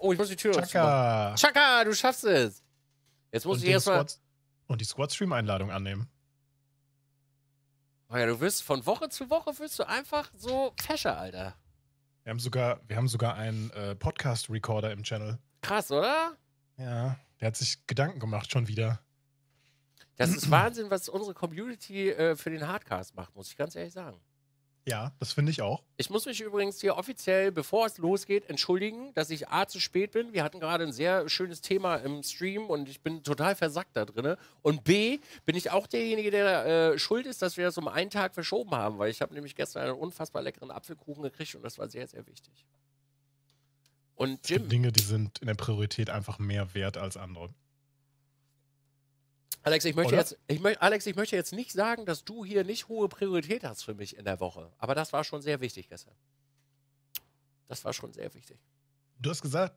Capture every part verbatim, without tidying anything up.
Oh, oh, ich muss die Tür Chaka. Chaka, du schaffst es. Jetzt muss und ich erstmal... Und die Squad-Stream-Einladung annehmen. Oh ja, du wirst von Woche zu Woche wirst du einfach so fescher, Alter. Wir haben sogar, wir haben sogar einen äh, Podcast-Recorder im Channel. Krass, oder? Ja, der hat sich Gedanken gemacht schon wieder. Das ist Wahnsinn, was unsere Community äh, für den Hardcast macht, muss ich ganz ehrlich sagen. Ja, das finde ich auch. Ich muss mich übrigens hier offiziell, bevor es losgeht, entschuldigen, dass ich A, zu spät bin. Wir hatten gerade ein sehr schönes Thema im Stream und ich bin total versackt da drin. Und B, bin ich auch derjenige, der äh, schuld ist, dass wir das um einen Tag verschoben haben, weil ich habe nämlich gestern einen unfassbar leckeren Apfelkuchen gekriegt und das war sehr, sehr wichtig. Und Jim, es gibt Dinge, die sind in der Priorität einfach mehr wert als andere. Alex, ich möchte jetzt, ich möchte, Alex, ich möchte jetzt nicht sagen, dass du hier nicht hohe Priorität hast für mich in der Woche. Aber das war schon sehr wichtig gestern. Das war schon sehr wichtig. Du hast gesagt,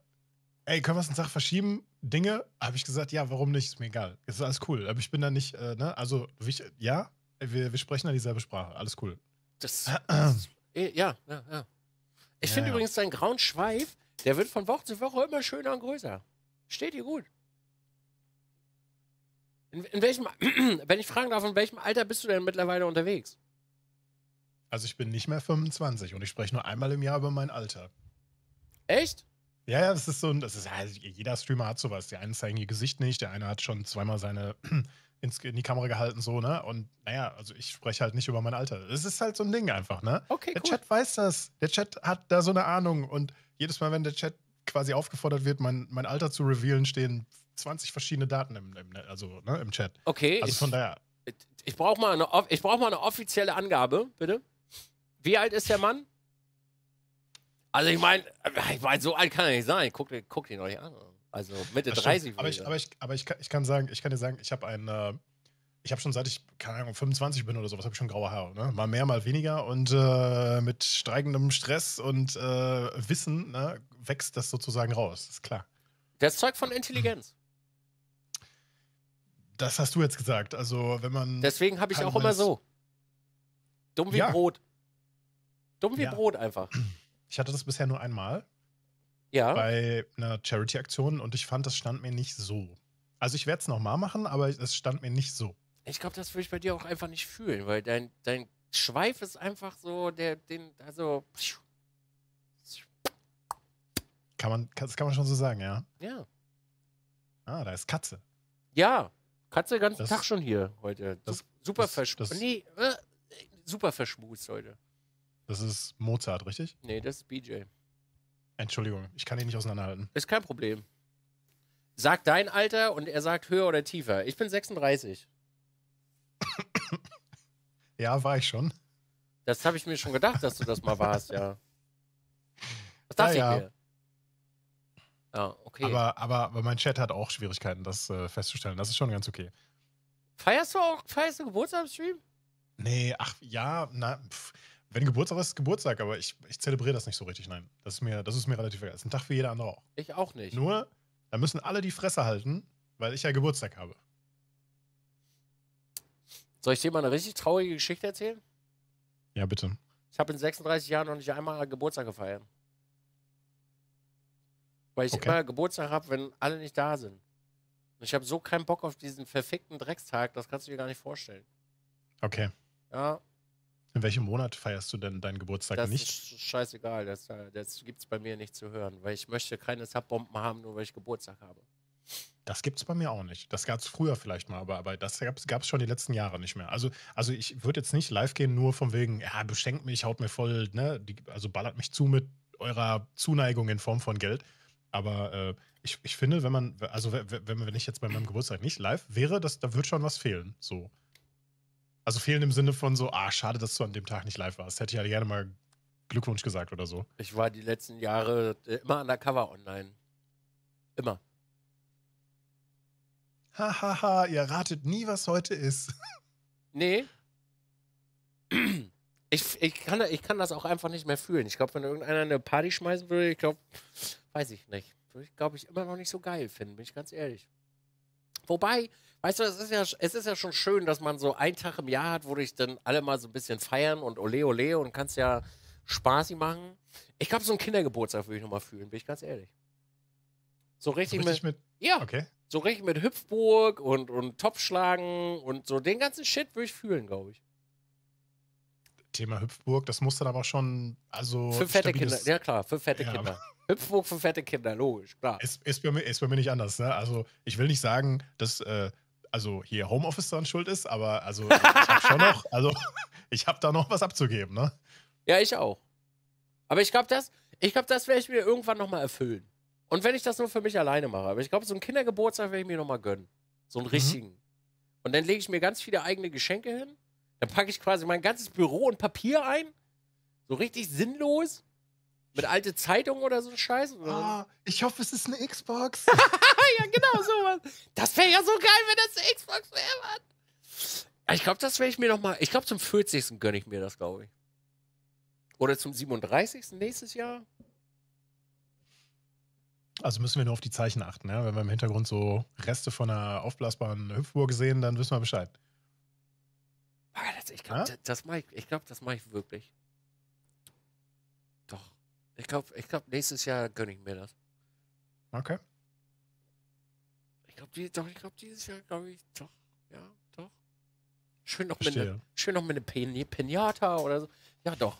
ey, können wir es einen Tag verschieben? Dinge? Habe ich gesagt, ja, warum nicht? Ist mir egal. Ist alles cool. Aber ich bin da nicht, äh, ne? Also, ich, ja, wir, wir sprechen da dieselbe Sprache. Alles cool. Das, das äh, ja, ja, ja. Ich ja, finde ja. übrigens deinen grauen Schweif, der wird von Woche zu Woche immer schöner und größer. Steht dir gut. In, in welchem, wenn ich fragen darf, in welchem Alter bist du denn mittlerweile unterwegs? Also ich bin nicht mehr fünfundzwanzig und ich spreche nur einmal im Jahr über mein Alter. Echt? Ja, ja, das ist so ein, das ist, also jeder Streamer hat sowas. Der eine zeigt ihr Gesicht nicht, der eine hat schon zweimal seine ins, in die Kamera gehalten, so, ne? Und naja, also ich spreche halt nicht über mein Alter. Das ist halt so ein Ding einfach, ne? Okay, der cool. Chat weiß das. Der Chat hat da so eine Ahnung und jedes Mal, wenn der Chat quasi aufgefordert wird, mein, mein Alter zu revealen, stehen zwanzig verschiedene Daten im, im, also, ne, im Chat. Okay. Also von daher. Ich, ich brauche mal, brauch mal eine offizielle Angabe, bitte. Wie alt ist der Mann? Also ich meine, ich mein, so alt kann er nicht sein. Guck, guck ihn doch nicht an. Also Mitte dreißig. Aber, ich, aber, ich, aber ich, kann, ich kann sagen, ich kann dir sagen, ich habe einen, äh, ich habe schon seit ich, keine Ahnung, fünfundzwanzig bin oder sowas, habe ich schon graue Haare. Ne? Mal mehr, mal weniger. Und äh, mit steigendem Stress und äh, Wissen, ne, wächst das sozusagen raus. Das ist klar. Das Zeug von Intelligenz. Das hast du jetzt gesagt. Also, wenn man. Deswegen habe ich auch immer so. Dumm wie ja. Brot. Dumm wie ja. Brot einfach. Ich hatte das bisher nur einmal. Ja. Bei einer Charity-Aktion und ich fand, das stand mir nicht so. Also, ich werde es nochmal machen, aber es stand mir nicht so. Ich glaube, das würde ich bei dir auch einfach nicht fühlen, weil dein, dein Schweif ist einfach so, der, den, also. Kann man, das kann man schon so sagen, ja. Ja. Ah, da ist Katze. Ja, Katze den ganzen das, Tag schon hier heute. Das, super verschmust. Nee, äh, super verschmust heute. Das ist Mozart, richtig? Nee, das ist B J. Entschuldigung, ich kann ihn nicht auseinanderhalten. Ist kein Problem. Sag dein Alter und er sagt höher oder tiefer. Ich bin sechsunddreißig. Ja, war ich schon. Das habe ich mir schon gedacht, dass du das mal warst, ja. Das dachte ja, ich mir. Ja. Ah, okay. Aber, aber, aber mein Chat hat auch Schwierigkeiten, das äh, festzustellen. Das ist schon ganz okay. Feierst du auch? Feierst du Geburtstag im Stream? Nee, ach ja, na, pff, wenn Geburtstag ist, Geburtstag, aber ich, ich zelebriere das nicht so richtig, nein. Das ist mir, das ist mir relativ egal. Das ist ein Tag wie jeder andere auch. Ich auch nicht. Nur, da müssen alle die Fresse halten, weil ich ja Geburtstag habe. Soll ich dir mal eine richtig traurige Geschichte erzählen? Ja, bitte. Ich habe in sechsunddreißig Jahren noch nicht einmal Geburtstag gefeiert. Weil ich okay. immer Geburtstag habe, wenn alle nicht da sind. Und ich habe so keinen Bock auf diesen verfickten Dreckstag, das kannst du dir gar nicht vorstellen. Okay. Ja. In welchem Monat feierst du denn deinen Geburtstag das nicht? Das ist scheißegal, das, das gibt es bei mir nicht zu hören, weil ich möchte keine Subbomben haben, nur weil ich Geburtstag habe. Das gibt es bei mir auch nicht. Das gab es früher vielleicht mal, aber, aber das gab es schon die letzten Jahre nicht mehr. Also, also ich würde jetzt nicht live gehen, nur von wegen, ja, beschenkt mich, haut mir voll, ne, die, also ballert mich zu mit eurer Zuneigung in Form von Geld. Aber äh, ich, ich finde, wenn man, also wenn, wenn ich jetzt bei meinem Geburtstag nicht live wäre, das, da wird schon was fehlen. So. Also fehlen im Sinne von so, ah, schade, dass du an dem Tag nicht live warst. Hätte ich ja gerne mal Glückwunsch gesagt oder so. Ich war die letzten Jahre immer undercover online. Immer. Hahaha, ha, ha, ihr ratet nie, was heute ist. Nee. Ich, ich, kann, ich kann das auch einfach nicht mehr fühlen. Ich glaube, wenn irgendeiner eine Party schmeißen würde, ich glaube, weiß ich nicht. Würde ich, glaube ich, immer noch nicht so geil finden, bin ich ganz ehrlich. Wobei, weißt du, es ist ja, es ist ja schon schön, dass man so einen Tag im Jahr hat, wo dich dann alle mal so ein bisschen feiern und ole ole und kannst ja Spaß machen. Ich glaube, so einen Kindergeburtstag würde ich nochmal fühlen, bin ich ganz ehrlich. So richtig, so richtig mit, mit. Ja. Okay. So richtig mit Hüpfburg und, und Topfschlagen und so den ganzen Shit würde ich fühlen, glaube ich. Thema Hüpfburg, das muss dann aber schon, also... Für fette Kinder, ja klar, für fette ja, Kinder. Hüpfburg für fette Kinder, logisch, klar. Ist, ist, bei, mir, ist bei mir nicht anders, ne? Also, ich will nicht sagen, dass, äh, also, hier Homeoffice daran schuld ist, aber, also, ich hab schon noch, also, ich hab da noch was abzugeben, ne? Ja, ich auch. Aber ich glaube, das, ich glaube, das werde ich mir irgendwann nochmal erfüllen. Und wenn ich das nur für mich alleine mache, aber ich glaube, so einen Kindergeburtstag werde ich mir nochmal gönnen. So einen richtigen. Mhm. Und dann lege ich mir ganz viele eigene Geschenke hin. Dann packe ich quasi mein ganzes Büro und Papier ein. So richtig sinnlos. Mit alte Zeitungen oder so ein Scheiß. Ah, ich hoffe, es ist eine Xbox. Ja, genau, sowas. Das wäre ja so geil, wenn das eine Xbox wäre, Mann. Ich glaube, das werde ich mir nochmal. Ich glaube, zum vierzigsten gönne ich mir das, glaube ich. Oder zum siebenunddreißigsten nächstes Jahr. Also müssen wir nur auf die Zeichen achten, ne? Wenn wir im Hintergrund so Reste von einer aufblasbaren Hüpfburg sehen, dann wissen wir Bescheid. Ich glaube, das, das mache ich, ich, glaub, mach ich wirklich. Doch. Ich glaube, ich glaub, nächstes Jahr gönne ich mir das. Okay. Ich glaube, doch, ich glaube, dieses Jahr, glaube ich, doch, ja, doch. Schön noch mit einer ne Pen Pinata oder so. Ja, doch.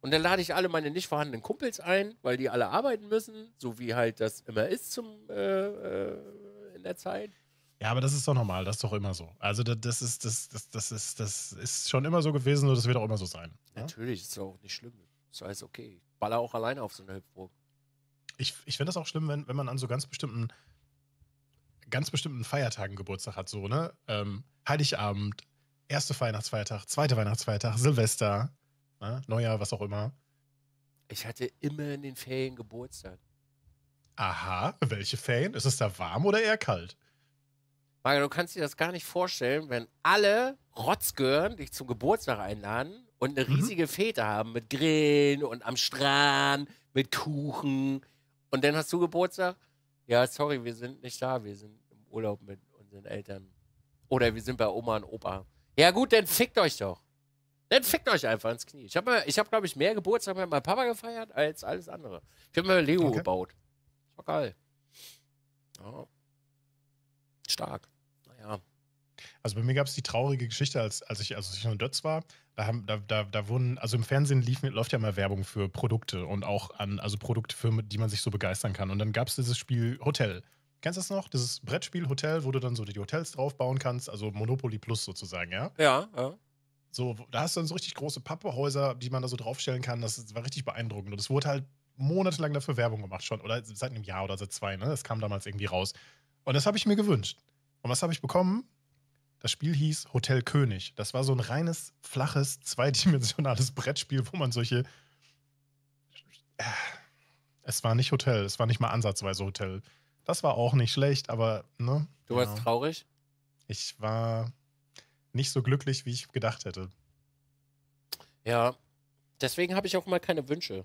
Und dann lade ich alle meine nicht vorhandenen Kumpels ein, weil die alle arbeiten müssen, so wie halt das immer ist zum, äh, äh, in der Zeit. Ja, aber das ist doch normal, das ist doch immer so. Also das ist, das, das, das ist, das ist schon immer so gewesen und das wird auch immer so sein. Ja? Natürlich, ist auch nicht schlimm. Das heißt, okay, ich baller auch alleine auf so eine Hüpfburg. Ich, ich finde das auch schlimm, wenn, wenn man an so ganz bestimmten, ganz bestimmten Feiertagen Geburtstag hat, so, ne? Ähm, Heiligabend, erster Weihnachtsfeiertag, zweiter Weihnachtsfeiertag, Silvester, ne? Neujahr, was auch immer. Ich hatte immer in den Ferien Geburtstag. Aha, welche Ferien? Ist es da warm oder eher kalt? Marga, du kannst dir das gar nicht vorstellen, wenn alle Rotzgören dich zum Geburtstag einladen und eine riesige mhm. Fete haben mit Grillen und am Strand, mit Kuchen. Und dann hast du Geburtstag? Ja, sorry, wir sind nicht da. Wir sind im Urlaub mit unseren Eltern. Oder wir sind bei Oma und Opa. Ja gut, dann fickt euch doch. Dann fickt euch einfach ins Knie. Ich habe, ich hab, glaube ich, mehr Geburtstag mit meinem Papa gefeiert als alles andere. Ich habe mir Lego okay. gebaut. Das war geil. Ja. Stark. Naja. Also bei mir gab es die traurige Geschichte, als, als, ich, als ich noch in Dötz war, da, haben, da, da, da wurden, also im Fernsehen lief, läuft ja immer Werbung für Produkte und auch an, also Produkte, für die man sich so begeistern kann. Und dann gab es dieses Spiel Hotel. Kennst du das noch? Dieses Brettspiel Hotel, wo du dann so die Hotels draufbauen kannst, also Monopoly Plus sozusagen, ja? Ja, ja. So, da hast du dann so richtig große Papphäuser, die man da so draufstellen kann. Das war richtig beeindruckend. Und es wurde halt monatelang dafür Werbung gemacht schon. Oder seit einem Jahr oder seit zwei, ne? Das kam damals irgendwie raus. Und das habe ich mir gewünscht. Und was habe ich bekommen? Das Spiel hieß Hotel König. Das war so ein reines, flaches, zweidimensionales Brettspiel, wo man solche... Es war nicht Hotel, es war nicht mal ansatzweise Hotel. Das war auch nicht schlecht, aber... Ne, du warst ja. traurig? Ich war nicht so glücklich, wie ich gedacht hätte. Ja, deswegen habe ich auch mal keine Wünsche.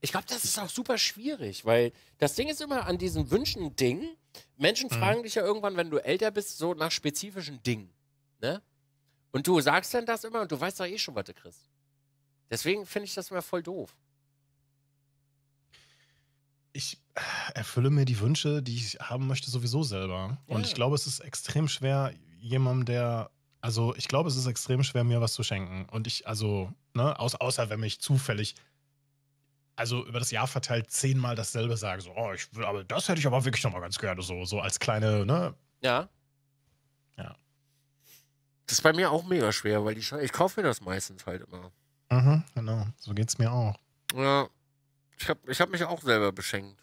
Ich glaube, das ist auch super schwierig, weil das Ding ist immer an diesen Wünschen-Ding. Menschen fragen mhm. dich ja irgendwann, wenn du älter bist, so nach spezifischen Dingen. Ne? Und du sagst dann das immer und du weißt doch eh schon, was du kriegst. Deswegen finde ich das immer voll doof. Ich erfülle mir die Wünsche, die ich haben möchte, sowieso selber. Ja. Und ich glaube, es ist extrem schwer, jemandem, der... Also, ich glaube, es ist extrem schwer, mir was zu schenken. Und ich, also, ne, außer wenn mich zufällig... also über das Jahr verteilt zehnmal dasselbe sagen, so, oh, ich will, aber das hätte ich aber wirklich nochmal ganz gerne, so, so als kleine, ne? Ja. Ja. Das ist bei mir auch mega schwer, weil ich, ich kaufe mir das meistens halt immer. Mhm, genau. So geht's mir auch. Ja. Ich hab, ich hab mich auch selber beschenkt.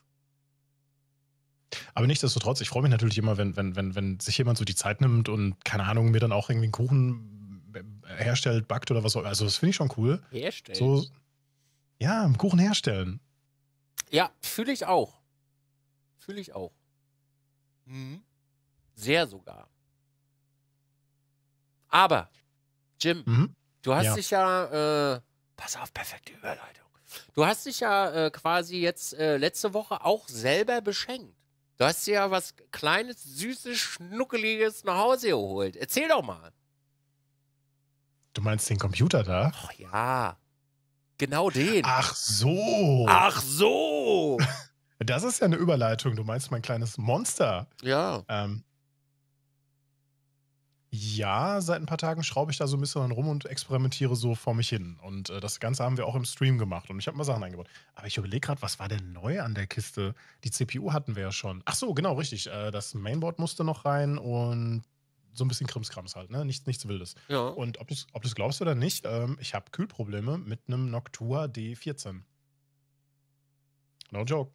Aber nichtsdestotrotz, ich freue mich natürlich immer, wenn, wenn, wenn, wenn sich jemand so die Zeit nimmt und, keine Ahnung, mir dann auch irgendwie einen Kuchen herstellt, backt oder was auch. Also das finde ich schon cool. Herstellt? So, ja, im Kuchen herstellen. Ja, fühle ich auch. Fühle ich auch. Mhm. Sehr sogar. Aber, Jim, mhm. du hast ja. dich ja, äh, pass auf, perfekte Überleitung. Du hast dich ja äh, quasi jetzt äh, letzte Woche auch selber beschenkt. Du hast dir ja was Kleines, Süßes, Schnuckeliges nach Hause geholt. Erzähl doch mal. Du meinst den Computer da? Ach ja. Genau den. Ach so. Ach so. Das ist ja eine Überleitung. Du meinst mein kleines Monster. Ja. Ähm, ja, seit ein paar Tagen schraube ich da so ein bisschen rum und experimentiere so vor mich hin. Und äh, das Ganze haben wir auch im Stream gemacht. Und ich habe mal Sachen eingebaut. Aber ich überlege gerade, was war denn neu an der Kiste? Die C P U hatten wir ja schon. Ach so, genau, richtig. Äh, das Mainboard musste noch rein und so ein bisschen Krimskrams halt, ne? Nichts, nichts Wildes. Ja. Und ob du es ob du's glaubst oder nicht, ähm, ich habe Kühlprobleme mit einem Noctua D vierzehn. No joke.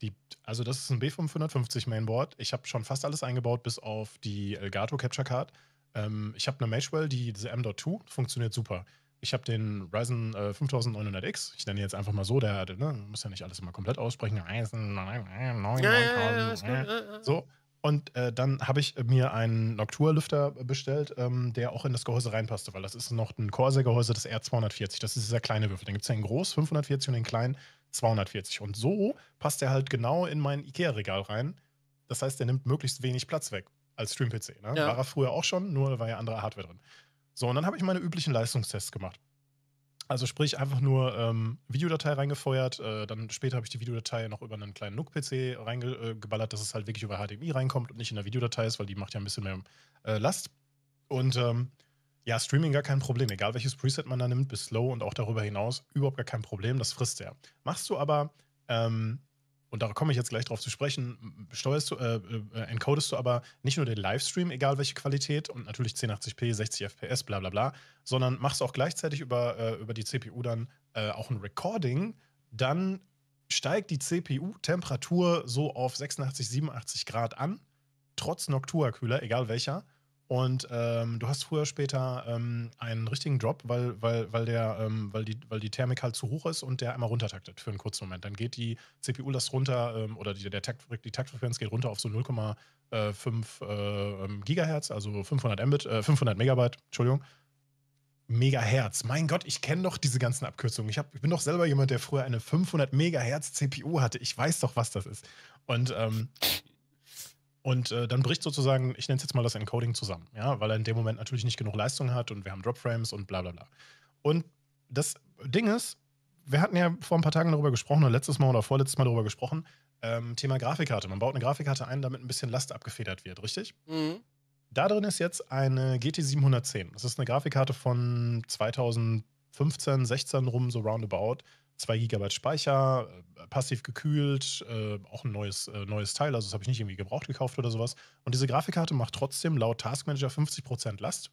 Die, also das ist ein B fünfhundertfünfzig Mainboard. Ich habe schon fast alles eingebaut, bis auf die Elgato Capture Card. Ähm, ich habe eine Magewell, die diese M Punkt zwei, funktioniert super. Ich habe den Ryzen äh, fünftausendneunhundert X, ich nenne jetzt einfach mal so, der ne, muss ja nicht alles immer komplett aussprechen. Ryzen neuntausendneunhundert. So. Und äh, dann habe ich mir einen Noctua-Lüfter bestellt, ähm, der auch in das Gehäuse reinpasste, weil das ist noch ein Corsair-Gehäuse, das R zweihundertvierzig. Das ist dieser kleine Würfel. Den gibt es ja in groß, fünfhundertvierzig, und den kleinen zweihundertvierzig. Und so passt der halt genau in mein Ikea-Regal rein. Das heißt, der nimmt möglichst wenig Platz weg als Stream-P C. Ne? Ja. War er früher auch schon, nur war ja andere Hardware drin. So, und dann habe ich meine üblichen Leistungstests gemacht. Also sprich, einfach nur ähm, Videodatei reingefeuert, äh, dann später habe ich die Videodatei noch über einen kleinen N U C-P C reingeballert, äh, dass es halt wirklich über H D M I reinkommt und nicht in der Videodatei ist, weil die macht ja ein bisschen mehr äh, Last. Und ähm, ja, Streaming gar kein Problem, egal welches Preset man da nimmt, bis Low und auch darüber hinaus, überhaupt gar kein Problem, das frisst der. Machst du aber, ähm, und da komme ich jetzt gleich drauf zu sprechen, steuerst du, äh, äh, encodest du aber nicht nur den Livestream, egal welche Qualität, und natürlich zehn achtzig p, sechzig F P S, bla bla bla, sondern machst auch gleichzeitig über, äh, über die C P U dann äh, auch ein Recording, dann steigt die C P U-Temperatur so auf sechsundachtzig, siebenundachtzig Grad an, trotz Noctua-Kühler, egal welcher. Und ähm, du hast früher später ähm, einen richtigen Drop, weil, weil, weil, der, ähm, weil, die, weil die Thermik halt zu hoch ist und der einmal runtertaktet für einen kurzen Moment. Dann geht die C P U-Last runter ähm, oder die, der Takt, die Taktfrequenz geht runter auf so null Komma fünf äh, Gigahertz, also fünfhundert, Mbit, äh, fünfhundert Megabyte, Entschuldigung. Megahertz. Mein Gott, ich kenne doch diese ganzen Abkürzungen. Ich, hab, ich bin doch selber jemand, der früher eine fünfhundert Megahertz C P U hatte. Ich weiß doch, was das ist. Und ähm, Und äh, dann bricht sozusagen, ich nenne es jetzt mal das Encoding zusammen, ja, weil er in dem Moment natürlich nicht genug Leistung hat und wir haben Dropframes und bla bla bla. Und das Ding ist, wir hatten ja vor ein paar Tagen darüber gesprochen, oder letztes Mal oder vorletztes Mal darüber gesprochen, ähm, Thema Grafikkarte. Man baut eine Grafikkarte ein, damit ein bisschen Last abgefedert wird, richtig? Mhm. Da drin ist jetzt eine G T siebenhundertzehn. Das ist eine Grafikkarte von zweitausendfünfzehn, sechzehn rum, so roundabout. zwei Gigabyte Speicher, passiv gekühlt, äh, auch ein neues, äh, neues Teil, also das habe ich nicht irgendwie gebraucht gekauft oder sowas. Und diese Grafikkarte macht trotzdem laut Taskmanager fünfzig Prozent Last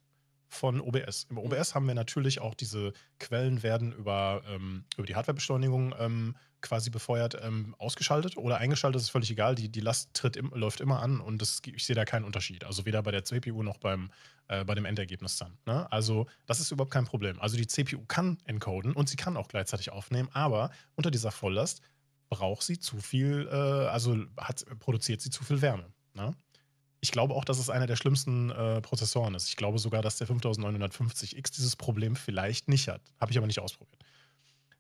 von O B S. Im O B S haben wir natürlich auch diese Quellen werden über, ähm, über die Hardwarebeschleunigung ähm, quasi befeuert, ähm, ausgeschaltet oder eingeschaltet, ist völlig egal. Die, die Last tritt im, läuft immer an und das, ich sehe da keinen Unterschied. Also weder bei der C P U noch beim, äh, bei dem Endergebnis dann. Ne? Also das ist überhaupt kein Problem. Also die C P U kann encoden und sie kann auch gleichzeitig aufnehmen, aber unter dieser Volllast braucht sie zu viel, äh, also hat, produziert sie zu viel Wärme. Ne? Ich glaube auch, dass es einer der schlimmsten äh, Prozessoren ist. Ich glaube sogar, dass der fünftausendneunhundertfünfzig X dieses Problem vielleicht nicht hat. Habe ich aber nicht ausprobiert.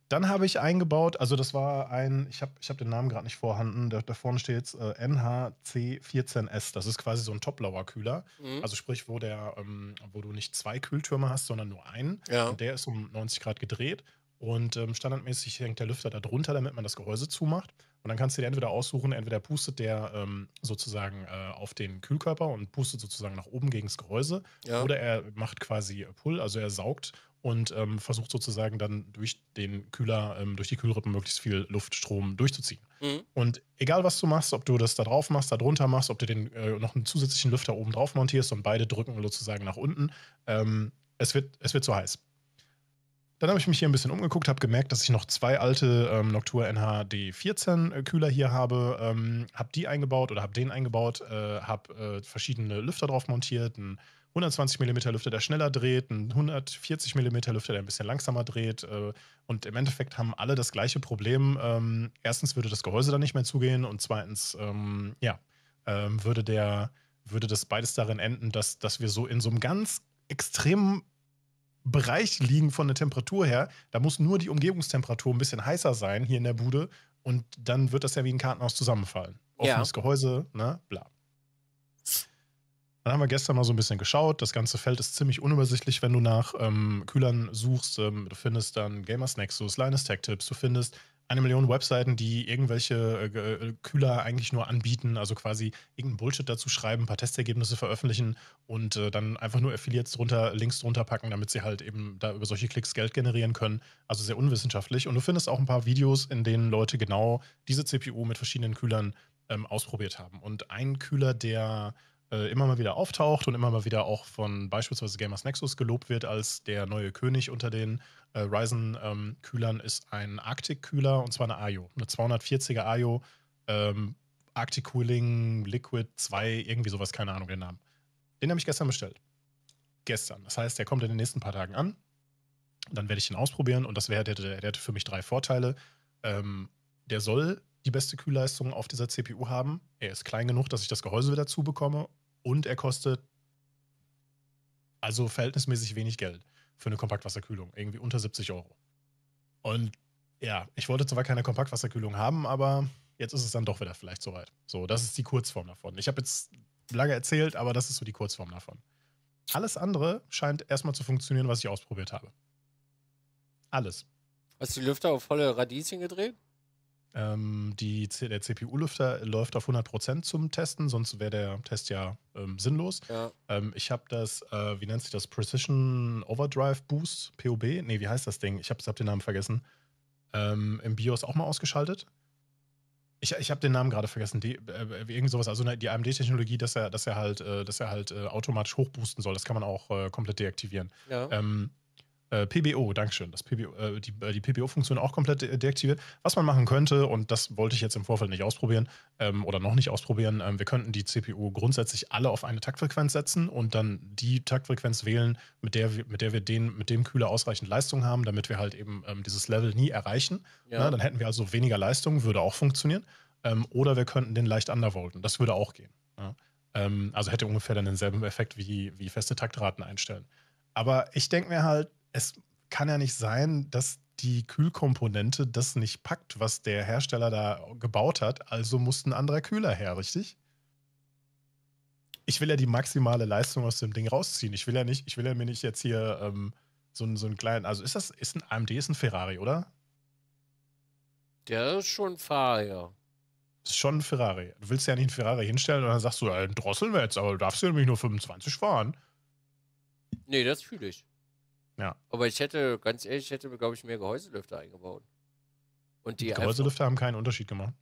Dann habe ich eingebaut, also das war ein, ich habe ich hab den Namen gerade nicht vorhanden, da, da vorne steht jetzt äh, N H C vierzehn S. Das ist quasi so ein Top-Lower-Kühler. Mhm. Also sprich, wo, der, ähm, wo du nicht zwei Kühltürme hast, sondern nur einen. Ja. Und der ist um neunzig Grad gedreht. Und ähm, standardmäßig hängt der Lüfter da drunter, damit man das Gehäuse zumacht. Und dann kannst du dir entweder aussuchen, entweder pustet der ähm, sozusagen äh, auf den Kühlkörper und pustet sozusagen nach oben gegen das Gehäuse. Ja. Oder er macht quasi Pull, also er saugt und ähm, versucht sozusagen dann durch den Kühler, ähm, durch die Kühlrippen möglichst viel Luftstrom durchzuziehen. Mhm. Und egal, was du machst, ob du das da drauf machst, da drunter machst, ob du den, äh, noch einen zusätzlichen Lüfter oben drauf montierst und beide drücken sozusagen nach unten, ähm, es wird, es wird zu heiß. Dann habe ich mich hier ein bisschen umgeguckt, habe gemerkt, dass ich noch zwei alte ähm, Noctua N H D vierzehn Kühler hier habe. Ähm, habe die eingebaut oder habe den eingebaut, äh, habe äh, verschiedene Lüfter drauf montiert, einen hundertzwanzig Millimeter Lüfter, der schneller dreht, einen hundertvierzig Millimeter Lüfter, der ein bisschen langsamer dreht. Äh, und im Endeffekt haben alle das gleiche Problem. Ähm, erstens würde das Gehäuse dann nicht mehr zugehen und zweitens, ähm, ja, ähm, würde, der, würde das beides darin enden, dass, dass wir so in so einem ganz extremen Bereich liegen von der Temperatur her, da muss nur die Umgebungstemperatur ein bisschen heißer sein hier in der Bude und dann wird das ja wie ein Kartenhaus zusammenfallen. Offenes ja. Gehäuse, ne, bla. Dann haben wir gestern mal so ein bisschen geschaut, das ganze Feld ist ziemlich unübersichtlich, wenn du nach ähm, Kühlern suchst, ähm, du findest dann Gamers Nexus, Linus Tech Tips, du findest eine Million Webseiten, die irgendwelche äh, Kühler eigentlich nur anbieten, also quasi irgendeinen Bullshit dazu schreiben, ein paar Testergebnisse veröffentlichen und äh, dann einfach nur Affiliates drunter, Links drunter packen, damit sie halt eben da über solche Klicks Geld generieren können. Also sehr unwissenschaftlich. Und du findest auch ein paar Videos, in denen Leute genau diese C P U mit verschiedenen Kühlern ähm, ausprobiert haben. Und ein Kühler, der äh, immer mal wieder auftaucht und immer mal wieder auch von beispielsweise Gamers Nexus gelobt wird als der neue König unter den Äh, Ryzen-Kühlern, ähm, ist ein Arctic-Kühler, und zwar eine A Y O. Eine zweihundertvierziger A Y O, ähm, Arctic Cooling, Liquid zwei, irgendwie sowas, keine Ahnung den Namen. Den habe ich gestern bestellt. Gestern. Das heißt, der kommt in den nächsten paar Tagen an. Dann werde ich den ausprobieren, und das wäre, der, der, der hätte für mich drei Vorteile. Ähm, der soll die beste Kühlleistung auf dieser C P U haben. Er ist klein genug, dass ich das Gehäuse wieder zubekomme. Und er kostet also verhältnismäßig wenig Geld für eine Kompaktwasserkühlung, irgendwie unter siebzig Euro. Und ja, ich wollte zwar keine Kompaktwasserkühlung haben, aber jetzt ist es dann doch wieder vielleicht soweit. So, das ist die Kurzform davon. Ich habe jetzt lange erzählt, aber das ist so die Kurzform davon. Alles andere scheint erstmal zu funktionieren, was ich ausprobiert habe. Alles. Hast du die Lüfter auf volle Radieschen gedreht? Ähm, die, der C P U-Lüfter läuft auf hundert Prozent zum Testen, sonst wäre der Test ja ähm, sinnlos. Ja. Ähm, ich habe das, äh, wie nennt sich das, Precision Overdrive Boost, P O B? Nee, wie heißt das Ding? Ich habe hab den Namen vergessen. Ähm, im BIOS auch mal ausgeschaltet. Ich, ich habe den Namen gerade vergessen. Die, äh, irgend sowas, also die A M D-Technologie, dass er, dass er halt, äh, dass er halt äh, automatisch hochboosten soll. Das kann man auch äh, komplett deaktivieren. Ja. Ähm, P B O, Dankeschön, das P B O, äh, die, die P B O-Funktion auch komplett de deaktiviert. Was man machen könnte, und das wollte ich jetzt im Vorfeld nicht ausprobieren ähm, oder noch nicht ausprobieren, ähm, wir könnten die C P U grundsätzlich alle auf eine Taktfrequenz setzen und dann die Taktfrequenz wählen, mit der, mit der wir den, mit dem Kühler ausreichend Leistung haben, damit wir halt eben ähm, dieses Level nie erreichen. Ja. Na, dann hätten wir also weniger Leistung, würde auch funktionieren. Ähm, oder wir könnten den leicht undervolten, das würde auch gehen. Ja? Ähm, also hätte ungefähr dann denselben Effekt wie, wie feste Taktraten einstellen. Aber ich denke mir halt, es kann ja nicht sein, dass die Kühlkomponente das nicht packt, was der Hersteller da gebaut hat. Also muss ein anderer Kühler her, richtig? Ich will ja die maximale Leistung aus dem Ding rausziehen. Ich will ja nicht, ich will ja mir nicht jetzt hier ähm, so, so einen kleinen. Also ist das, ist ein A M D, ist ein Ferrari, oder? Der ist schon ein Ferrari, ja. Ist schon ein Ferrari. Du willst ja nicht einen Ferrari hinstellen und dann sagst du, äh, drosseln wir jetzt, aber du darfst ja nämlich nur fünfundzwanzig fahren. Nee, das fühle ich. Ja. Aber ich hätte, ganz ehrlich, ich hätte mir, glaube ich, mehr Gehäuselüfter eingebaut. Und die, die Gehäuselüfter haben keinen Unterschied gemacht.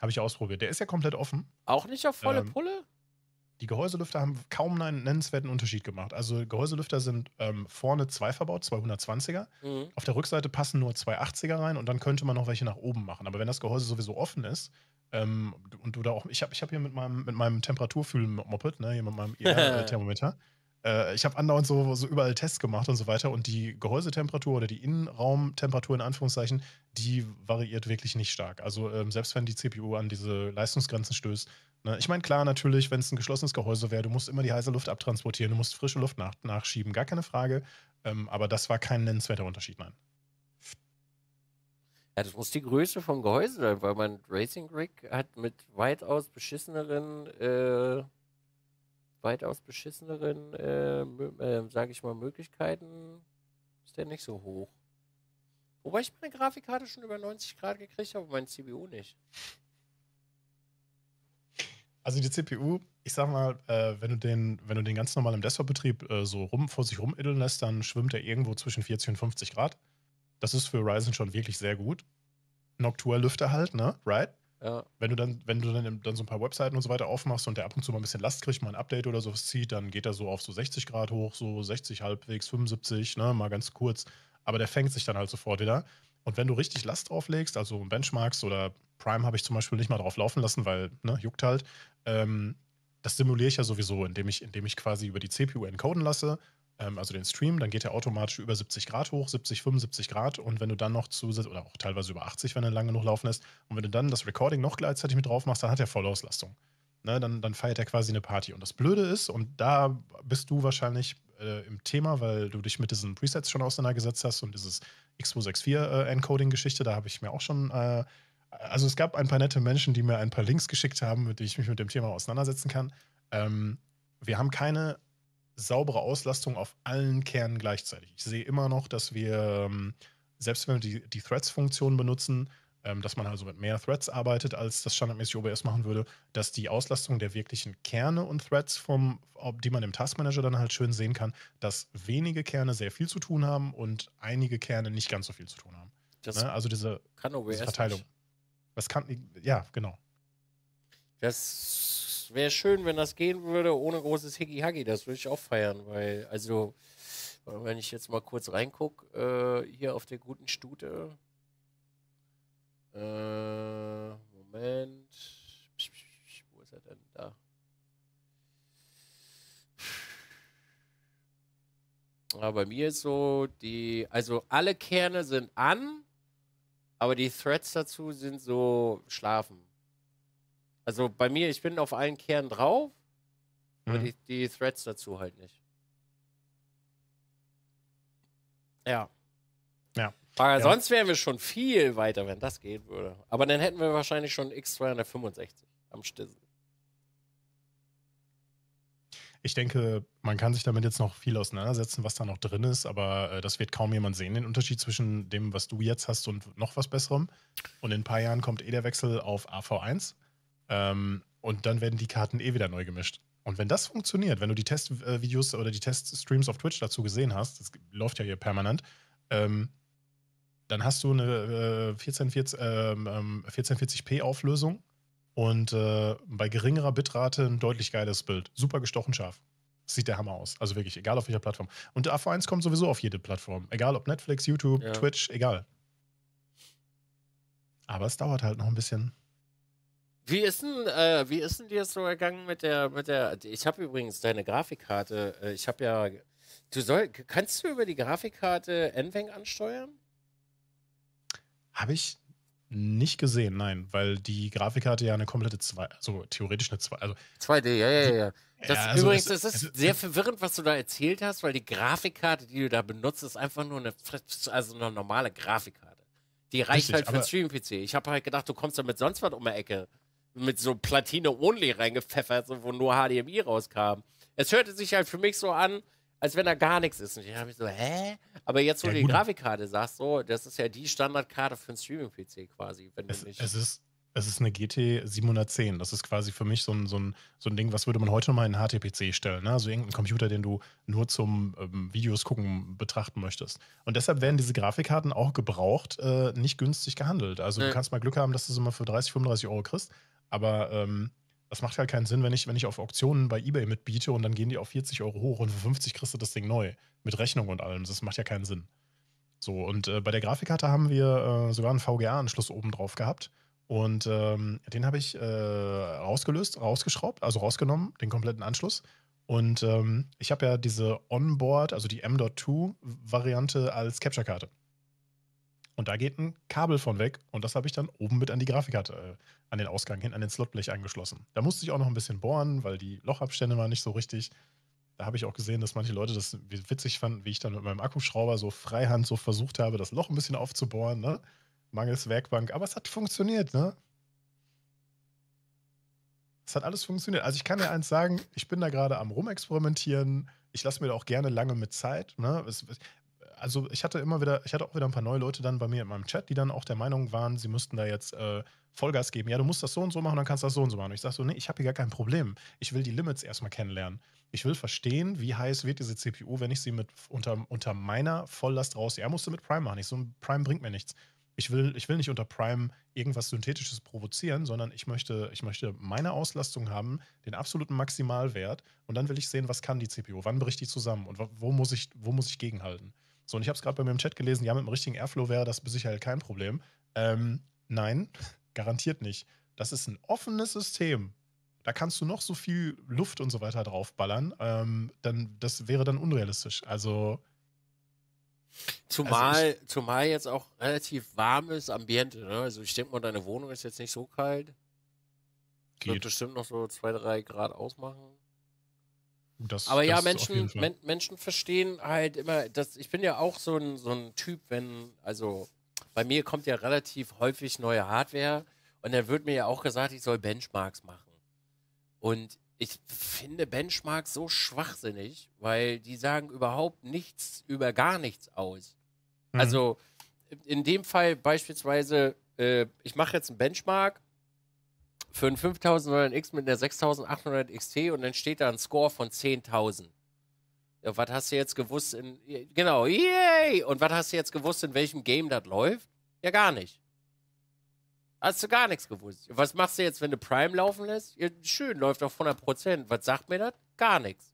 Habe ich ausprobiert. Der ist ja komplett offen. Auch nicht auf volle ähm, Pulle? Die Gehäuselüfter haben kaum einen nennenswerten Unterschied gemacht. Also Gehäuselüfter sind ähm, vorne zwei verbaut, zweihundertzwanziger. Mhm. Auf der Rückseite passen nur zweihundertachtziger rein, und dann könnte man noch welche nach oben machen. Aber wenn das Gehäuse sowieso offen ist, ähm, und du da auch, ich habe ich hab hier mit meinem, mit meinem Temperaturfühl-Moped, ne, hier mit meinem I R-Thermometer, ich habe andauernd so, so überall Tests gemacht und so weiter, und die Gehäusetemperatur oder die Innenraumtemperatur in Anführungszeichen, die variiert wirklich nicht stark. Also ähm, selbst wenn die C P U an diese Leistungsgrenzen stößt. Ne? Ich meine, klar, natürlich, wenn es ein geschlossenes Gehäuse wäre, du musst immer die heiße Luft abtransportieren, du musst frische Luft nach, nachschieben, gar keine Frage. Ähm, aber das war kein nennenswerter Unterschied, nein. Ja, das muss die Größe vom Gehäuse sein, weil mein Racing Rig hat mit weitaus beschisseneren äh weitaus beschisseneren, äh, äh, sage ich mal, Möglichkeiten, ist der nicht so hoch. Wobei ich meine Grafikkarte schon über neunzig Grad gekriegt habe, meine C P U nicht. Also die C P U, ich sag mal, äh, wenn du den, wenn du den ganz normal im Desktop-Betrieb äh, so rum, vor sich rumideln lässt, dann schwimmt er irgendwo zwischen vierzig und fünfzig Grad. Das ist für Ryzen schon wirklich sehr gut. Noctua-Lüfter halt, ne? Right? Ja. Wenn du, dann, wenn du dann, dann so ein paar Webseiten und so weiter aufmachst und der ab und zu mal ein bisschen Last kriegt, mal ein Update oder sowas zieht, dann geht er so auf so sechzig Grad hoch, so sechzig halbwegs, fünfundsiebzig, ne, mal ganz kurz. Aber der fängt sich dann halt sofort wieder. Und wenn du richtig Last drauflegst, also Benchmarks oder Prime habe ich zum Beispiel nicht mal drauf laufen lassen, weil, ne, juckt halt. Ähm, das simuliere ich ja sowieso, indem ich, indem ich quasi über die C P U encoden lasse, ähm, also den Stream, dann geht er automatisch über siebzig Grad hoch, siebzig, fünfundsiebzig Grad, und wenn du dann noch zusätzlich, oder auch teilweise über achtzig, wenn er lang genug laufen lässt, und wenn du dann das Recording noch gleichzeitig mit drauf machst, dann hat er Vollauslastung. Ne, dann, dann feiert er quasi eine Party. Und das Blöde ist, und da bist du wahrscheinlich äh, im Thema, weil du dich mit diesen Presets schon auseinandergesetzt hast und dieses X zwei sechs vier-Encoding-Geschichte, äh, da habe ich mir auch schon, äh, also es gab ein paar nette Menschen, die mir ein paar Links geschickt haben, mit denen ich mich mit dem Thema auseinandersetzen kann. Ähm, wir haben keine saubere Auslastung auf allen Kernen gleichzeitig. Ich sehe immer noch, dass wir selbst wenn wir die, die Threads-Funktion benutzen, ähm, dass man also mit mehr Threads arbeitet, als das standardmäßig O B S machen würde, dass die Auslastung der wirklichen Kerne und Threads, vom, die man im Taskmanager dann halt schön sehen kann, dass wenige Kerne sehr viel zu tun haben und einige Kerne nicht ganz so viel zu tun haben. Das ne? Also diese, kann O B S diese Verteilung. Nicht. Was kann, ja, genau. Das wäre schön, wenn das gehen würde, ohne großes Hicki-Hacki. Das würde ich auch feiern, weil, also, wenn ich jetzt mal kurz reingucke, äh, hier auf der guten Stute. Äh, Moment. Wo ist er denn? Da. Ja, bei mir ist so, die, also alle Kerne sind an, aber die Threads dazu sind so schlafen. Also bei mir, ich bin auf allen Kernen drauf, mhm. aber die, die Threads dazu halt nicht. Ja. Ja. Aber ja. Sonst wären wir schon viel weiter, wenn das gehen würde. Aber dann hätten wir wahrscheinlich schon X zweihundertfünfundsechzig am Stissel. Ich denke, man kann sich damit jetzt noch viel auseinandersetzen, was da noch drin ist, aber äh, das wird kaum jemand sehen, den Unterschied zwischen dem, was du jetzt hast und noch was Besserem. Und in ein paar Jahren kommt eh der Wechsel auf A V eins ähm, und dann werden die Karten eh wieder neu gemischt. Und wenn das funktioniert, wenn du die Testvideos oder die Teststreams auf Twitch dazu gesehen hast, das läuft ja hier permanent, ähm, dann hast du eine äh, vierzehnhundertvierzig p Auflösung. Und äh, bei geringerer Bitrate ein deutlich geiles Bild. Super gestochen scharf. Sieht der Hammer aus. Also wirklich, egal auf welcher Plattform. Und A V eins kommt sowieso auf jede Plattform. Egal ob Netflix, YouTube, ja. Twitch, egal. Aber es dauert halt noch ein bisschen. Wie ist denn, äh, wie ist denn dir so ergangen mit der, mit der, ich habe übrigens deine Grafikkarte, ich habe ja, du soll, kannst du über die Grafikkarte N V E N C ansteuern? Habe ich nicht gesehen, nein, weil die Grafikkarte ja eine komplette zwei, also theoretisch eine zwei, also zwei D, ja, ja, ja. Das ja, also übrigens, es, das ist es, sehr es, verwirrend, was du da erzählt hast, weil die Grafikkarte, die du da benutzt, ist einfach nur eine, also eine normale Grafikkarte. Die reicht richtig, halt für den Stream-P C. Ich habe halt gedacht, du kommst damit sonst was um die Ecke. Mit so Platine-Only reingepfeffert, wo nur H D M I rauskam. Es hörte sich halt für mich so an, als wenn da gar nichts ist. Und ich habe mich so, hä? Aber jetzt, wo ja, du die Grafikkarte sagst, so, das ist ja die Standardkarte für einen Streaming-P C quasi. Wenn es, du nicht es, ist, es ist eine G T siebenhundertzehn. Das ist quasi für mich so ein, so ein, so ein Ding, was würde man heute mal in einen H T P C stellen. Ne? Also irgendeinen Computer, den du nur zum ähm, Videos gucken betrachten möchtest. Und deshalb werden diese Grafikkarten auch gebraucht, äh, nicht günstig gehandelt. Also nee. Du kannst mal Glück haben, dass du sie mal für dreißig, fünfunddreißig Euro kriegst. Aber ähm, das macht halt keinen Sinn, wenn ich, wenn ich auf Auktionen bei eBay mitbiete und dann gehen die auf vierzig Euro hoch und für fünfzig kriegst du das Ding neu. Mit Rechnung und allem. Das macht ja keinen Sinn. So, und äh, bei der Grafikkarte haben wir äh, sogar einen V G A-Anschluss oben drauf gehabt. Und ähm, den habe ich äh, rausgelöst, rausgeschraubt, also rausgenommen, den kompletten Anschluss. Und ähm, ich habe ja diese Onboard, also die M Punkt zwei-Variante als Capture-Karte. Und da geht ein Kabel von weg und das habe ich dann oben mit an die Grafikkarte, äh, an den Ausgang hin, an den Slotblech angeschlossen. Da musste ich auch noch ein bisschen bohren, weil die Lochabstände waren nicht so richtig. Da habe ich auch gesehen, dass manche Leute das witzig fanden, wie ich dann mit meinem Akkuschrauber so freihand so versucht habe, das Loch ein bisschen aufzubohren, ne? Mangels Werkbank. Aber es hat funktioniert, ne? Es hat alles funktioniert. Also ich kann dir eins sagen, ich bin da gerade am Rumexperimentieren. Ich lasse mir da auch gerne lange mit Zeit, ne? Es, also ich hatte immer wieder, ich hatte auch wieder ein paar neue Leute dann bei mir in meinem Chat, die dann auch der Meinung waren, sie müssten da jetzt äh, Vollgas geben. Ja, du musst das so und so machen, dann kannst du das so und so machen. Und ich sage so, nee, ich habe hier gar kein Problem. Ich will die Limits erstmal kennenlernen. Ich will verstehen, wie heiß wird diese C P U, wenn ich sie mit unter, unter meiner Volllast raussehe. Er musste mit Prime machen. Ich so, Prime bringt mir nichts. Ich will, ich will nicht unter Prime irgendwas Synthetisches provozieren, sondern ich möchte, ich möchte meine Auslastung haben, den absoluten Maximalwert. Und dann will ich sehen, was kann die C P U, wann bricht die zusammen und wo muss ich, wo muss ich gegenhalten. So, und ich habe es gerade bei mir im Chat gelesen, ja, mit dem richtigen Airflow wäre das sicher kein Problem. Ähm, nein, garantiert nicht. Das ist ein offenes System. Da kannst du noch so viel Luft und so weiter draufballern. Ähm, dann, das wäre dann unrealistisch. Also zumal, also ich, zumal jetzt auch relativ warmes Ambiente. Ne? Also ich denke mal, deine Wohnung ist jetzt nicht so kalt. Geht. Wird bestimmt noch so zwei, drei Grad ausmachen. Das, aber das ja, Menschen, Men Menschen verstehen halt immer, dass ich bin ja auch so ein, so ein Typ, wenn, also bei mir kommt ja relativ häufig neue Hardware und dann wird mir ja auch gesagt, ich soll Benchmarks machen. Und ich finde Benchmarks so schwachsinnig, weil die sagen überhaupt nichts über gar nichts aus. Mhm. Also in dem Fall beispielsweise, äh, ich mache jetzt einen Benchmark für einen fünftausendneunhundert X mit einer sechstausendachthundert X T und dann steht da ein Score von zehntausend. Ja, was hast du jetzt gewusst in... Genau, yay! Und was hast du jetzt gewusst, in welchem Game das läuft? Ja, gar nicht. Hast du gar nichts gewusst. Was machst du jetzt, wenn du Prime laufen lässt? Ja, schön, läuft auf hundert Prozent. Was sagt mir das? Gar nichts.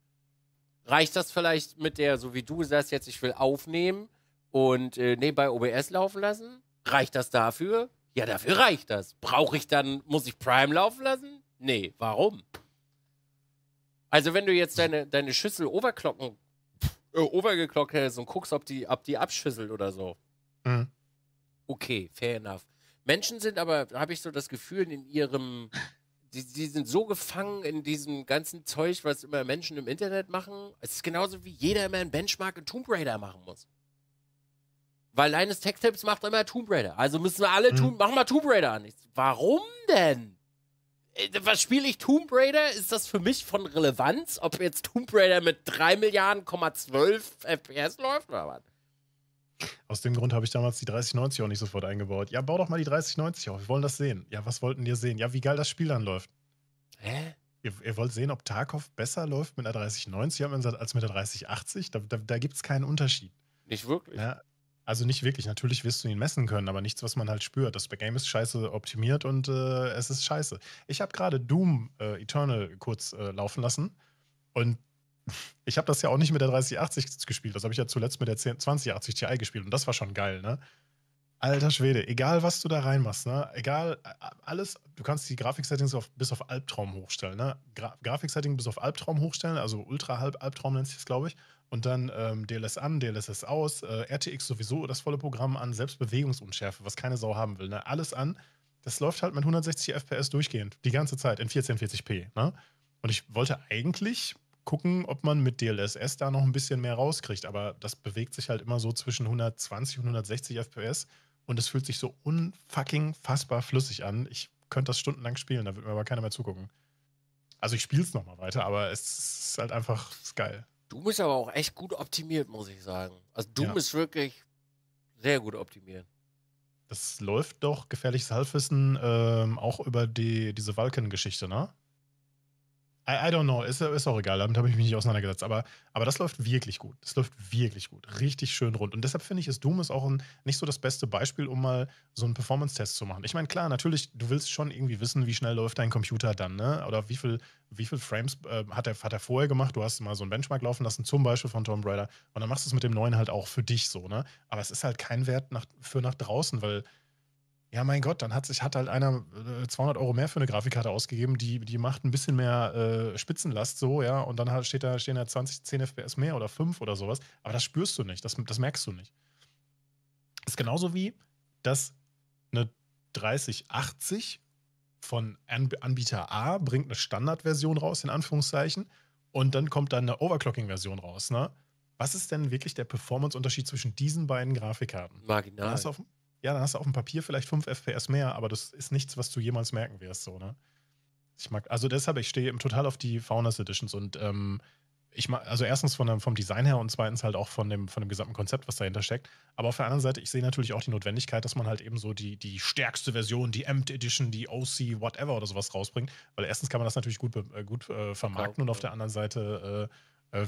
Reicht das vielleicht mit der, so wie du sagst jetzt, ich will aufnehmen und äh, nebenbei O B S laufen lassen? Reicht das dafür? Ja, dafür reicht das. Brauche ich dann, muss ich Prime laufen lassen? Nee, warum? Also wenn du jetzt deine, deine Schüssel overclocken, äh, overgeklockt hättest und guckst, ob die, ob die abschüsselt oder so. Mhm. Okay, fair enough. Menschen sind aber, habe ich so das Gefühl, in ihrem, die, die sind so gefangen in diesem ganzen Zeug, was immer Menschen im Internet machen. Es ist genauso wie jeder immer einen Benchmark in Tomb Raider machen muss. Weil Linus Tech Tips macht immer Tomb Raider. Also müssen wir alle, mhm. tun, machen wir Tomb Raider an. Ich, warum denn? Was spiele ich Tomb Raider? Ist das für mich von Relevanz, ob jetzt Tomb Raider mit drei Milliarden Komma zwölf F P S läuft oder was? Aus dem Grund habe ich damals die dreißig neunzig auch nicht sofort eingebaut. Ja, bau doch mal die dreißig neunzig auf. Wir wollen das sehen. Ja, was wollten wir sehen? Ja, wie geil das Spiel dann läuft. Hä? Ihr, ihr wollt sehen, ob Tarkov besser läuft mit einer dreißig neunzig als mit der dreißig achtzig? Da, da, da gibt es keinen Unterschied. Nicht wirklich. Ja, also nicht wirklich. Natürlich wirst du ihn messen können, aber nichts, was man halt spürt. Das Game ist scheiße optimiert und äh, es ist scheiße. Ich habe gerade Doom äh, Eternal kurz äh, laufen lassen und ich habe das ja auch nicht mit der dreißig achtzig gespielt. Das habe ich ja zuletzt mit der zwanzig achtzig Ti gespielt und das war schon geil, ne? Alter Schwede, egal was du da reinmachst, ne? Egal, alles, du kannst die Grafik-Settings auf, bis auf Albtraum hochstellen, ne? Gra Grafik-Setting bis auf Albtraum hochstellen, also Ultra-Halb-Albtraum nennt sich das, glaube ich. Und dann ähm, D L S an, D L S S aus, äh, R T X sowieso das volle Programm an, selbst Bewegungsunschärfe, was keine Sau haben will, ne? Alles an. Das läuft halt mit hundertsechzig F P S durchgehend, die ganze Zeit in vierzehnhundertvierzig P, ne? Und ich wollte eigentlich gucken, ob man mit D L S S da noch ein bisschen mehr rauskriegt, aber das bewegt sich halt immer so zwischen hundertzwanzig und hundertsechzig F P S und es fühlt sich so unfucking fassbar flüssig an. Ich könnte das stundenlang spielen, da wird mir aber keiner mehr zugucken. Also ich spiele es nochmal weiter, aber es ist halt einfach ist geil. Doom ist aber auch echt gut optimiert, muss ich sagen. Also Doom ja. ist wirklich sehr gut optimiert. Das läuft doch, gefährliches Halbwissen, ähm, auch über die, diese Valken-Geschichte, ne? I, I don't know, ist, ist auch egal, damit habe ich mich nicht auseinandergesetzt. Aber, aber das läuft wirklich gut. Das läuft wirklich gut. Richtig schön rund. Und deshalb finde ich, ist Doom ist auch ein, nicht so das beste Beispiel, um mal so einen Performance-Test zu machen. Ich meine, klar, natürlich, du willst schon irgendwie wissen, wie schnell läuft dein Computer dann, ne? Oder wie viel, wie viel Frames äh, hat er, hat er vorher gemacht. Du hast mal so einen Benchmark laufen lassen, zum Beispiel von Tomb Raider. Und dann machst du es mit dem neuen halt auch für dich so, ne? Aber es ist halt kein Wert nach, für nach draußen, weil... Ja, mein Gott, dann hat sich hat halt einer zweihundert Euro mehr für eine Grafikkarte ausgegeben, die, die macht ein bisschen mehr äh, Spitzenlast so, ja, und dann halt steht da, stehen da zwanzig, zehn F P S mehr oder fünf oder sowas, aber das spürst du nicht, das, das merkst du nicht. Ist genauso wie, dass eine dreißig achtzig von Anbieter A bringt eine Standardversion raus, in Anführungszeichen, und dann kommt dann eine Overclocking-Version raus, ne? Was ist denn wirklich der Performance-Unterschied zwischen diesen beiden Grafikkarten? Marginal. Das auf Ja, dann hast du auf dem Papier vielleicht fünf F P S mehr, aber das ist nichts, was du jemals merken wirst, so, ne? Ich mag, also deshalb, ich stehe total auf die Founders Editions und ähm, ich mag, also erstens von, vom Design her und zweitens halt auch von dem, von dem gesamten Konzept, was dahinter steckt. Aber auf der anderen Seite, ich sehe natürlich auch die Notwendigkeit, dass man halt eben so die, die stärkste Version, die Amped Edition, die O C, whatever oder sowas rausbringt, weil erstens kann man das natürlich gut, äh, gut äh, vermarkten und auf der anderen Seite äh,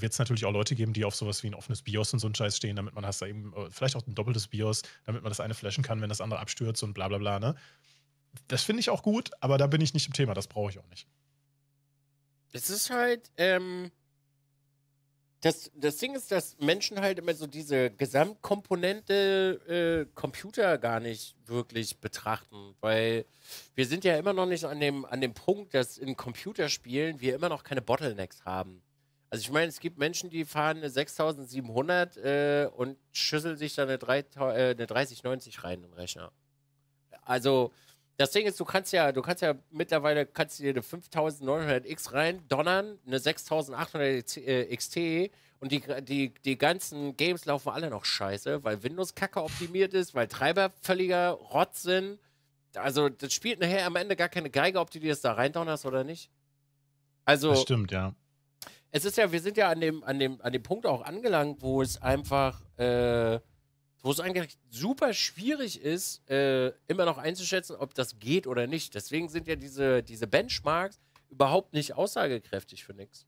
wird es natürlich auch Leute geben, die auf sowas wie ein offenes BIOS und so einen Scheiß stehen, damit man hast da eben vielleicht auch ein doppeltes BIOS, damit man das eine flashen kann, wenn das andere abstürzt und bla bla bla, ne? Das finde ich auch gut, aber da bin ich nicht im Thema, das brauche ich auch nicht. Es ist halt, ähm, das, das Ding ist, dass Menschen halt immer so diese Gesamtkomponente äh, Computer gar nicht wirklich betrachten, weil wir sind ja immer noch nicht an dem, an dem Punkt, dass in Computerspielen wir immer noch keine Bottlenecks haben. Also ich meine, es gibt Menschen, die fahren eine sechstausendsiebenhundert äh, und schüsseln sich dann eine, drei, äh, eine dreißig neunzig rein im Rechner. Also das Ding ist, du kannst ja, du kannst ja mittlerweile kannst du dir eine fünftausendneunhundert X rein donnern, eine sechstausendachthundert X T und die, die, die ganzen Games laufen alle noch scheiße, weil Windows kacke optimiert ist, weil Treiber völliger Rot sind. Also das spielt nachher am Ende gar keine Geige, ob du dir das da rein donnerst oder nicht. Also das stimmt, ja. Es ist ja, wir sind ja an dem, an dem, an dem Punkt auch angelangt, wo es einfach äh, wo es eigentlich super schwierig ist, äh, immer noch einzuschätzen, ob das geht oder nicht. Deswegen sind ja diese, diese Benchmarks überhaupt nicht aussagekräftig für nichts.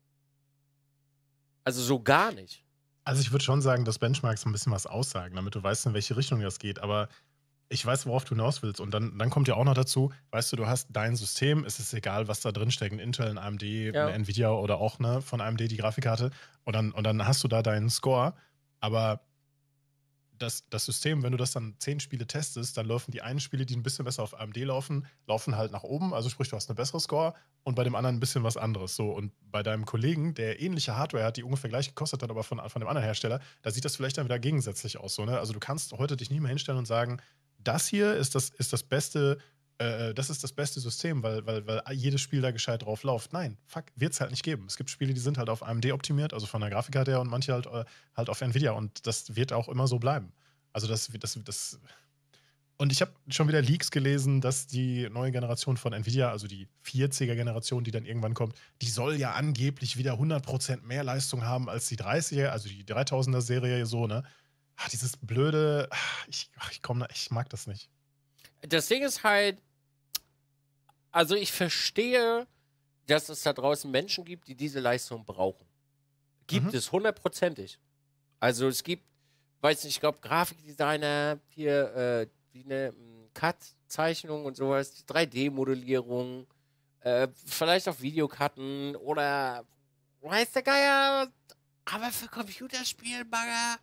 Also so gar nicht. Also ich würde schon sagen, dass Benchmarks ein bisschen was aussagen, damit du weißt, in welche Richtung das geht. Aber ich weiß, worauf du hinaus willst. Und dann, dann kommt ja auch noch dazu, weißt du, du hast dein System, es ist egal, was da drin steckt, ein Intel, ein A M D, ja. eine Nvidia oder auch ne, von A M D die Grafikkarte. Und dann, und dann hast du da deinen Score. Aber das, das System, wenn du das dann zehn Spiele testest, dann laufen die einen Spiele, die ein bisschen besser auf A M D laufen, laufen halt nach oben. Also sprich, du hast eine bessere Score und bei dem anderen ein bisschen was anderes. So, und bei deinem Kollegen, der ähnliche Hardware hat, die ungefähr gleich gekostet hat, aber von, von dem anderen Hersteller, da sieht das vielleicht dann wieder gegensätzlich aus. So, ne? Also du kannst heute dich nicht mehr hinstellen und sagen, das hier ist das, ist das beste, äh, das ist das beste System, weil, weil, weil jedes Spiel da gescheit drauf läuft. Nein, fuck, wird es halt nicht geben. Es gibt Spiele, die sind halt auf A M D optimiert, also von der Grafikkarte her und manche halt, äh, halt auf Nvidia und das wird auch immer so bleiben. Also das, das, das und ich habe schon wieder Leaks gelesen, dass die neue Generation von Nvidia, also die vierziger-Generation, die dann irgendwann kommt, die soll ja angeblich wieder hundert Prozent mehr Leistung haben als die dreißiger, also die dreitausender-Serie so, ne? Ach, dieses blöde, ich, ich komme, ich mag das nicht. Das Ding ist halt, also ich verstehe, dass es da draußen Menschen gibt, die diese Leistung brauchen. Gibt mhm. es hundertprozentig. Also es gibt, weiß nicht, ich glaube Grafikdesigner, hier äh, die eine Cut-Zeichnung und sowas, drei D-Modellierung, äh, vielleicht auch Videokarten oder weiß der Geier, aber für Computerspiele, Bagger.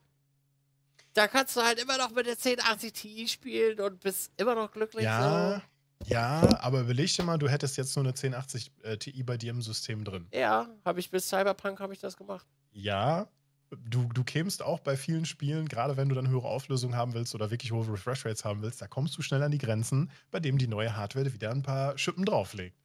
Da kannst du halt immer noch mit der zehn achtzig Ti spielen und bist immer noch glücklich. Ja, so. Ja, aber überleg dir mal, du hättest jetzt nur eine zehn achtzig äh, Ti bei dir im System drin. Ja, habe ich bis Cyberpunk habe ich das gemacht. Ja, du, du kämst auch bei vielen Spielen, gerade wenn du dann höhere Auflösungen haben willst oder wirklich hohe Refresh Rates haben willst, da kommst du schnell an die Grenzen, bei dem die neue Hardware wieder ein paar Schippen drauflegt.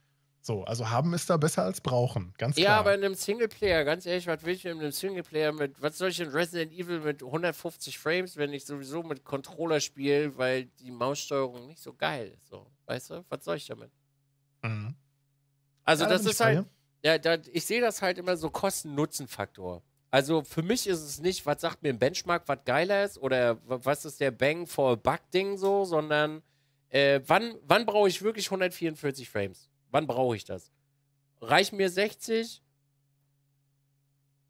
So, also haben ist da besser als brauchen, ganz klar. Ja, aber in einem Singleplayer, ganz ehrlich, was will ich in einem Singleplayer mit, was soll ich in Resident Evil mit hundertfünfzig Frames, wenn ich sowieso mit Controller spiele, weil die Maussteuerung nicht so geil ist, so, weißt du, was soll ich damit? Mhm. Also ja, das ist halt, ja, da, ich sehe das halt immer so Kosten-Nutzen-Faktor. Also für mich ist es nicht, was sagt mir ein Benchmark, was geiler ist oder was ist der Bang-for-Buck-Ding so, sondern äh, wann, wann brauche ich wirklich hundertvierundvierzig Frames? Wann brauche ich das? Reicht mir sechzig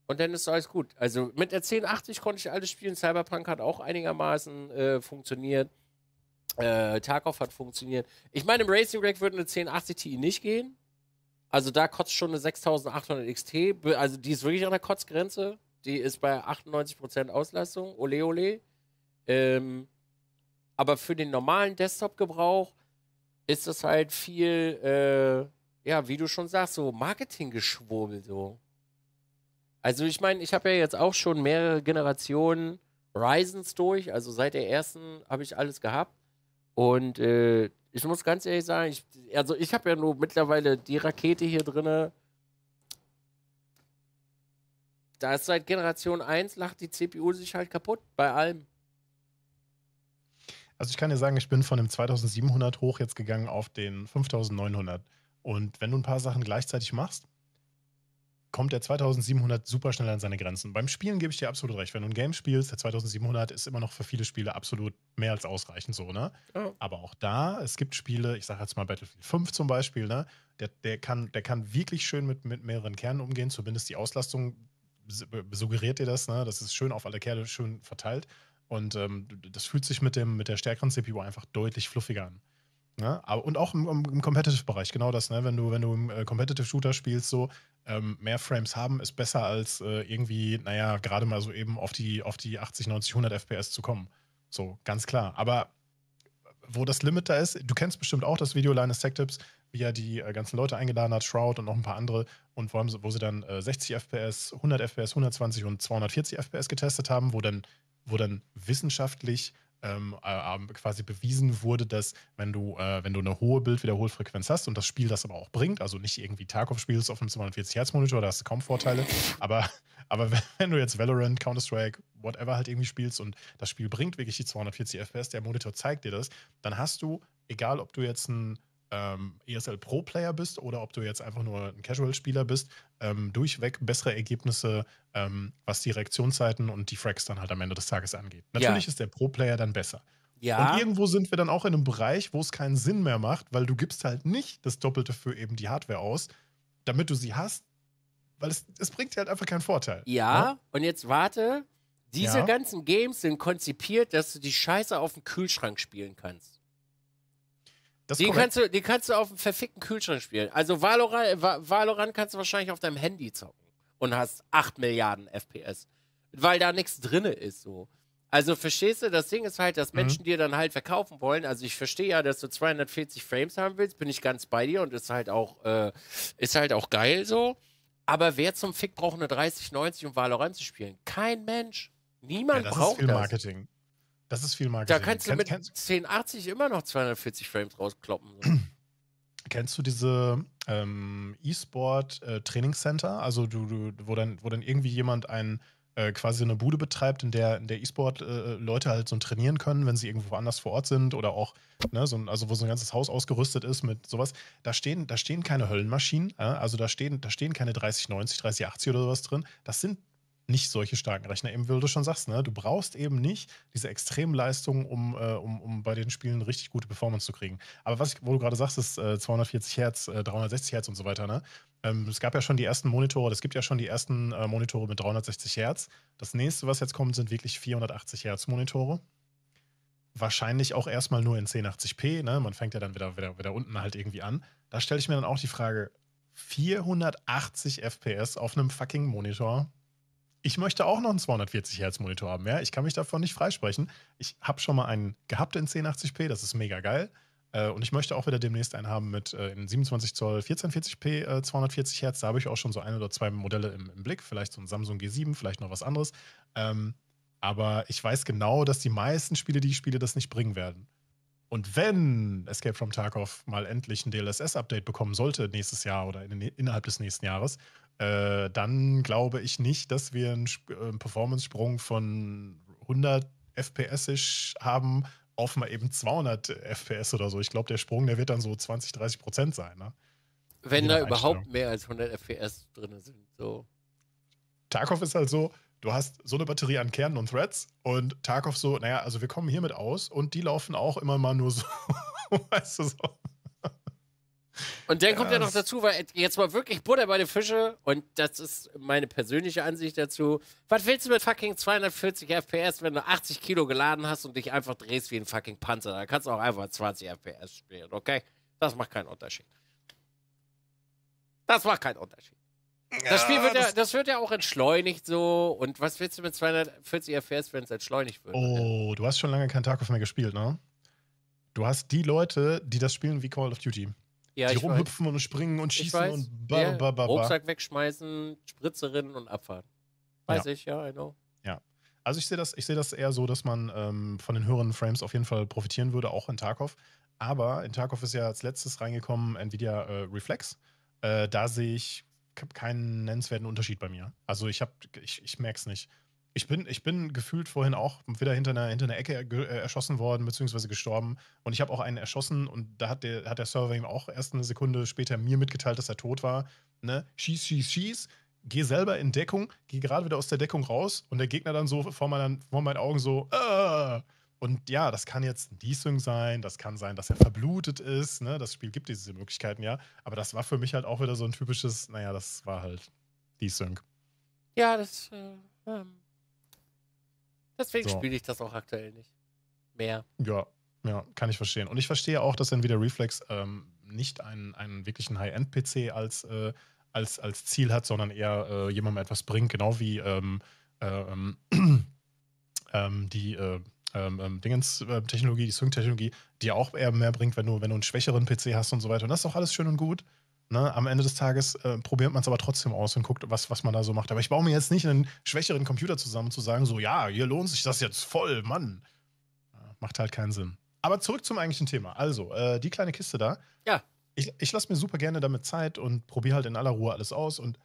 und dann ist alles gut. Also mit der zehn achtzig konnte ich alles spielen. Cyberpunk hat auch einigermaßen äh, funktioniert. Äh, Tarkov hat funktioniert. Ich meine, im Racing Rack würde eine zehn achtzig Ti nicht gehen. Also da kotzt schon eine sechstausendachthundert X T. Also die ist wirklich an der Kotzgrenze. Die ist bei achtundneunzig Prozent Auslastung. Ole, ole. Ähm, aber für den normalen Desktop-Gebrauch ist das halt viel, äh, ja, wie du schon sagst, so Marketinggeschwurbel so. Also ich meine, ich habe ja jetzt auch schon mehrere Generationen Ryzens durch, also seit der ersten habe ich alles gehabt und äh, ich muss ganz ehrlich sagen, ich, also ich habe ja nur mittlerweile die Rakete hier drinne. Da ist seit Generation eins lacht die C P U sich halt kaputt bei allem. Also ich kann dir sagen, ich bin von dem zweitausendsiebenhundert hoch jetzt gegangen auf den fünftausendneunhundert. Und wenn du ein paar Sachen gleichzeitig machst, kommt der zweitausendsiebenhundert super schnell an seine Grenzen. Beim Spielen gebe ich dir absolut recht. Wenn du ein Game spielst, der zweitausendsiebenhundert ist immer noch für viele Spiele absolut mehr als ausreichend so, ne? Oh. Aber auch da, es gibt Spiele, ich sage jetzt mal Battlefield fünf zum Beispiel, ne? Der, der, kann, der kann wirklich schön mit, mit mehreren Kernen umgehen, zumindest die Auslastung suggeriert dir das, ne? Das ist schön auf alle Kerle schön verteilt. Und ähm, das fühlt sich mit, dem, mit der stärkeren C P U einfach deutlich fluffiger an. Ja? Aber, und auch im, im Competitive-Bereich, genau das, ne? Wenn du, wenn du im äh, Competitive-Shooter spielst, so ähm, mehr Frames haben, ist besser als äh, irgendwie, naja, gerade mal so eben auf die, auf die achtzig, neunzig, hundert F P S zu kommen. So, ganz klar. Aber wo das Limit da ist, du kennst bestimmt auch das Video Linus Tech Tips, wie er die äh, ganzen Leute eingeladen hat, Shroud und noch ein paar andere, und vor allem, wo sie dann äh, sechzig F P S, hundert F P S, hundertzwanzig und zweihundertvierzig F P S getestet haben, wo dann wo dann wissenschaftlich ähm, äh, quasi bewiesen wurde, dass wenn du, äh, wenn du eine hohe Bildwiederholfrequenz hast und das Spiel das aber auch bringt, also nicht irgendwie Tarkov spielst auf einem zweihundertvierzig Hertz Monitor, da hast du kaum Vorteile, aber, aber wenn du jetzt Valorant, Counter-Strike, whatever halt irgendwie spielst und das Spiel bringt wirklich die zweihundertvierzig F P S, der Monitor zeigt dir das, dann hast du, egal ob du jetzt ein ähm, E S L-Pro-Player bist oder ob du jetzt einfach nur ein Casual-Spieler bist, ähm, durchweg bessere Ergebnisse, ähm, was die Reaktionszeiten und die Frags dann halt am Ende des Tages angeht. Natürlich ja. ist der Pro-Player dann besser. Ja. Und irgendwo sind wir dann auch in einem Bereich, wo es keinen Sinn mehr macht, weil du gibst halt nicht das Doppelte für eben die Hardware aus, damit du sie hast, weil es, es bringt dir halt einfach keinen Vorteil. Ja, ja? Und jetzt warte, diese ja. ganzen Games sind konzipiert, dass du die Scheiße auf dem Kühlschrank spielen kannst. Das die, kannst du, die kannst du auf dem verfickten Kühlschrank spielen. Also Valorant, Valorant kannst du wahrscheinlich auf deinem Handy zocken und hast acht Milliarden F P S, weil da nichts drin ist, so. Also verstehst du, das Ding ist halt, dass Menschen mhm. dir dann halt verkaufen wollen. Also ich verstehe ja, dass du zweihundertvierzig Frames haben willst, bin ich ganz bei dir und ist halt auch, äh, ist halt auch geil so. Aber wer zum Fick braucht eine dreißig neunzig, um Valorant zu spielen? Kein Mensch. Niemand ja, das braucht ist viel das. Marketing. Das ist viel Marketing. Da kannst du mit zehn achtzig immer noch zweihundertvierzig Frames rauskloppen. So. Kennst du diese ähm, E-Sport-Trainingscenter? Äh, also du, du, wo, dann, wo dann irgendwie jemand einen quasi eine Bude betreibt, in der in der E-Sport äh, Leute halt so trainieren können, wenn sie irgendwo anders vor Ort sind oder auch, ne, so ein, also wo so ein ganzes Haus ausgerüstet ist mit sowas. Da stehen, da stehen keine Höllenmaschinen, äh? also da stehen, da stehen keine dreißig neunzig, dreißig achtzig oder sowas drin. Das sind nicht solche starken Rechner, eben wie du schon sagst, ne? Du brauchst eben nicht diese Extremleistungen, um, äh, um, um bei den Spielen richtig gute Performance zu kriegen. Aber was, wo du gerade sagst, ist äh, zweihundertvierzig Hertz, äh, dreihundertsechzig Hertz und so weiter, ne? Ähm, es gab ja schon die ersten Monitore, es gibt ja schon die ersten äh, Monitore mit dreihundertsechzig Hertz. Das nächste, was jetzt kommt, sind wirklich vierhundertachtzig Hertz Monitore. Wahrscheinlich auch erstmal nur in zehn achtzig p, ne? Man fängt ja dann wieder, wieder, wieder unten halt irgendwie an. Da stelle ich mir dann auch die Frage, vierhundertachtzig F P S auf einem fucking Monitor? Ich möchte auch noch einen zweihundertvierzig Hertz Monitor haben, ja? Ich kann mich davon nicht freisprechen. Ich habe schon mal einen gehabt in zehn achtzig p, das ist mega geil. Äh, und ich möchte auch wieder demnächst einen haben mit äh, in siebenundzwanzig Zoll vierzehnhundertvierzig p, äh, zweihundertvierzig Hertz. Da habe ich auch schon so ein oder zwei Modelle im, im Blick. Vielleicht so ein Samsung G sieben, vielleicht noch was anderes. Ähm, aber ich weiß genau, dass die meisten Spiele, die ich spiele, das nicht bringen werden. Und wenn Escape from Tarkov mal endlich ein D L S S-Update bekommen sollte nächstes Jahr oder in, innerhalb des nächsten Jahres, äh, dann glaube ich nicht, dass wir einen, einen Performance-Sprung von hundert F P S-isch haben auf mal eben zweihundert F P S oder so. Ich glaube, der Sprung, der wird dann so zwanzig, dreißig Prozent sein. Ne? Wenn da überhaupt mehr als hundert F P S drin sind. So. Tarkov ist halt so, du hast so eine Batterie an Kernen und Threads und Tarkov so, naja, also wir kommen hiermit aus und die laufen auch immer mal nur so, weißt du, so. Und dann kommt ja, ja noch dazu, weil jetzt mal wirklich Butter bei den Fische und das ist meine persönliche Ansicht dazu. Was willst du mit fucking zweihundertvierzig F P S, wenn du achtzig Kilo geladen hast und dich einfach drehst wie ein fucking Panzer? Da kannst du auch einfach zwanzig F P S spielen, okay? Das macht keinen Unterschied. Das macht keinen Unterschied. Ja, das Spiel wird ja, das, das wird ja auch entschleunigt so. Und was willst du mit zweihundertvierzig F P S, wenn es entschleunigt wird? Oh, du hast schon lange keinen Tarkov mehr gespielt, ne? Du hast die Leute, die das spielen wie Call of Duty. Ja, die rumhüpfen weiß. und springen und schießen und ba, ba, ba, ba. Rucksack wegschmeißen, Spritzerinnen und abfahren. Weiß ja. ich, ja, I know. Ja. Also ich sehe das, ich sehe das eher so, dass man ähm, von den höheren Frames auf jeden Fall profitieren würde, auch in Tarkov. Aber in Tarkov ist ja als letztes reingekommen Nvidia äh, Reflex. Äh, da sehe ich keinen nennenswerten Unterschied bei mir. Also ich habe, ich, ich merke es nicht. Ich bin, ich bin gefühlt vorhin auch wieder hinter einer, hinter einer Ecke erschossen worden, beziehungsweise gestorben. Und ich habe auch einen erschossen und da hat der, hat der Server ihm auch erst eine Sekunde später mir mitgeteilt, dass er tot war. Ne? Schieß, schieß, schieß. Geh selber in Deckung, geh gerade wieder aus der Deckung raus und der Gegner dann so vor meinen, vor meinen Augen so, äh. Und ja, das kann jetzt ein Desync sein, das kann sein, dass er verblutet ist, ne? Das Spiel gibt diese Möglichkeiten, ja. Aber das war für mich halt auch wieder so ein typisches, naja, das war halt Desync. Ja, das, äh, ähm. Deswegen so. spiele ich das auch aktuell nicht mehr. Ja, ja, kann ich verstehen. Und ich verstehe auch, dass Nvidia Reflex ähm, nicht einen, einen wirklichen High-End-P C als, äh, als, als Ziel hat, sondern eher äh, jemandem etwas bringt, genau wie ähm, ähm, ähm, die äh, ähm, Dingens-Technologie, die Sync-Technologie, die auch eher mehr bringt, wenn du, wenn du einen schwächeren P C hast und so weiter. Und das ist auch alles schön und gut. Ne, am Ende des Tages äh, probiert man es aber trotzdem aus und guckt, was, was man da so macht. Aber ich baue mir jetzt nicht einen schwächeren Computer zusammen, zu sagen, so, ja, hier lohnt sich das jetzt voll, Mann. Ja, macht halt keinen Sinn. Aber zurück zum eigentlichen Thema. Also, äh, die kleine Kiste da. Ja. Ich, ich lasse mir super gerne damit Zeit und probiere halt in aller Ruhe alles aus. Und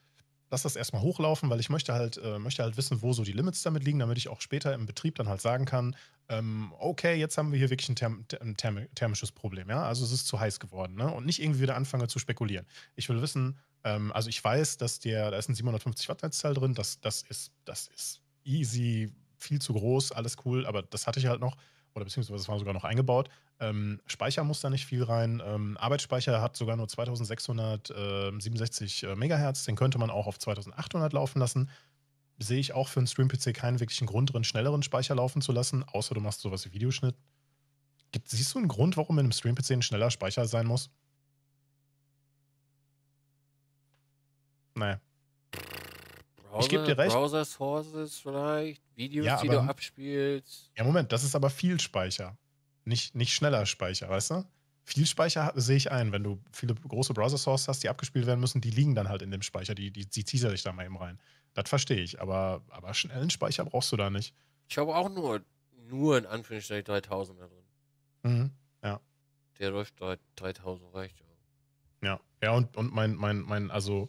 lass das erstmal hochlaufen, weil ich möchte halt, äh, möchte halt wissen, wo so die Limits damit liegen, damit ich auch später im Betrieb dann halt sagen kann, ähm, okay, jetzt haben wir hier wirklich ein, therm ein therm thermisches Problem, ja, also es ist zu heiß geworden, ne? Und nicht irgendwie wieder anfange zu spekulieren. Ich will wissen, ähm, also ich weiß, dass der, da ist ein siebenhundertfünfzig Watt Netzteil drin, das, das, ist, das ist easy, viel zu groß, alles cool, aber das hatte ich halt noch, oder beziehungsweise es war sogar noch eingebaut. Ähm, Speicher muss da nicht viel rein. Ähm, Arbeitsspeicher hat sogar nur zweitausendsechshundertsiebenundsechzig äh, Megahertz. Den könnte man auch auf zweitausendachthundert laufen lassen. Sehe ich auch für einen Stream-P C keinen wirklichen Grund drin, schnelleren Speicher laufen zu lassen, außer du machst sowas wie Videoschnitt. Gibt, siehst du einen Grund, warum in einem Stream-P C ein schneller Speicher sein muss? Naja. Ich gebe dir recht. Browser-Sources vielleicht, Videos, ja, aber, die du abspielst. Ja, Moment, das ist aber viel Speicher. Nicht, nicht schneller Speicher, weißt du? Viel Speicher sehe ich ein, wenn du viele große Browser-Sources hast, die abgespielt werden müssen, die liegen dann halt in dem Speicher, die, die, die ziehst du dich da mal eben rein. Das verstehe ich, aber, aber schnellen Speicher brauchst du da nicht. Ich habe auch nur, nur in Anführungszeichen dreitausend da drin. Mhm, ja. Der läuft dreitausend, reicht ja. Ja, ja, und, und mein, mein, mein, also...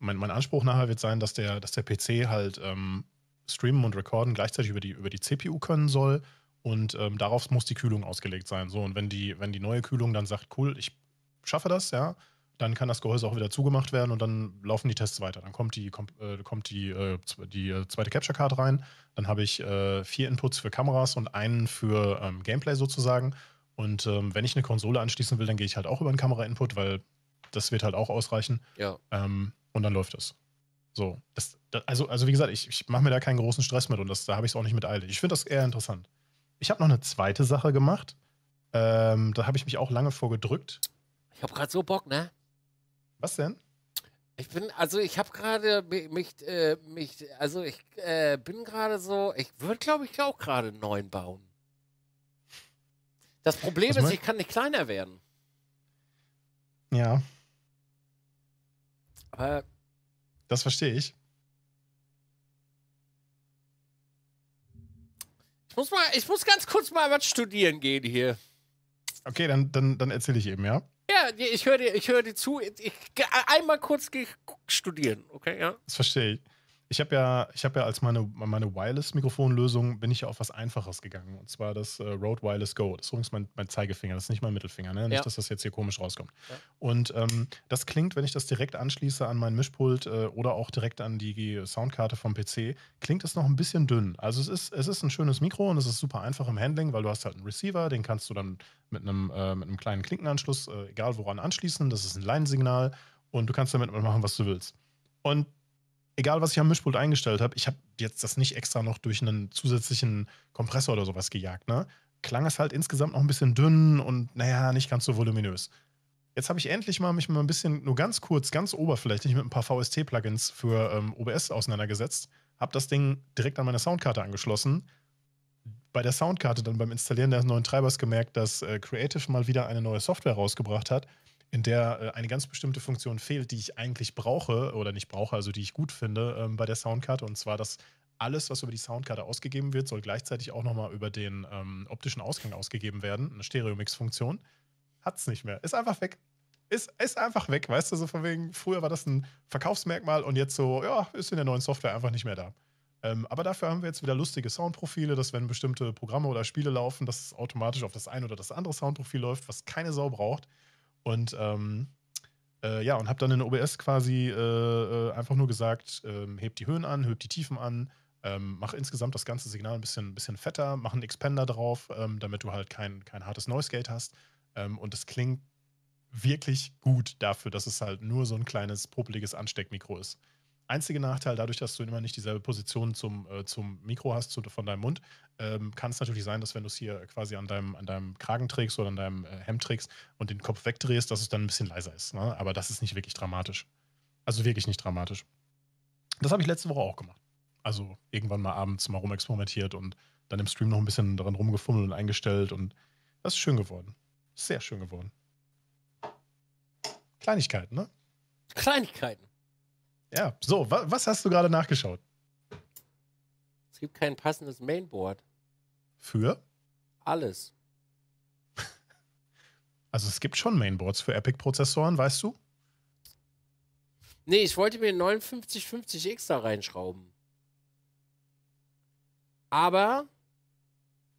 Mein, mein Anspruch nachher wird sein, dass der, dass der P C halt ähm, streamen und recorden gleichzeitig über die, über die C P U können soll und ähm, darauf muss die Kühlung ausgelegt sein. So, und wenn die, wenn die neue Kühlung dann sagt, cool, ich schaffe das, ja, dann kann das Gehäuse auch wieder zugemacht werden und dann laufen die Tests weiter. Dann kommt die, kommt, äh, kommt die, äh, die zweite Capture Card rein, dann habe ich äh, vier Inputs für Kameras und einen für ähm, Gameplay sozusagen. Und ähm, wenn ich eine Konsole anschließen will, dann gehe ich halt auch über einen Kamera-Input, weil das wird halt auch ausreichen. Ja. Ähm, und dann läuft es. So. Das, das, also, also wie gesagt, ich, ich mache mir da keinen großen Stress mit und das, da habe ich es auch nicht mit eilig. Ich finde das eher interessant. Ich habe noch eine zweite Sache gemacht. Ähm, da habe ich mich auch lange vorgedrückt. Ich habe gerade so Bock, ne? Was denn? Ich bin, also ich habe gerade mich, äh, mich, also ich äh, bin gerade so, ich würde glaube ich auch gerade einen neuen bauen. Das Problem ist, ich kann nicht kleiner werden. Ja. Aber das verstehe ich. Ich muss, mal, ich muss ganz kurz mal was studieren gehen hier. Okay, dann, dann, dann erzähle ich eben, ja? Ja, ich höre dir, ich hör dir zu. Ich, einmal kurz studieren, okay, ja? Das verstehe ich. Ich habe ja, ich hab ja als meine, meine Wireless-Mikrofonlösung bin ich ja auf was Einfaches gegangen. Und zwar das äh, Rode Wireless Go. Das ist übrigens mein, mein Zeigefinger, das ist nicht mein Mittelfinger. Ne? Nicht, ja. dass das jetzt hier komisch rauskommt. Ja. Und ähm, das klingt, wenn ich das direkt anschließe an mein Mischpult äh, oder auch direkt an die Soundkarte vom P C, klingt es noch ein bisschen dünn. Also es ist, es ist ein schönes Mikro und es ist super einfach im Handling, weil du hast halt einen Receiver, den kannst du dann mit einem, äh, mit einem kleinen Klinkenanschluss, äh, egal woran, anschließen. Das ist ein Leinensignal und du kannst damit machen, was du willst. Und egal, was ich am Mischpult eingestellt habe, ich habe jetzt das nicht extra noch durch einen zusätzlichen Kompressor oder sowas gejagt, ne? Klang es halt insgesamt noch ein bisschen dünn und, naja, nicht ganz so voluminös. Jetzt habe ich endlich mal mich mal ein bisschen, nur ganz kurz, ganz oberflächlich mit ein paar V S T-Plugins für ähm, O B S auseinandergesetzt, habe das Ding direkt an meine Soundkarte angeschlossen, bei der Soundkarte dann beim Installieren des neuen Treibers gemerkt, dass äh, Creative mal wieder eine neue Software rausgebracht hat, in der eine ganz bestimmte Funktion fehlt, die ich eigentlich brauche oder nicht brauche, also die ich gut finde ähm, bei der Soundkarte. Und zwar, dass alles, was über die Soundkarte ausgegeben wird, soll gleichzeitig auch nochmal über den ähm, optischen Ausgang ausgegeben werden. Eine Stereo-Mix-Funktion. Hat's nicht mehr. Ist einfach weg. Ist, ist einfach weg, weißt du, so von wegen, früher war das ein Verkaufsmerkmal und jetzt so, ja, ist in der neuen Software einfach nicht mehr da. Ähm, aber dafür haben wir jetzt wieder lustige Soundprofile, dass wenn bestimmte Programme oder Spiele laufen, dass es automatisch auf das ein oder das andere Soundprofil läuft, was keine Sau braucht. Und ähm, äh, ja, und habe dann in O B S quasi äh, einfach nur gesagt, äh, hebt die Höhen an, hebt die Tiefen an, ähm, mach insgesamt das ganze Signal ein bisschen, bisschen fetter, mach einen Expander drauf, ähm, damit du halt kein, kein hartes Noise Gate hast. Ähm, und das klingt wirklich gut dafür, dass es halt nur so ein kleines, popeliges Ansteckmikro ist. Einziger Nachteil, dadurch, dass du immer nicht dieselbe Position zum, äh, zum Mikro hast, zu, von deinem Mund, ähm, kann es natürlich sein, dass wenn du es hier quasi an deinem, an deinem Kragen trägst oder an deinem äh, Hemd trägst und den Kopf wegdrehst, dass es dann ein bisschen leiser ist. Ne? Aber das ist nicht wirklich dramatisch. Also wirklich nicht dramatisch. Das habe ich letzte Woche auch gemacht. Also irgendwann mal abends mal rumexperimentiert und dann im Stream noch ein bisschen dran rumgefummelt und eingestellt und das ist schön geworden. Sehr schön geworden. Kleinigkeiten, ne? Kleinigkeiten. Ja, so, wa was hast du gerade nachgeschaut? Es gibt kein passendes Mainboard. Für? Alles. Also es gibt schon Mainboards für Epic-Prozessoren, weißt du? Nee, ich wollte mir neunundfünfzig fünfzig X da reinschrauben. Aber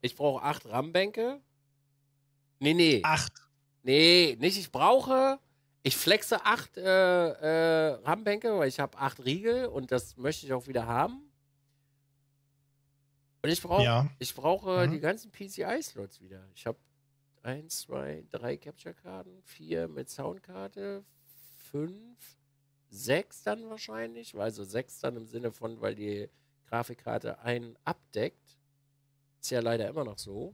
ich brauche acht RAM-Bänke. Nee, nee. Acht. Nee, nicht ich brauche... Ich flexe acht äh, äh, RAM-Bänke, weil ich habe acht Riegel und das möchte ich auch wieder haben. Und ich brauche ja. ich brauche mhm. die ganzen P C I-Slots wieder. Ich habe eins, zwei, drei Capture-Karten, vier mit Soundkarte, fünf, sechs dann wahrscheinlich. Also sechs dann im Sinne von, weil die Grafikkarte einen abdeckt. Ist ja leider immer noch so.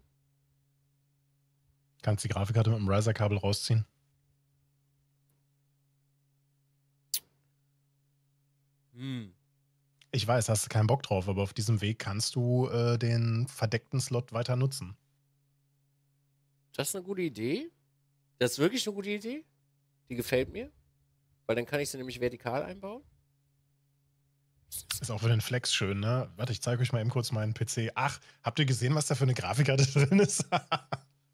Kannst die Grafikkarte mit dem Riser-Kabel rausziehen? Hm. Ich weiß, hast du keinen Bock drauf, aber auf diesem Weg kannst du äh, den verdeckten Slot weiter nutzen. Das ist eine gute Idee. Das ist wirklich eine gute Idee. Die gefällt mir. Weil dann kann ich sie nämlich vertikal einbauen. Ist auch für den Flex schön, ne? Warte, ich zeige euch mal eben kurz meinen P C. Ach, habt ihr gesehen, was da für eine Grafikkarte drin ist?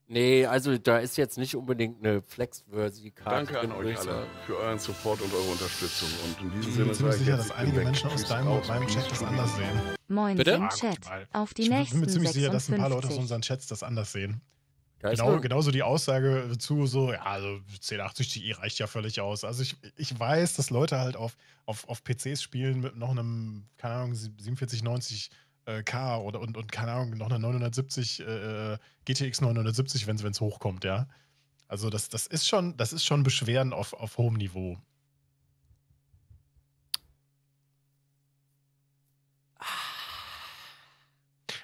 Nee, also da ist jetzt nicht unbedingt eine Flex-Versi-Karte. Danke an euch alle für euren Support und eure Unterstützung. Und in diesem Sinne, ich bin ziemlich sicher, dass einige Menschen aus deinem Chat das anders sehen. Moin, im Chat. Auf die nächsten sechsundfünfzig. Ich bin mir ziemlich sicher, dass ein paar Leute aus unseren Chats das anders sehen. Genau, genauso die Aussage zu so, ja, also zehn achtzig Ti reicht ja völlig aus. Also ich, ich weiß, dass Leute halt auf, auf, auf P Cs spielen mit noch einem, keine Ahnung, siebenundvierzig neunzig K oder und, und keine Ahnung, noch eine neunhundertsiebzig, äh, G T X neunhundertsiebzig, wenn es hochkommt, ja. Also das, das ist schon, das ist schon Beschwerden auf, auf hohem Niveau.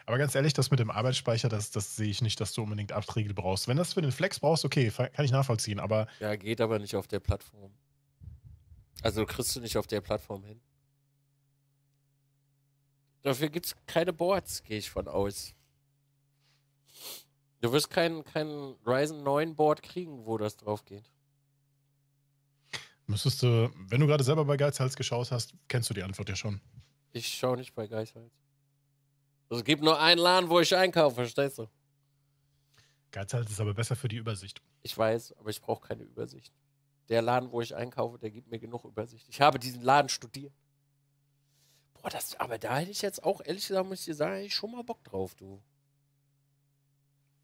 Aber ganz ehrlich, das mit dem Arbeitsspeicher, das, das sehe ich nicht, dass du unbedingt Acht Riegel brauchst. Wenn das für den Flex brauchst, okay, kann ich nachvollziehen, aber... Ja, geht aber nicht auf der Plattform. Also kriegst du nicht auf der Plattform hin. Dafür gibt es keine Boards, gehe ich von aus. Du wirst keinen kein Ryzen neun Board kriegen, wo das drauf geht. Müsstest du, wenn du gerade selber bei Geizhals geschaut hast, kennst du die Antwort ja schon. Ich schaue nicht bei Geizhals. Es gibt nur einen Laden, wo ich einkaufe, verstehst du? Geizhals ist aber besser für die Übersicht. Ich weiß, aber ich brauche keine Übersicht. Der Laden, wo ich einkaufe, der gibt mir genug Übersicht. Ich habe diesen Laden studiert. Boah, das, aber da hätte ich jetzt auch, ehrlich gesagt, muss ich dir sagen, schon mal Bock drauf, du.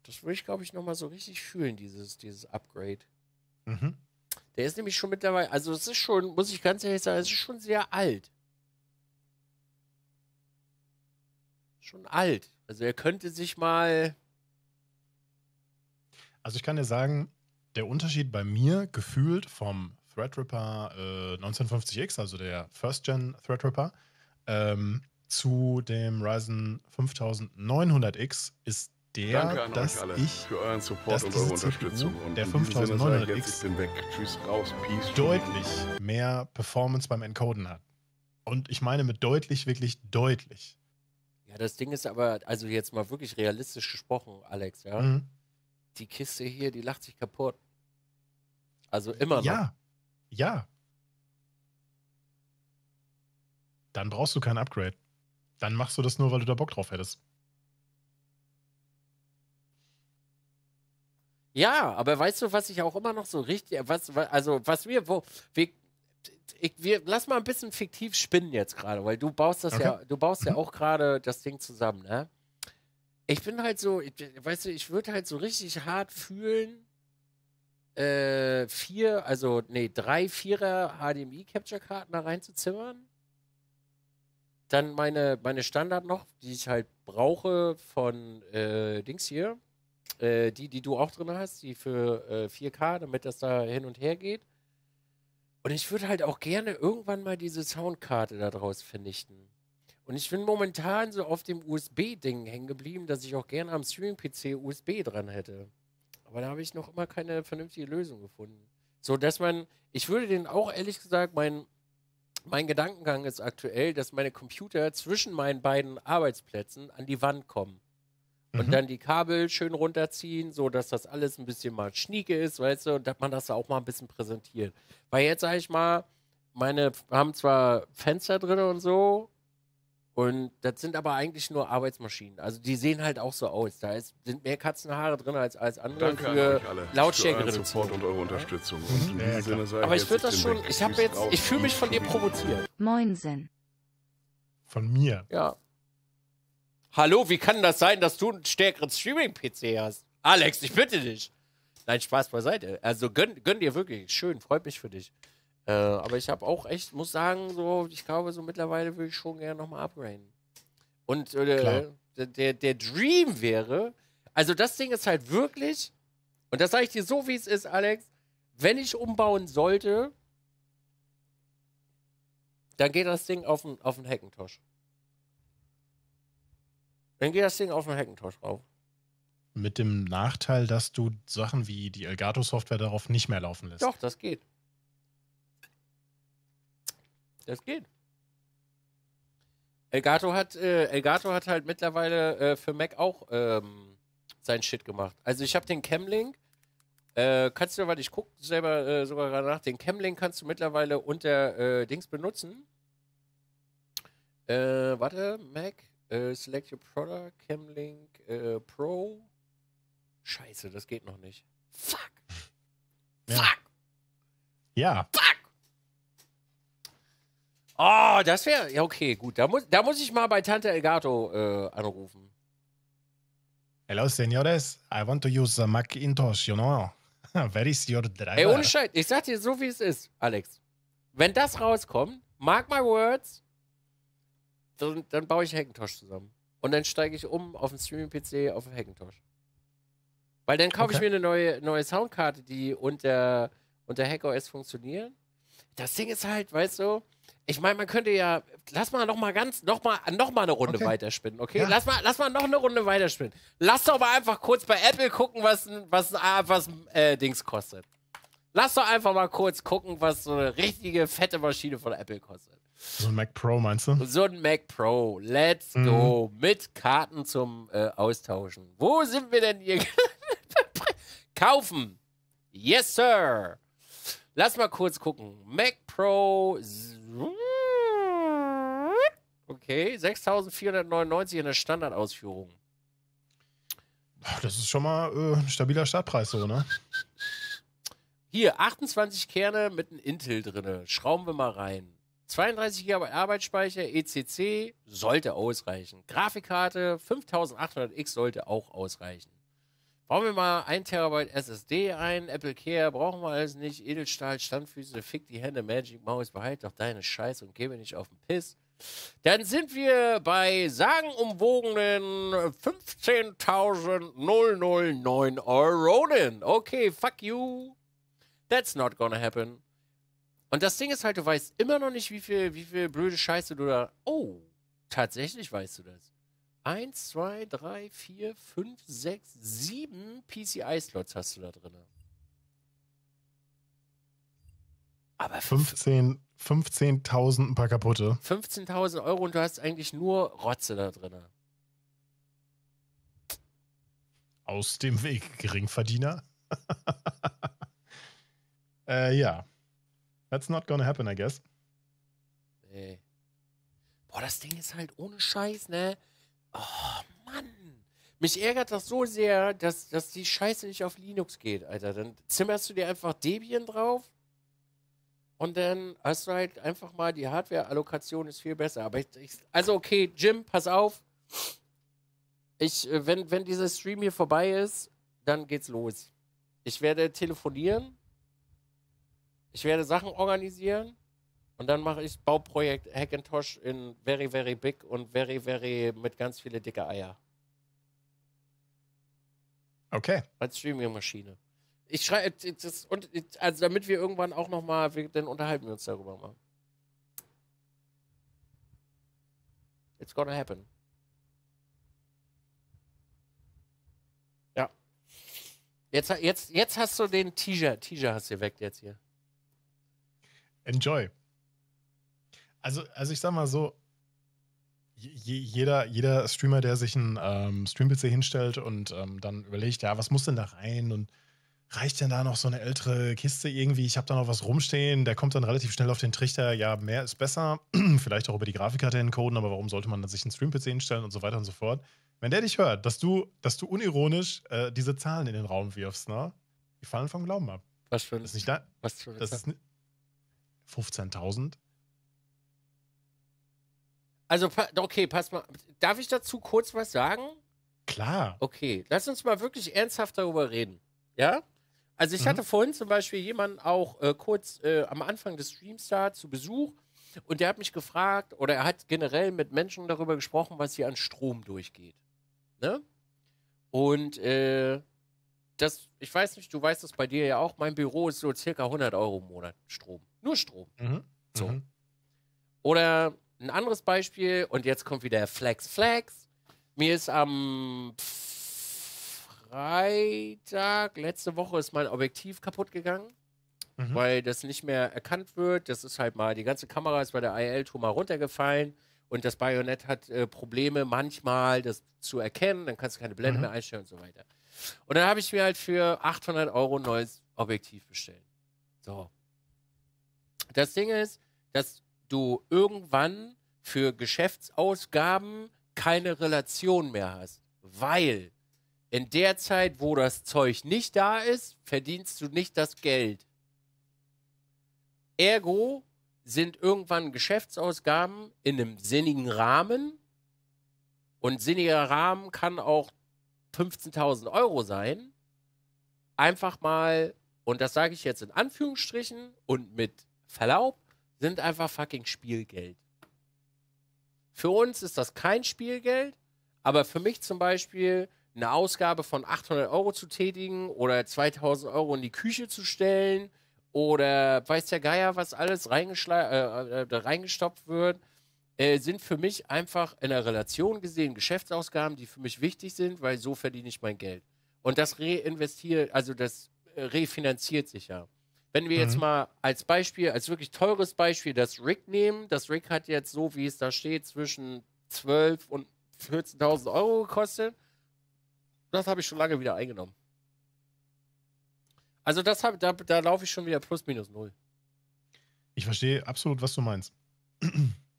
Das würde ich, glaube ich, nochmal so richtig fühlen, dieses, dieses Upgrade. Mhm. Der ist nämlich schon mittlerweile, also es ist schon, muss ich ganz ehrlich sagen, es ist schon sehr alt. Schon alt. Also er könnte sich mal... Also ich kann dir sagen, der Unterschied bei mir gefühlt vom Threadripper äh, neunzehnhundertfünfzig X, also der First-Gen Threadripper, ähm, zu dem Ryzen fünftausendneunhundert X ist der, Danke an dass euch alle ich, für euren Support und eure Unterstützung. Und der fünftausendneunhundert X deutlich mehr Performance beim Encoden hat. Und ich meine mit deutlich, wirklich deutlich. Ja, das Ding ist aber, also jetzt mal wirklich realistisch gesprochen, Alex, ja. Mhm. Die Kiste hier, die lacht sich kaputt. Also immer noch. Ja, ja. Dann brauchst du kein Upgrade. Dann machst du das nur, weil du da Bock drauf hättest. Ja, aber weißt du, was ich auch immer noch so richtig, was, also was wir, wo, wir, Ich, wir, lass mal ein bisschen fiktiv spinnen jetzt gerade, weil du baust das okay. ja, du baust mhm. ja auch gerade das Ding zusammen, ne? Ich bin halt so, ich, weißt du, ich würde halt so richtig hart fühlen, äh, vier, also, nee, drei Vierer H D M I-Capture-Karten da reinzuzimmern. Dann meine, meine Standard noch, die ich halt brauche von äh, Dings hier, äh, die, die du auch drin hast, die für äh, vier K, damit das da hin und her geht. Und ich würde halt auch gerne irgendwann mal diese Soundkarte daraus vernichten. Und ich bin momentan so auf dem U S B-Ding hängen geblieben, dass ich auch gerne am Streaming-P C U S B dran hätte. Aber da habe ich noch immer keine vernünftige Lösung gefunden. So, dass man, ich würde den auch ehrlich gesagt, mein, mein Gedankengang ist aktuell, dass meine Computer zwischen meinen beiden Arbeitsplätzen an die Wand kommen. Und mhm. dann die Kabel schön runterziehen, so dass das alles ein bisschen mal schnieke ist, weißt du, und dass man das auch mal ein bisschen präsentiert. Weil jetzt, sag ich mal, meine haben zwar Fenster drin und so, Und das sind aber eigentlich nur Arbeitsmaschinen. Also die sehen halt auch so aus. Da ist, sind mehr Katzenhaare drin als, als andere. Danke für Lautstärke. Support und eure Unterstützung. Und ja, Sinne sei aber ich würde das schon, ich habe jetzt, ich fühle mich von dir provoziert. Moinsen. Von mir? Ja. Hallo, wie kann das sein, dass du einen stärkeren Streaming-P C hast? Alex, ich bitte dich. Nein, Spaß beiseite. Also gönn, gönn dir wirklich. Schön, freut mich für dich. Äh, aber ich habe auch echt, muss sagen, so, ich glaube, so mittlerweile würde ich schon gerne nochmal upgraden. Und äh, der, der Dream wäre, also das Ding ist halt wirklich, und das sage ich dir so, wie es ist, Alex, wenn ich umbauen sollte, dann geht das Ding auf den auf den Hackintosh. Dann geht das Ding auf den Hackintosh rauf. Mit dem Nachteil, dass du Sachen wie die Elgato-Software darauf nicht mehr laufen lässt. Doch, das geht. Das geht. Elgato hat, äh, Elgato hat halt mittlerweile äh, für Mac auch ähm, sein Shit gemacht. Also ich habe den Camlink, äh, kannst du, weil ich gucke selber äh, sogar gerade nach, den Camlink kannst du mittlerweile unter äh, Dings benutzen. Äh, warte, Mac, äh, Select Your Product, Camlink äh, Pro. Scheiße, das geht noch nicht. Fuck! Ja. Fuck! Ja. Fuck! Oh, das wäre... Ja, okay, gut. Da muss, da muss ich mal bei Tante Elgato äh, anrufen. Hello, señores. I want to use the Macintosh, you know. Where is your driver? Ey, ohne Scheiß. Ich sag dir so, wie es ist, Alex. Wenn das rauskommt, mark my words, dann, dann baue ich Hackintosh zusammen. Und dann steige ich um auf den Streaming-P C auf den Hackintosh. Weil dann kaufe okay. ich mir eine neue, neue Soundkarte, die unter, unter HackOS funktioniert. Das Ding ist halt, weißt du... Ich meine, man könnte ja, lass mal noch mal ganz, noch mal, noch mal eine Runde okay. weiterspinnen, okay? Ja. Lass mal, lass mal noch eine Runde weiterspinnen. Lass doch mal einfach kurz bei Apple gucken, was ein, was, was äh, Dings kostet. Lass doch einfach mal kurz gucken, was so eine richtige fette Maschine von Apple kostet. So ein Mac Pro, meinst du? So ein Mac Pro. Let's mhm. go. Mit Karten zum äh, Austauschen. Wo sind wir denn hier? Kaufen. Yes, sir. Lass mal kurz gucken. Mac Pro. Okay, sechstausendvierhundertneunundneunzig in der Standardausführung. Das ist schon mal äh, ein stabiler Startpreis, so, ne? Hier, achtundzwanzig Kerne mit einem Intel drin. Schrauben wir mal rein. zweiunddreißig Gigabyte Arbeitsspeicher, E C C, sollte ausreichen. Grafikkarte fünftausendachthundert X sollte auch ausreichen. Bauen wir mal ein Terabyte S S D ein, Apple Care brauchen wir alles nicht, Edelstahl, Standfüße, fick die Hände, Magic Mouse, behalt doch deine Scheiße und geh mir nicht auf den Piss. Dann sind wir bei sagenumwogenen fünfzehntausend neun Euronen. Okay, fuck you. That's not gonna happen. Und das Ding ist halt, du weißt immer noch nicht, wie viel, wie viel blöde Scheiße du da... Oh, tatsächlich weißt du das. eins, zwei, drei, vier, fünf, sechs, sieben P C I-Slots hast du da drin. Aber fünfzehntausend ein paar kaputte. fünfzehntausend Euro und du hast eigentlich nur Rotze da drin. Aus dem Weg, Geringverdiener. äh, ja. That's not gonna happen, I guess. Nee. Boah, das Ding ist halt ohne Scheiß, ne? Oh, Mann. Mich ärgert das so sehr, dass, dass die Scheiße nicht auf Linux geht, Alter. Dann zimmerst du dir einfach Debian drauf und dann hast du halt einfach mal die Hardware-Allokation ist viel besser. Aber ich, ich, also okay, Jim, pass auf. Ich, wenn, wenn dieser Stream hier vorbei ist, dann geht's los. Ich werde telefonieren. Ich werde Sachen organisieren. Und dann mache ich Bauprojekt Hackintosh in very, very big und very, very mit ganz viele dicke Eier. Okay. Als Streaming-Maschine. Ich schreibe, also damit wir irgendwann auch nochmal, dann unterhalten wir uns darüber mal. It's gonna happen. Ja. Jetzt, jetzt, jetzt hast du den Teaser. Teaser hast du weg jetzt hier. Enjoy. Also, also ich sag mal so, je, jeder, jeder Streamer, der sich einen ähm, Stream-P C hinstellt und ähm, dann überlegt, ja, was muss denn da rein und reicht denn da noch so eine ältere Kiste irgendwie? Ich habe da noch was rumstehen. Der kommt dann relativ schnell auf den Trichter. Ja, mehr ist besser. Vielleicht auch über die Grafikkarte hincoden, aber warum sollte man dann sich einen Stream-P C hinstellen und so weiter und so fort? Wenn der dich hört, dass du, dass du unironisch äh, diese Zahlen in den Raum wirfst, ne? Die fallen vom Glauben ab. Was für ein... Das ist nicht da, was für ein... Das ist fünfzehntausend? Also, okay, pass mal. Darf ich dazu kurz was sagen? Klar. Okay, lass uns mal wirklich ernsthaft darüber reden. Ja? Also ich mhm. hatte vorhin zum Beispiel jemanden auch äh, kurz äh, am Anfang des Streamstarts zu Besuch und der hat mich gefragt, oder er hat generell mit Menschen darüber gesprochen, was hier an Strom durchgeht. Ne? Und äh, das, ich weiß nicht, du weißt das bei dir ja auch, mein Büro ist so circa hundert Euro im Monat Strom. Nur Strom. Mhm. So. Mhm. Oder ein anderes Beispiel, und jetzt kommt wieder Flex Flex. Mir ist am Freitag, letzte Woche ist mein Objektiv kaputt gegangen, mhm. weil das nicht mehr erkannt wird. Das ist halt mal, die ganze Kamera ist bei der I L-Tour mal runtergefallen und das Bajonett hat äh, Probleme manchmal, das zu erkennen. Dann kannst du keine Blende mhm. mehr einstellen und so weiter. Und dann habe ich mir halt für achthundert Euro ein neues Objektiv bestellt. So. Das Ding ist, dass du irgendwann für Geschäftsausgaben keine Relation mehr hast, weil in der Zeit, wo das Zeug nicht da ist, verdienst du nicht das Geld. Ergo sind irgendwann Geschäftsausgaben in einem sinnigen Rahmen, und sinniger Rahmen kann auch fünfzehntausend Euro sein, einfach mal, und das sage ich jetzt in Anführungsstrichen und mit Verlaub, sind einfach fucking Spielgeld. Für uns ist das kein Spielgeld, aber für mich zum Beispiel eine Ausgabe von achthundert Euro zu tätigen oder zweitausend Euro in die Küche zu stellen oder weiß der Geier, was alles äh, äh, reingestopft wird, äh, sind für mich einfach in der Relation gesehen Geschäftsausgaben, die für mich wichtig sind, weil so verdiene ich mein Geld. Und das reinvestiert, also das äh, refinanziert sich ja. Wenn wir mhm. jetzt mal als Beispiel, als wirklich teures Beispiel das Rig nehmen, das Rig hat jetzt so, wie es da steht, zwischen zwölftausend und vierzehntausend Euro gekostet. Das habe ich schon lange wieder eingenommen. Also das hab, da, da laufe ich schon wieder plus minus null. Ich verstehe absolut, was du meinst.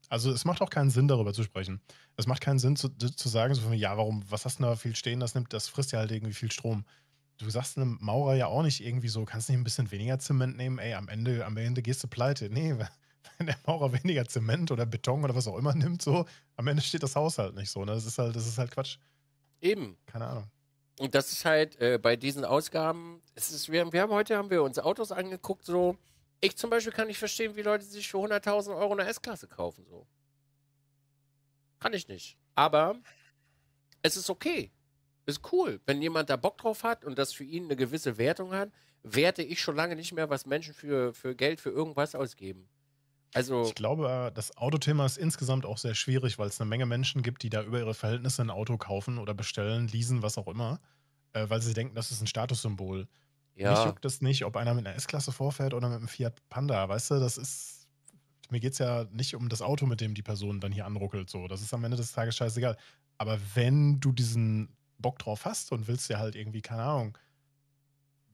Also es macht auch keinen Sinn, darüber zu sprechen. Es macht keinen Sinn, zu, zu sagen, so von, ja, warum, was hast du da viel stehen, das nimmt, das frisst ja halt irgendwie viel Strom. Du sagst einem Maurer ja auch nicht irgendwie so, kannst nicht ein bisschen weniger Zement nehmen? Ey, am Ende, am Ende gehst du pleite. Nee, wenn der Maurer weniger Zement oder Beton oder was auch immer nimmt, so, am Ende steht das Haus halt nicht so. Ne? Das ist halt, das ist halt Quatsch. Eben. Keine Ahnung. Und das ist halt äh, bei diesen Ausgaben, es ist, wir, wir haben heute haben wir uns Autos angeguckt, so, ich zum Beispiel kann nicht verstehen, wie Leute sich für hunderttausend Euro eine S-Klasse kaufen, so. Kann ich nicht. Aber es ist okay. Ist cool. Wenn jemand da Bock drauf hat und das für ihn eine gewisse Wertung hat, werte ich schon lange nicht mehr, was Menschen für, für Geld für irgendwas ausgeben. Also ich glaube, das Autothema ist insgesamt auch sehr schwierig, weil es eine Menge Menschen gibt, die da über ihre Verhältnisse ein Auto kaufen oder bestellen, leasen, was auch immer, äh, weil sie denken, das ist ein Statussymbol. Ja. Mich juckt das nicht, ob einer mit einer S-Klasse vorfährt oder mit einem Fiat Panda. Weißt du, das ist... Mir geht es ja nicht um das Auto, mit dem die Person dann hier anruckelt. So. Das ist am Ende des Tages scheißegal. Aber wenn du diesen Bock drauf hast und willst dir halt irgendwie, keine Ahnung,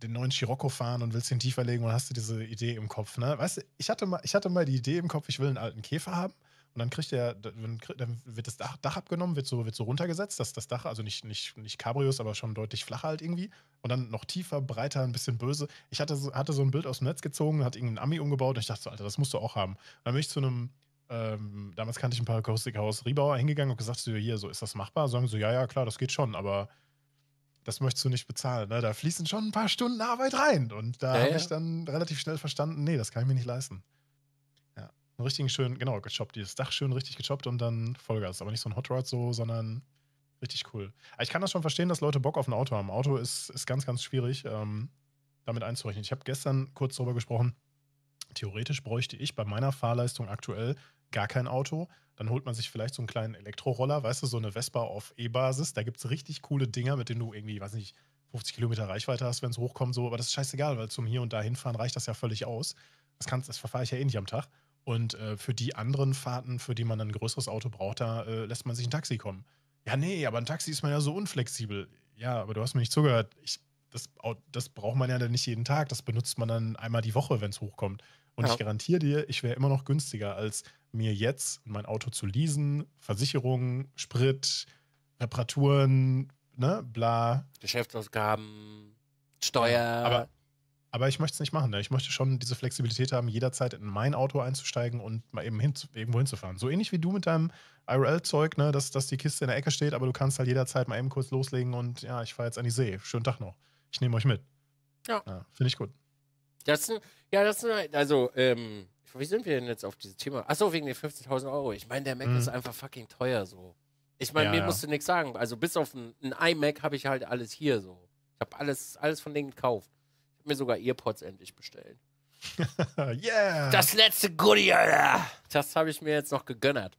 den neuen Scirocco fahren und willst den tiefer legen und hast du diese Idee im Kopf, ne? Weißt du, ich hatte mal, ich hatte mal die Idee im Kopf, ich will einen alten Käfer haben und dann kriegt der, dann, dann wird das Dach, Dach abgenommen, wird so, wird so runtergesetzt, dass das Dach, also nicht, nicht, nicht Cabrios, aber schon deutlich flacher halt irgendwie und dann noch tiefer, breiter, ein bisschen böse. Ich hatte so, hatte so ein Bild aus dem Netz gezogen, hat irgendeinen Ami umgebaut und ich dachte so, Alter, das musst du auch haben. Und dann bin ich zu einem Ähm, damals kannte ich ein paar Akustikhaus Riebauer hingegangen und gesagt, so, hier, so ist das machbar? Sagen so, ja, ja, klar, das geht schon, aber das möchtest du nicht bezahlen. Ne? Da fließen schon ein paar Stunden Arbeit rein. Und da ja, habe ja. ich dann relativ schnell verstanden, nee, das kann ich mir nicht leisten. Ja, einen richtigen schön, genau, gechoppt, dieses Dach schön richtig gechoppt und dann Vollgas. Aber nicht so ein Hot Rod so, sondern richtig cool. Aber ich kann das schon verstehen, dass Leute Bock auf ein Auto haben. Auto ist, ist ganz, ganz schwierig, ähm, damit einzurechnen. Ich habe gestern kurz darüber gesprochen, theoretisch bräuchte ich bei meiner Fahrleistung aktuell gar kein Auto. Dann holt man sich vielleicht so einen kleinen Elektroroller, weißt du, so eine Vespa auf E-Basis. Da gibt es richtig coole Dinger, mit denen du irgendwie, weiß nicht, fünfzig Kilometer Reichweite hast, wenn es hochkommt, so. Aber das ist scheißegal, weil zum Hier- und da hinfahren reicht das ja völlig aus. Das, kannst, das verfahre ich ja eh nicht am Tag. Und äh, für die anderen Fahrten, für die man dann ein größeres Auto braucht, da äh, lässt man sich ein Taxi kommen. Ja, nee, aber ein Taxi ist man ja so unflexibel. Ja, aber du hast mir nicht zugehört. Ich das, das braucht man ja dann nicht jeden Tag. Das benutzt man dann einmal die Woche, wenn es hochkommt. Und ja. ich garantiere dir, ich wäre immer noch günstiger, als mir jetzt mein Auto zu leasen, Versicherungen, Sprit, Reparaturen, ne, bla. Geschäftsausgaben, Steuer. Ja, aber, aber ich möchte es nicht machen. Ne? Ich möchte schon diese Flexibilität haben, jederzeit in mein Auto einzusteigen und mal eben hin, irgendwo hinzufahren. So ähnlich wie du mit deinem I R L-Zeug, ne, dass, dass die Kiste in der Ecke steht, aber du kannst halt jederzeit mal eben kurz loslegen und ja, ich fahre jetzt an die See. Schönen Tag noch. Ich nehme euch mit. Ja. ja Finde ich gut. Das, ja, das ist, also, ähm, wie sind wir denn jetzt auf dieses Thema? Achso, wegen den fünfzehntausend Euro. Ich meine, der Mac mhm. ist einfach fucking teuer, so. Ich meine, ja, mir ja. musst du nichts sagen. Also, bis auf einen iMac habe ich halt alles hier, so. Ich habe alles, alles von denen gekauft. Ich habe mir sogar Earpods endlich bestellt. yeah! Das letzte Goodie, Alter! Das habe ich mir jetzt noch gegönnert.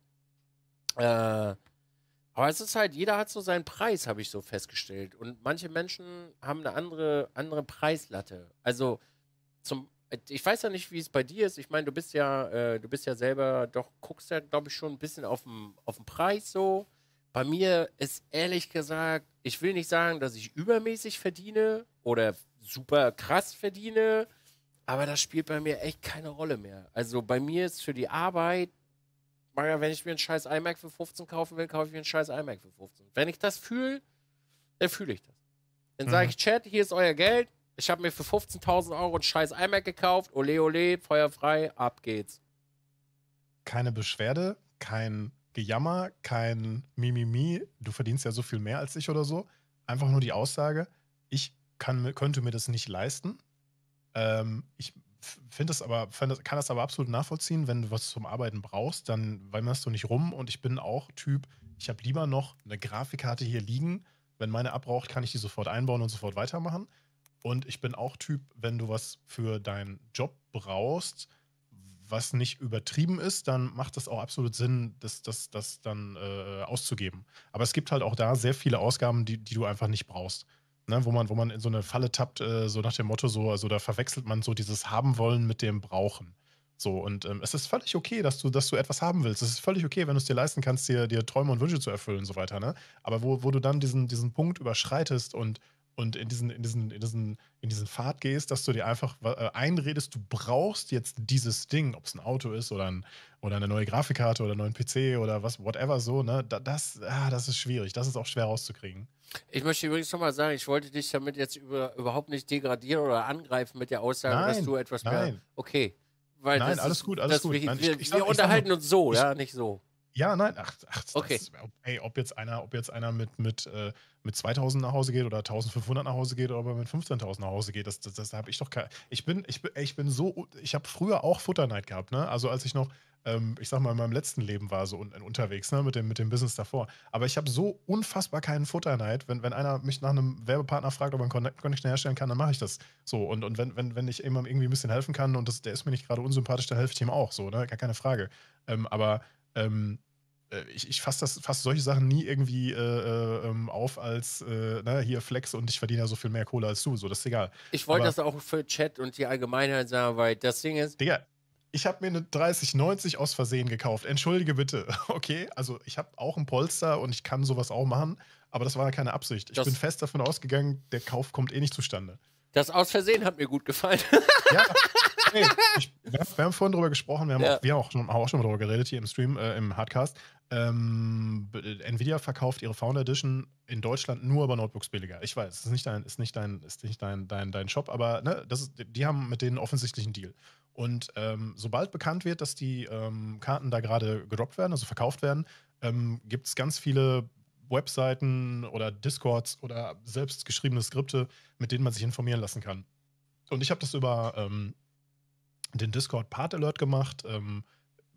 Äh, aber es ist halt, jeder hat so seinen Preis, habe ich so festgestellt. Und manche Menschen haben eine andere, andere Preislatte. Also, Zum, ich weiß ja nicht, wie es bei dir ist. Ich meine, du bist ja, äh, du bist ja selber, doch guckst ja, glaube ich, schon ein bisschen auf den auf den Preis so. Bei mir ist ehrlich gesagt, ich will nicht sagen, dass ich übermäßig verdiene oder super krass verdiene, aber das spielt bei mir echt keine Rolle mehr. Also bei mir ist für die Arbeit, wenn ich mir einen scheiß iMac für fünfzehn kaufen will, kaufe ich mir einen scheiß iMac für fünfzehn. Wenn ich das fühle, dann fühle ich das. Dann sage ich, Chat, hier ist euer Geld. Ich habe mir für fünfzehntausend Euro einen scheiß iMac gekauft. Ole, ole, feuerfrei, ab geht's. Keine Beschwerde, kein Gejammer, kein Mimimi. Du verdienst ja so viel mehr als ich oder so. Einfach nur die Aussage, ich kann, könnte mir das nicht leisten. Ähm, ich finde das aber, find das, kann das aber absolut nachvollziehen. Wenn du was zum Arbeiten brauchst, dann weimerst du nicht rum. Und ich bin auch Typ, ich habe lieber noch eine Grafikkarte hier liegen. Wenn meine abbraucht, kann ich die sofort einbauen und sofort weitermachen. Und ich bin auch Typ, wenn du was für deinen Job brauchst, was nicht übertrieben ist, dann macht das auch absolut Sinn, das, das, das dann äh, auszugeben. Aber es gibt halt auch da sehr viele Ausgaben, die, die du einfach nicht brauchst. Ne? Wo man, wo man in so eine Falle tappt, äh, so nach dem Motto, so, also da verwechselt man so dieses Haben wollen mit dem Brauchen. So, und ähm, es ist völlig okay, dass du, dass du etwas haben willst. Es ist völlig okay, wenn du es dir leisten kannst, dir, dir Träume und Wünsche zu erfüllen und so weiter. Ne? Aber wo, wo du dann diesen, diesen Punkt überschreitest und Und in diesen, in, diesen, in, diesen, in diesen Pfad gehst, dass du dir einfach äh, einredest, du brauchst jetzt dieses Ding, ob es ein Auto ist oder, ein, oder eine neue Grafikkarte oder einen neuen P C oder was, whatever so, ne? Das, ah, das ist schwierig, das ist auch schwer rauszukriegen. Ich möchte übrigens nochmal sagen, ich wollte dich damit jetzt über, überhaupt nicht degradieren oder angreifen mit der Aussage, nein, dass du etwas mehr... Nein. Okay. Weil nein, alles ist, gut, alles gut. Wir, nein, ich, wir, ich, ich, wir ich, unterhalten ich, uns so, ich, ja, nicht so. Ja, nein, ach, ach okay. Das, ey, ob jetzt einer, ob jetzt einer mit, mit, äh, mit zweitausend nach Hause geht oder eintausendfünfhundert nach Hause geht oder ob er mit fünfzehntausend nach Hause geht, das, das, das habe ich doch kein, ich bin, ich bin, ich bin so, ich habe früher auch Futterneid gehabt, ne, also als ich noch, ähm, ich sag mal, in meinem letzten Leben war so un, unterwegs, ne, mit dem, mit dem Business davor, aber ich habe so unfassbar keinen Futterneid, wenn, wenn einer mich nach einem Werbepartner fragt, ob er einen Connection herstellen kann, dann mache ich das, so, und, und wenn, wenn, wenn ich jemandem irgendwie ein bisschen helfen kann und das, der ist mir nicht gerade unsympathisch, dann helfe ich ihm auch, so, ne, gar keine Frage, ähm, aber Ähm, ich, ich fasse fass solche Sachen nie irgendwie äh, ähm, auf als äh, na, hier Flex und ich verdiene ja so viel mehr Kohle als du, so, das ist egal. Ich wollte das auch für Chat und die Allgemeinheit sagen, weil das Ding ist... Digga, ich habe mir eine dreißig neunzig aus Versehen gekauft, entschuldige bitte, okay? Also ich habe auch ein Polster und ich kann sowas auch machen, aber das war keine Absicht. Ich das bin fest davon ausgegangen, der Kauf kommt eh nicht zustande. Das aus Versehen hat mir gut gefallen. Ja, nee, ich, wir, wir haben vorhin drüber gesprochen, wir haben, ja. auch, wir haben auch, schon, auch schon mal drüber geredet hier im Stream, äh, im Hardcast. Ähm, Nvidia verkauft ihre Founder Edition in Deutschland nur über Notebooks billiger. Ich weiß, es ist nicht dein, ist nicht dein, ist nicht dein, dein, dein Shop, aber ne, das ist, die haben mit denen offensichtlich einen Deal. Und ähm, sobald bekannt wird, dass die ähm, Karten da gerade gedroppt werden, also verkauft werden, ähm, gibt es ganz viele Webseiten oder Discords oder selbst geschriebene Skripte, mit denen man sich informieren lassen kann. Und ich habe das über ähm, den Discord Part Alert gemacht. Ähm,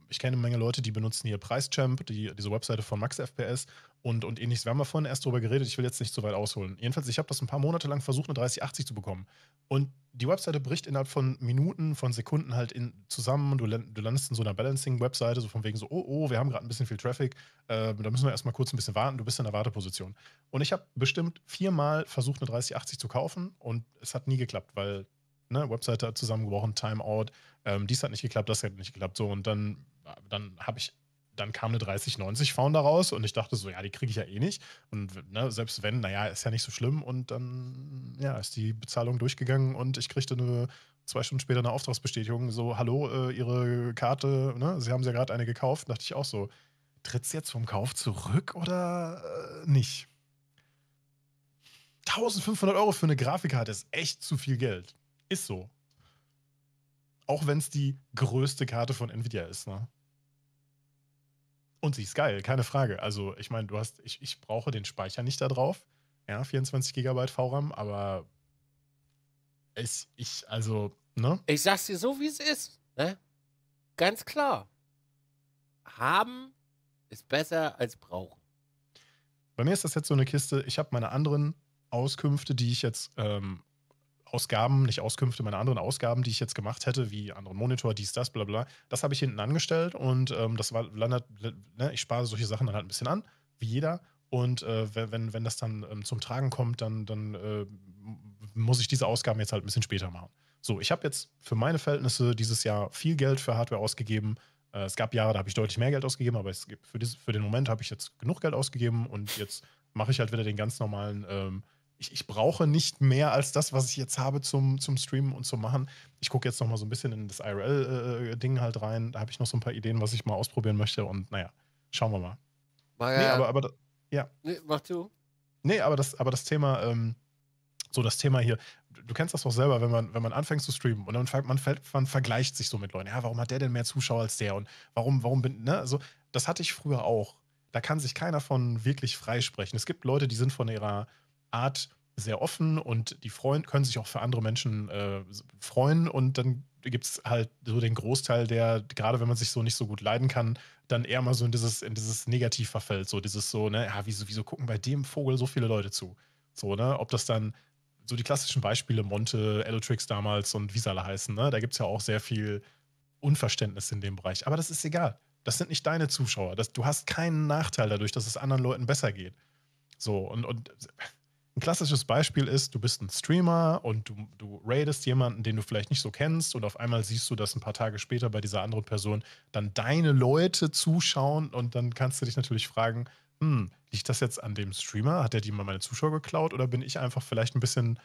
ich kenne eine Menge Leute, die benutzen hier PreisChamp, die, diese Webseite von MaxFPS und, und ähnliches. Wir haben ja vorhin erst drüber geredet, ich will jetzt nicht so weit ausholen. Jedenfalls, ich habe das ein paar Monate lang versucht, eine dreißig achtzig zu bekommen. Und die Webseite bricht innerhalb von Minuten, von Sekunden halt in, zusammen. Du, du landest in so einer Balancing-Webseite, so von wegen so, oh, oh, wir haben gerade ein bisschen viel Traffic, äh, da müssen wir erstmal kurz ein bisschen warten, du bist in der Warteposition. Und ich habe bestimmt viermal versucht, eine dreißig achtzig zu kaufen und es hat nie geklappt, weil, ne, Webseite zusammengebrochen, Timeout, ähm, dies hat nicht geklappt, das hat nicht geklappt, so, und dann, dann habe ich dann kam eine dreißig neunzig Founder raus und ich dachte so, ja, die kriege ich ja eh nicht. Und ne, selbst wenn, naja, ist ja nicht so schlimm. Und dann ja, ist die Bezahlung durchgegangen und ich kriegte eine, zwei Stunden später eine Auftragsbestätigung. So, hallo, äh, Ihre Karte, ne? Sie haben sie ja gerade eine gekauft. Dachte ich auch so, tritt's jetzt vom Kauf zurück oder äh, nicht? eintausendfünfhundert Euro für eine Grafikkarte ist echt zu viel Geld. Ist so. Auch wenn es die größte Karte von Nvidia ist, ne? Und sie ist geil, keine Frage. Also, ich meine, du hast, ich, ich brauche den Speicher nicht da drauf. Ja, vierundzwanzig Gigabyte V RAM, aber ich, ich, also, ne? Ich sag's dir so, wie es ist, ne? Ganz klar. Haben ist besser als brauchen. Bei mir ist das jetzt so eine Kiste, ich habe meine anderen Auskünfte, die ich jetzt, ähm, Ausgaben, nicht Auskünfte, meine anderen Ausgaben, die ich jetzt gemacht hätte, wie anderen Monitor, dies, das, bla bla, das habe ich hinten angestellt und ähm, das war, landet, ne, ich spare solche Sachen dann halt ein bisschen an, wie jeder, und äh, wenn, wenn das dann ähm, zum Tragen kommt, dann, dann äh, muss ich diese Ausgaben jetzt halt ein bisschen später machen. So, ich habe jetzt für meine Verhältnisse dieses Jahr viel Geld für Hardware ausgegeben. Äh, es gab Jahre, da habe ich deutlich mehr Geld ausgegeben, aber es, für, dieses, für den Moment habe ich jetzt genug Geld ausgegeben und jetzt mache ich halt wieder den ganz normalen ähm, Ich, ich brauche nicht mehr als das, was ich jetzt habe zum, zum Streamen und zum Machen. Ich gucke jetzt noch mal so ein bisschen in das I R L-Ding äh, halt rein. Da habe ich noch so ein paar Ideen, was ich mal ausprobieren möchte. Und naja, schauen wir mal. Maja. Nee, aber, aber ja. Nee, mach du. Nee, aber das, aber das Thema, ähm, so das Thema hier, du kennst das doch selber, wenn man, wenn man anfängt zu streamen und dann man, man vergleicht sich so mit Leuten. Ja, warum hat der denn mehr Zuschauer als der? Und warum, warum bin, ne? Also, das hatte ich früher auch. Da kann sich keiner von wirklich freisprechen. Es gibt Leute, die sind von ihrer Art sehr offen und die freuen, können sich auch für andere Menschen äh, freuen und dann gibt es halt so den Großteil, der, gerade wenn man sich so nicht so gut leiden kann, dann eher mal so in dieses, in dieses Negativ verfällt, so dieses so, ne, ja, wieso, wieso gucken bei dem Vogel so viele Leute zu? So, ne, ob das dann so die klassischen Beispiele, Monte, Elotrix damals und wie sie alle heißen, ne, da gibt es ja auch sehr viel Unverständnis in dem Bereich, aber das ist egal, das sind nicht deine Zuschauer, das, du hast keinen Nachteil dadurch, dass es anderen Leuten besser geht. So, und, und ein klassisches Beispiel ist, du bist ein Streamer und du, du raidest jemanden, den du vielleicht nicht so kennst und auf einmal siehst du, dass ein paar Tage später bei dieser anderen Person dann deine Leute zuschauen und dann kannst du dich natürlich fragen, hm, liegt das jetzt an dem Streamer? Hat der die mal meine Zuschauer geklaut oder bin ich einfach vielleicht ein bisschen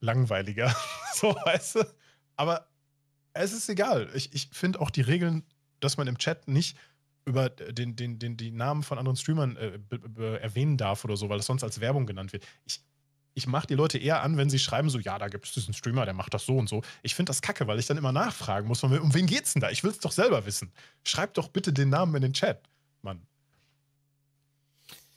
langweiliger? So, weißt du? Aber es ist egal. Ich, ich finde auch die Regeln, dass man im Chat nicht über den, den, den, die Namen von anderen Streamern äh, be, be, erwähnen darf oder so, weil es sonst als Werbung genannt wird. Ich Ich mache die Leute eher an, wenn sie schreiben so, ja, da gibt es diesen Streamer, der macht das so und so. Ich finde das kacke, weil ich dann immer nachfragen muss, um wen geht's denn da? Ich will es doch selber wissen. Schreibt doch bitte den Namen in den Chat, Mann.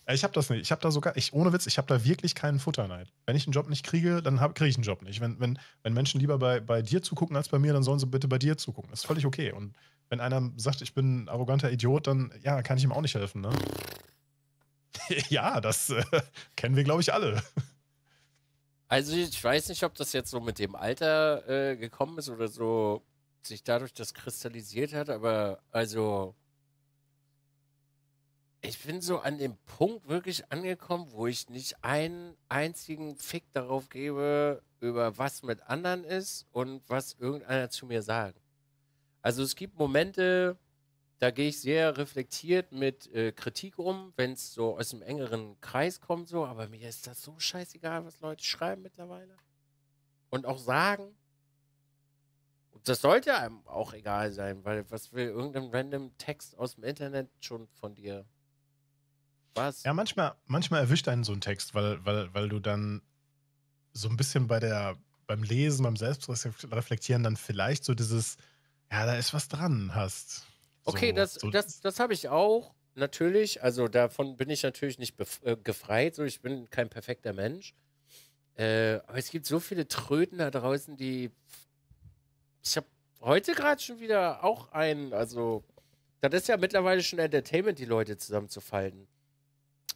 Ich habe das nicht. Ich habe da sogar, ich, ohne Witz, ich habe da wirklich keinen Futterneid. Wenn ich einen Job nicht kriege, dann kriege ich einen Job nicht. Wenn, wenn, wenn Menschen lieber bei, bei dir zugucken als bei mir, dann sollen sie bitte bei dir zugucken. Das ist völlig okay. Und wenn einer sagt, ich bin ein arroganter Idiot, dann, ja, kann ich ihm auch nicht helfen, ne? Ja, das äh, kennen wir, glaube ich, alle. Also ich weiß nicht, ob das jetzt so mit dem Alter äh, gekommen ist oder so sich dadurch das kristallisiert hat, aber also ich bin so an dem Punkt wirklich angekommen, wo ich nicht einen einzigen Fick darauf gebe, über was mit anderen ist und was irgendeiner zu mir sagt. Also es gibt Momente, da gehe ich sehr reflektiert mit äh, Kritik um, wenn es so aus dem engeren Kreis kommt, so, aber mir ist das so scheißegal, was Leute schreiben mittlerweile. Und auch sagen. Und das sollte einem auch egal sein, weil was will irgendein random Text aus dem Internet schon von dir? Was? Ja, manchmal, manchmal erwischt einen so ein Text, weil, weil, weil du dann so ein bisschen bei der, beim Lesen, beim Selbstreflektieren dann vielleicht so dieses, ja, da ist was dran hast. Okay, so, das, so. das, das habe ich auch, natürlich, also davon bin ich natürlich nicht äh, gefreit, so, ich bin kein perfekter Mensch, äh, aber es gibt so viele Tröten da draußen, die, ich habe heute gerade schon wieder auch einen, also, das ist ja mittlerweile schon Entertainment, die Leute zusammenzufalten,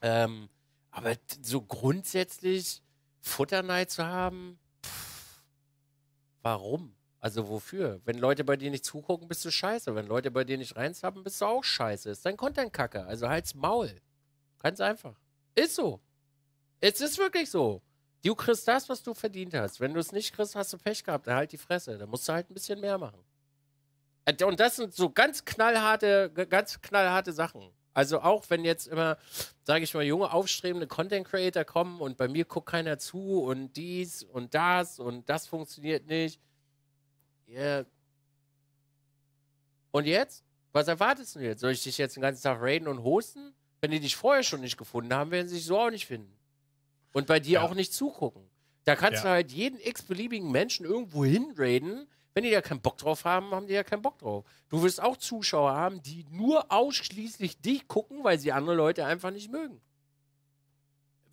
ähm, aber so grundsätzlich Futterneid zu haben, pff, warum? Also wofür? Wenn Leute bei dir nicht zugucken, bist du scheiße. Wenn Leute bei dir nicht reinzappen, bist du auch scheiße. Ist dein Content Kacke. Also halt's Maul. Ganz einfach. Ist so. Es ist wirklich so. Du kriegst das, was du verdient hast. Wenn du es nicht kriegst, hast du Pech gehabt. Dann halt die Fresse. Da musst du halt ein bisschen mehr machen. Und das sind so ganz knallharte, ganz knallharte Sachen. Also auch wenn jetzt immer, sage ich mal, junge, aufstrebende Content-Creator kommen und bei mir guckt keiner zu und dies und das und das funktioniert nicht. Yeah. Und jetzt? Was erwartest du jetzt? Soll ich dich jetzt den ganzen Tag raiden und hosten? Wenn die dich vorher schon nicht gefunden haben, werden sie dich so auch nicht finden. Und bei dir ja. auch nicht zugucken. Da kannst ja. du halt jeden x-beliebigen Menschen irgendwo hinraiden. Wenn die ja keinen Bock drauf haben, haben die ja keinen Bock drauf. Du wirst auch Zuschauer haben, die nur ausschließlich dich gucken, weil sie andere Leute einfach nicht mögen.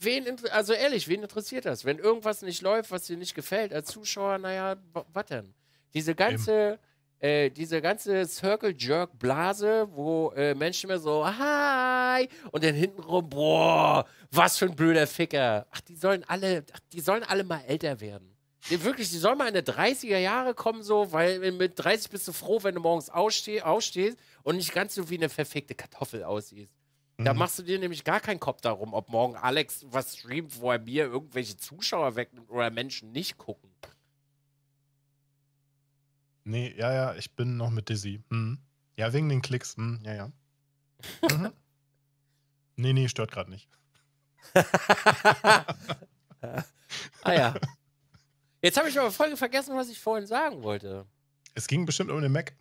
Wen, also ehrlich, wen interessiert das? Wenn irgendwas nicht läuft, was dir nicht gefällt, als Zuschauer, naja, was denn? Diese ganze, äh, diese ganze Circle-Jerk-Blase, wo äh, Menschen immer so, hi, und dann hintenrum, boah, was für ein blöder Ficker. Ach, die sollen alle, ach, die sollen alle mal älter werden. Wirklich, die soll mal in die dreißiger Jahre kommen, so, weil mit dreißig bist du froh, wenn du morgens aufsteh, aufstehst und nicht ganz so wie eine verfickte Kartoffel aussiehst. Mhm. Da machst du dir nämlich gar keinen Kopf darum, ob morgen Alex was streamt, wo er mir irgendwelche Zuschauer wegnimmt oder Menschen nicht gucken. Nee, ja, ja, ich bin noch mit Dizzy. Hm. Ja, wegen den Klicks. Hm, ja, ja. Mhm. Nee, nee, stört gerade nicht. Ah ja. Jetzt habe ich aber voll vergessen, was ich vorhin sagen wollte. Es ging bestimmt um den Mac.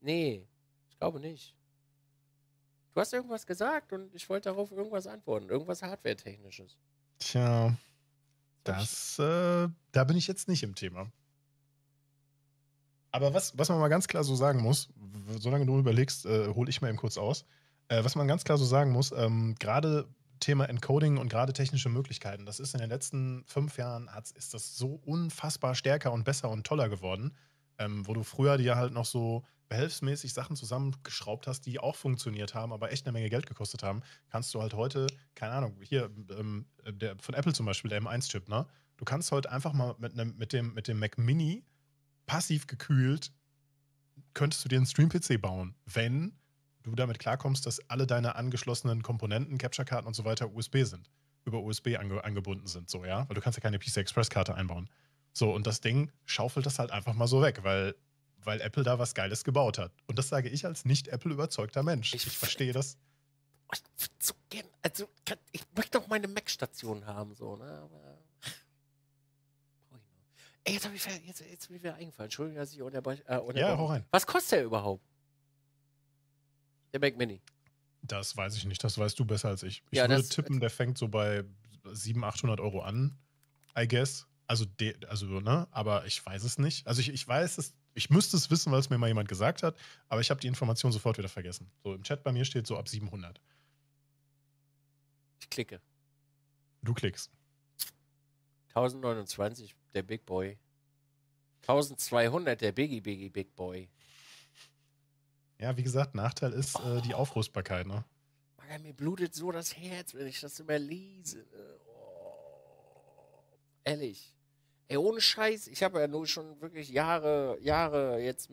Nee, ich glaube nicht. Du hast irgendwas gesagt und ich wollte darauf irgendwas antworten. Irgendwas Hardware-Technisches. Tja, das, äh, da bin ich jetzt nicht im Thema. Aber was, was man mal ganz klar so sagen muss, solange du überlegst, äh, hole ich mal eben kurz aus, äh, was man ganz klar so sagen muss, ähm, gerade Thema Encoding und gerade technische Möglichkeiten. Das ist in den letzten fünf Jahren, hat, ist das so unfassbar stärker und besser und toller geworden, ähm, wo du früher dir halt noch so behelfsmäßig Sachen zusammengeschraubt hast, die auch funktioniert haben, aber echt eine Menge Geld gekostet haben. Kannst du halt heute, keine Ahnung, hier ähm, der, von Apple zum Beispiel, der M eins Chip, ne? Du kannst heute einfach mal mit, ne, mit, dem, mit dem Mac Mini passiv gekühlt, könntest du dir einen Stream-P C bauen, wenn du damit klarkommst, dass alle deine angeschlossenen Komponenten, Capture-Karten und so weiter U S B sind, über U S B ange angebunden sind, so, ja? Weil du kannst ja keine P C-Express-Karte einbauen. So, und das Ding schaufelt das halt einfach mal so weg, weil, weil Apple da was Geiles gebaut hat. Und das sage ich als nicht-Apple-überzeugter Mensch. Ich, ich verstehe das. Ich würde so gern, also, ich möchte doch meine Mac-Station haben, so, ne? Aber ey, jetzt habe ich, jetzt, jetzt bin ich wieder eingefallen. Entschuldigung, dass ich unterbreche. Äh, ja, hau rein. Was kostet der überhaupt? Der Mac Mini. Das weiß ich nicht, das weißt du besser als ich. Ich ja, würde das, tippen, der fängt so bei siebenhundert, achthundert Euro an, I guess. Also, de, also ne, aber ich weiß es nicht. Also ich, ich weiß es, ich müsste es wissen, weil es mir mal jemand gesagt hat, aber ich habe die Information sofort wieder vergessen. So im Chat bei mir steht so ab siebenhundert. Ich klicke. Du klickst. tausendneunundzwanzig, der Big Boy. eintausendzweihundert, der Biggie, Biggie, Big Boy. Ja, wie gesagt, Nachteil ist oh. äh, die Aufrüstbarkeit, ne? Mann, mir blutet so das Herz, wenn ich das immer lese. Oh. Ehrlich. Ey, ohne Scheiß, ich habe ja nur schon wirklich Jahre, Jahre, jetzt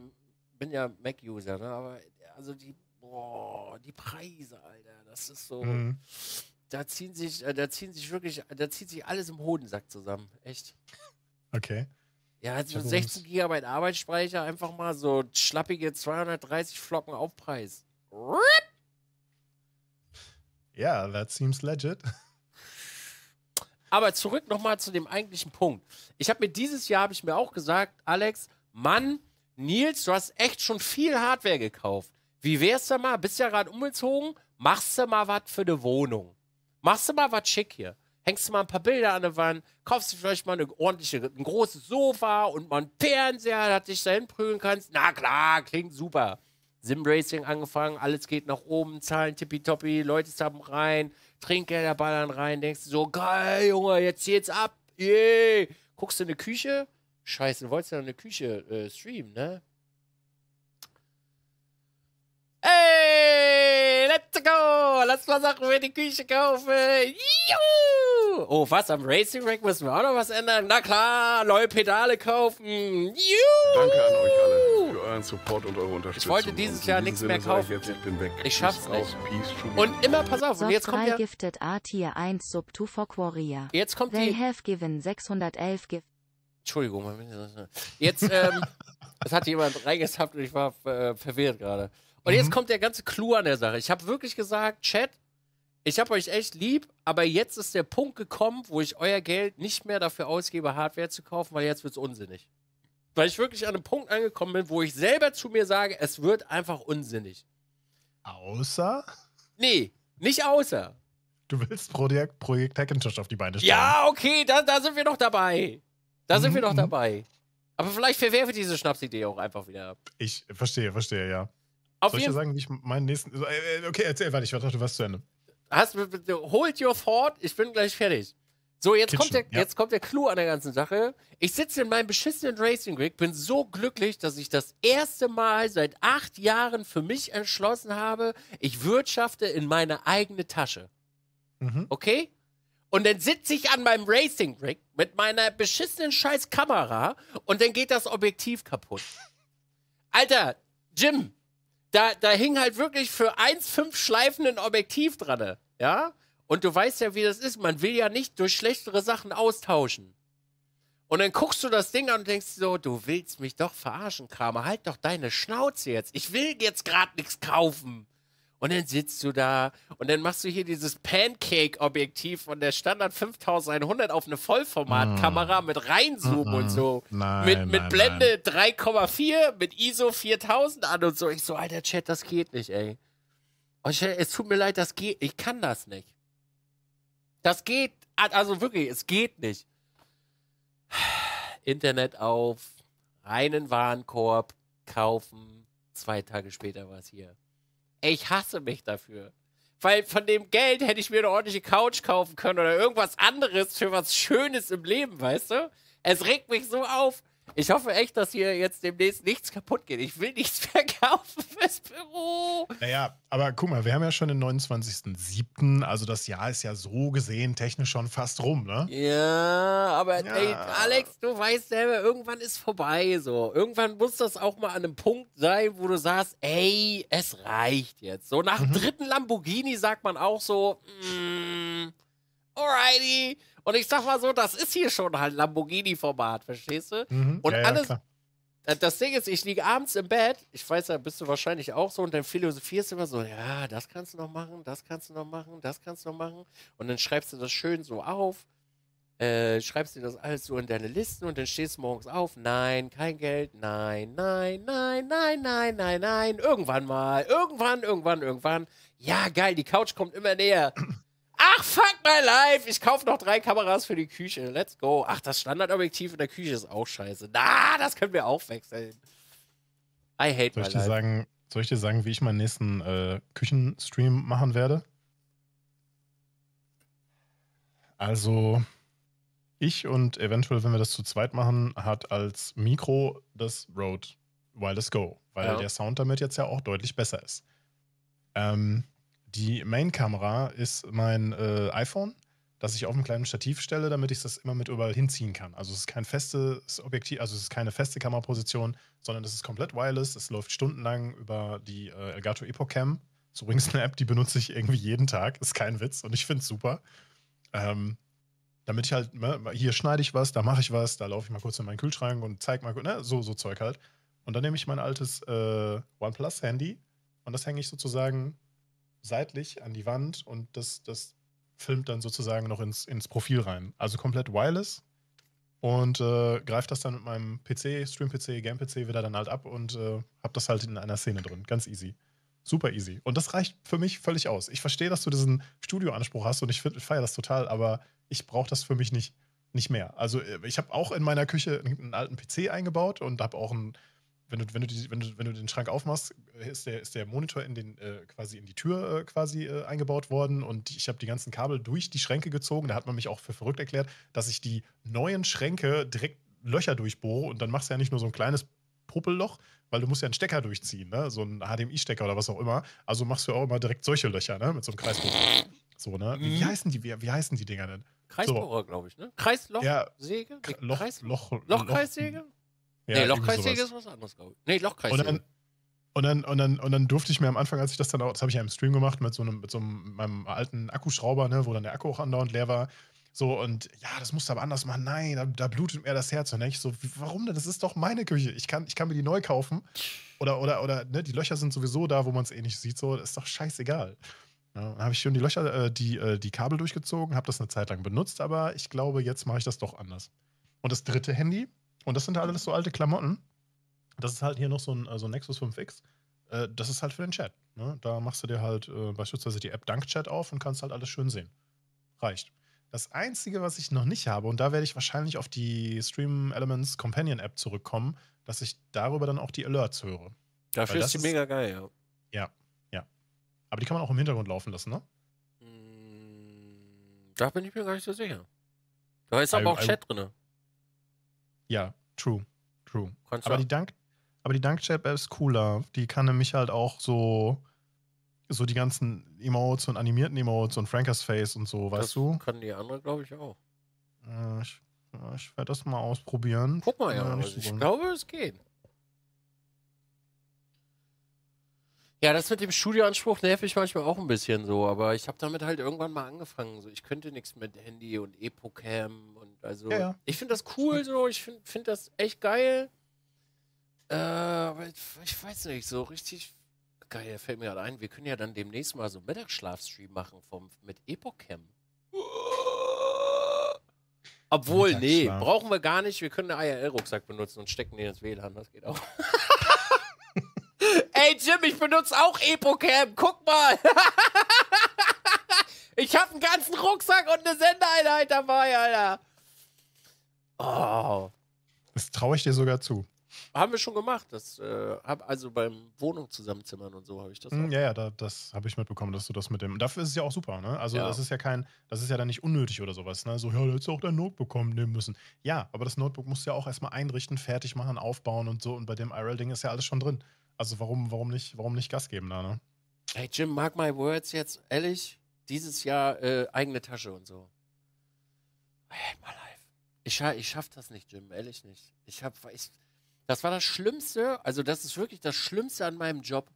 bin ja Mac-User, ne? Aber also die, boah, die Preise, Alter, das ist so, mhm. da ziehen sich, da ziehen sich wirklich, da zieht sich alles im Hodensack zusammen, echt. Okay. Ja, also sechzehn Gigabyte Arbeitsspeicher, einfach mal so schlappige zweihundertdreißig Flocken Aufpreis. Ja, yeah, that seems legit. Aber zurück nochmal zu dem eigentlichen Punkt. Ich habe mir dieses Jahr, habe ich mir auch gesagt, Alex, Mann, Nils, du hast echt schon viel Hardware gekauft. Wie wär's da mal? Bist ja gerade umgezogen? Machst du mal was für eine Wohnung? Machst du mal was schick hier? Hängst du mal ein paar Bilder an der Wand, kaufst du vielleicht mal eine ordentliche, ein großes Sofa und mal einen Fernseher, dass du dich da hinprügeln kannst. Na klar, klingt super. Simracing angefangen, alles geht nach oben, Zahlen tippitoppi, Leute zappen rein, Trinkgelder ballern rein, denkst du so, geil, Junge, jetzt geht's ab. Yeah. Guckst du in die Küche? Scheiße, du wolltest ja in die Küche äh, streamen, ne? Ey, let's go! Lass mal Sachen für die Küche kaufen! Juhu! Oh, was? Am Racing Rack müssen wir auch noch was ändern? Na klar, neue Pedale kaufen. Juhu! Danke an euch alle für euren Support und eure Unterstützung. Ich wollte dieses Jahr nichts mehr kaufen. Ich, jetzt, ich, bin weg. ich schaff's nicht. Und immer, pass auf, und jetzt kommt ja... Gifted A Tier eins Sub two for Quarrier. Jetzt kommt die... They have given sechshundertelf Gift... Entschuldigung. Jetzt, ähm... Das hat jemand reingesappt und ich war äh, verwirrt gerade. Und mhm. jetzt kommt der ganze Clou an der Sache. Ich habe wirklich gesagt, Chat, ich habe euch echt lieb, aber jetzt ist der Punkt gekommen, wo ich euer Geld nicht mehr dafür ausgebe, Hardware zu kaufen, weil jetzt wird es unsinnig. Weil ich wirklich an einem Punkt angekommen bin, wo ich selber zu mir sage, es wird einfach unsinnig. Außer? Nee, nicht außer. Du willst Projekt, Projekt Hackintosh auf die Beine stellen. Ja, okay, da, da sind wir noch dabei. Da sind mhm. wir noch dabei. Aber vielleicht verwerfe ich diese Schnapsidee auch einfach wieder. Ich verstehe, verstehe, ja. Auf Soll ich dir sagen, wie ich meinen nächsten... Okay, erzähl, warte, ich dachte, du warst zu Ende. Hast, hold your thought, ich bin gleich fertig. So, jetzt Kitchen, kommt der, ja. jetzt kommt der Clou an der ganzen Sache. Ich sitze in meinem beschissenen Racing Rig, bin so glücklich, dass ich das erste Mal seit acht Jahren für mich entschlossen habe, ich wirtschafte in meine eigene Tasche. Mhm. Okay? Und dann sitze ich an meinem Racing Rig mit meiner beschissenen scheiß Kamera und dann geht das Objektiv kaputt. Alter, Jim, da, da hing halt wirklich für eins Komma fünf Schleifen ein Objektiv dran, ja? Und du weißt ja, wie das ist. Man will ja nicht durch schlechtere Sachen austauschen. Und dann guckst du das Ding an und denkst so, du willst mich doch verarschen, Kramer. Halt doch deine Schnauze jetzt. Ich will jetzt gerade nichts kaufen. Und dann sitzt du da und dann machst du hier dieses Pancake-Objektiv von der Standard fünftausendeinhundert auf eine Vollformatkamera mit Reinzoom mm -mm. und so. Nein, mit mit nein, Blende drei Komma vier, mit I S O viertausend an und so. Ich so, alter Chat, das geht nicht, ey. Oh, Chat, es tut mir leid, das geht, ich kann das nicht. Das geht, also wirklich, es geht nicht. Internet auf, reinen Warenkorb, kaufen, zwei Tage später war es hier. Ich hasse mich dafür. Weil von dem Geld hätte ich mir eine ordentliche Couch kaufen können oder irgendwas anderes für was Schönes im Leben, weißt du? Es regt mich so auf. Ich hoffe echt, dass hier jetzt demnächst nichts kaputt geht. Ich will nichts verkaufen fürs Büro. Naja, aber guck mal, wir haben ja schon den neunundzwanzigsten siebten Also das Jahr ist ja so gesehen technisch schon fast rum, ne? Ja, aber ja. Ey, Alex, du weißt selber, irgendwann ist vorbei so. Irgendwann muss das auch mal an einem Punkt sein, wo du sagst, ey, es reicht jetzt. So nach dem mhm. dritten Lamborghini sagt man auch so, mm, alrighty. Und ich sag mal so, das ist hier schon halt Lamborghini-Format, verstehst du? Mhm, und ja, alles, ja, das Ding ist, ich liege abends im Bett, ich weiß, da bist du wahrscheinlich auch so, und dann philosophierst du immer so, ja, das kannst du noch machen, das kannst du noch machen, das kannst du noch machen. Und dann schreibst du das schön so auf, äh, schreibst dir das alles so in deine Listen und dann stehst du morgens auf, nein, kein Geld, nein, nein, nein, nein, nein, nein, nein, irgendwann mal, irgendwann, irgendwann, irgendwann. Ja, geil, die Couch kommt immer näher. Ach, fuck my life! Ich kaufe noch drei Kameras für die Küche. Let's go. Ach, das Standardobjektiv in der Küche ist auch scheiße. Na, das können wir auch wechseln. I hate soll my ich life. Dir sagen, soll ich dir sagen, wie ich meinen nächsten äh, Küchenstream machen werde? Also, ich und eventuell, wenn wir das zu zweit machen, hat als Mikro das Rode Wireless Go, weil ja. der Sound damit jetzt ja auch deutlich besser ist. Ähm... Die Main-Kamera ist mein äh, iPhone, das ich auf einem kleinen Stativ stelle, damit ich das immer mit überall hinziehen kann. Also es ist kein festes Objektiv, also es ist keine feste Kameraposition, sondern es ist komplett wireless. Es läuft stundenlang über die äh, Elgato Epoch Cam. Das ist übrigens eine App, die benutze ich irgendwie jeden Tag. Ist kein Witz und ich finde es super. Ähm, damit ich halt, ne, hier schneide ich was, da mache ich was, da laufe ich mal kurz in meinen Kühlschrank und zeige mal, ne, so, so Zeug halt. Und dann nehme ich mein altes äh, OnePlus-Handy und das hänge ich sozusagen seitlich an die Wand und das, das filmt dann sozusagen noch ins, ins Profil rein. Also komplett wireless und äh, greift das dann mit meinem P C, Stream-P C, Game-P C wieder dann halt ab und äh, hab das halt in einer Szene drin. Ganz easy. Super easy. Und das reicht für mich völlig aus. Ich verstehe, dass du diesen Studio-Anspruch hast und ich, ich feiere das total, aber ich brauche das für mich nicht, nicht mehr. Also ich habe auch in meiner Küche einen alten P C eingebaut und habe auch einen Wenn du, wenn, du die, wenn, du, wenn du den Schrank aufmachst, ist der, ist der Monitor in den, äh, quasi in die Tür äh, quasi äh, eingebaut worden und ich habe die ganzen Kabel durch die Schränke gezogen. Da hat man mich auch für verrückt erklärt, dass ich die neuen Schränke direkt Löcher durchbohre und dann machst du ja nicht nur so ein kleines Popelloch, weil du musst ja einen Stecker durchziehen, ne? So einen H D M I-Stecker oder was auch immer. Also machst du auch immer direkt solche Löcher, ne? Mit so einem Kreisbohrer. So, ne? Wie, wie, heißen die, wie, wie heißen die Dinger denn? Kreisbohrer, so. Glaube ich, ne? Kreisloch, ja, Säge? Loch, Kreis, Loch, Loch, Lochkreissäge? Ja, nee, Lochkreissäge ist was anderes, glaube ich. Nee, Lochkreissäge. Und, und, dann, und, dann, und dann durfte ich mir am Anfang, als ich das dann auch, das habe ich ja im Stream gemacht, mit so einem, mit so einem, meinem alten Akkuschrauber, ne, wo dann der Akku auch andauernd leer war, So, und ja, das musst du aber anders machen. Nein, da, da blutet mir das Herz. Und ich so, warum denn? Das ist doch meine Küche. Ich kann, ich kann mir die neu kaufen. Oder, oder, oder, ne, die Löcher sind sowieso da, wo man es eh nicht sieht. So, das ist doch scheißegal. Ja, dann habe ich schön die Löcher, äh, die, äh, die Kabel durchgezogen, habe das eine Zeit lang benutzt, aber ich glaube, jetzt mache ich das doch anders. Und das dritte Handy, und das sind halt alles so alte Klamotten, das ist halt hier noch so ein, so ein Nexus fünf X. Äh, das ist halt für den Chat. Ne? Da machst du dir halt äh, beispielsweise die App Dank-Chat auf und kannst halt alles schön sehen. Reicht. Das Einzige, was ich noch nicht habe, und da werde ich wahrscheinlich auf die Stream Elements Companion App zurückkommen, dass ich darüber dann auch die Alerts höre. Dafür ist die mega geil, ja. Ja, ja. Aber die kann man auch im Hintergrund laufen lassen, ne? Da bin ich mir gar nicht so sicher. Da ist aber auch Chat drin. Ja, true, true. Aber die Dank, aber die Dank-Chat App ist cooler. Die kann nämlich halt auch so... So die ganzen Emotes und animierten Emotes und Frankas Face und so, weißt du? Das kann die andere, glaube ich, auch. Äh, ich ich werde das mal ausprobieren. Guck mal, ja, ja also ich glaube, es geht. Ja, das mit dem Studioanspruch nervt mich manchmal auch ein bisschen so, aber ich habe damit halt irgendwann mal angefangen. So, ich könnte nichts mit Handy und Epocam und also. Ja, ja. Ich finde das cool so, ich finde find das echt geil. Äh, aber ich, ich weiß nicht, so richtig... Geil, fällt mir gerade ein, wir können ja dann demnächst mal so einen Mittagsschlafstream machen vom, mit Epochcam. Obwohl, nee, brauchen wir gar nicht. Wir können einen I R L-Rucksack benutzen und stecken den ins W L A N. Das geht auch. Ey, Jim, ich benutze auch Epochcam. Guck mal. Ich habe einen ganzen Rucksack und eine Sendeeinheit dabei, Alter. Oh. Das traue ich dir sogar zu. Haben wir schon gemacht. Das, äh, hab also beim Wohnung zusammenzimmern und so habe ich das auch. Ja, ja, da, das habe ich mitbekommen, dass du das mit dem... Dafür ist es ja auch super, ne? Also ja. Das ist ja kein... Das ist ja dann nicht unnötig oder sowas, ne? So, ja, da hättest du auch dein Notebook kommen nehmen müssen. Ja, aber das Notebook musst du ja auch erstmal einrichten, fertig machen, aufbauen und so. Und bei dem I R L-Ding ist ja alles schon drin. Also warum, warum, nicht, warum nicht Gas geben da, ne? Hey Jim, mark my words jetzt, ehrlich, dieses Jahr äh, eigene Tasche und so. Hey, my life. Ich, ich schaff das nicht, Jim, ehrlich nicht. Ich hab... Ich, Das war das Schlimmste, also das ist wirklich das Schlimmste an meinem Job,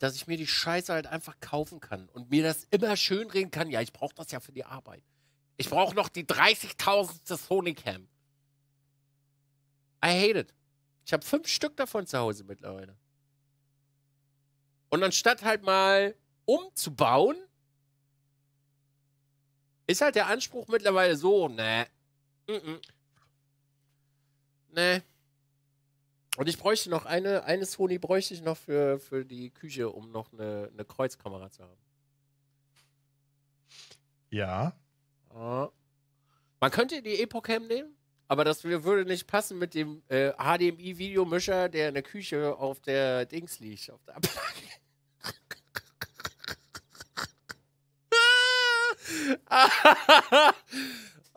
dass ich mir die Scheiße halt einfach kaufen kann und mir das immer schönreden kann. Ja, ich brauche das ja für die Arbeit. Ich brauche noch die dreißigtausendste Sony-Cam. I hate it. Ich habe fünf Stück davon zu Hause mittlerweile. Und anstatt halt mal umzubauen, ist halt der Anspruch mittlerweile so, ne, ne, ne. Und ich bräuchte noch eine, eine Sony bräuchte ich noch für, für die Küche, um noch eine, eine Kreuzkamera zu haben. Ja. Oh. Man könnte die Epochcam nehmen, aber das würde nicht passen mit dem äh, H D M I-Videomischer, der in der Küche auf der Dings liegt, auf der Ablage.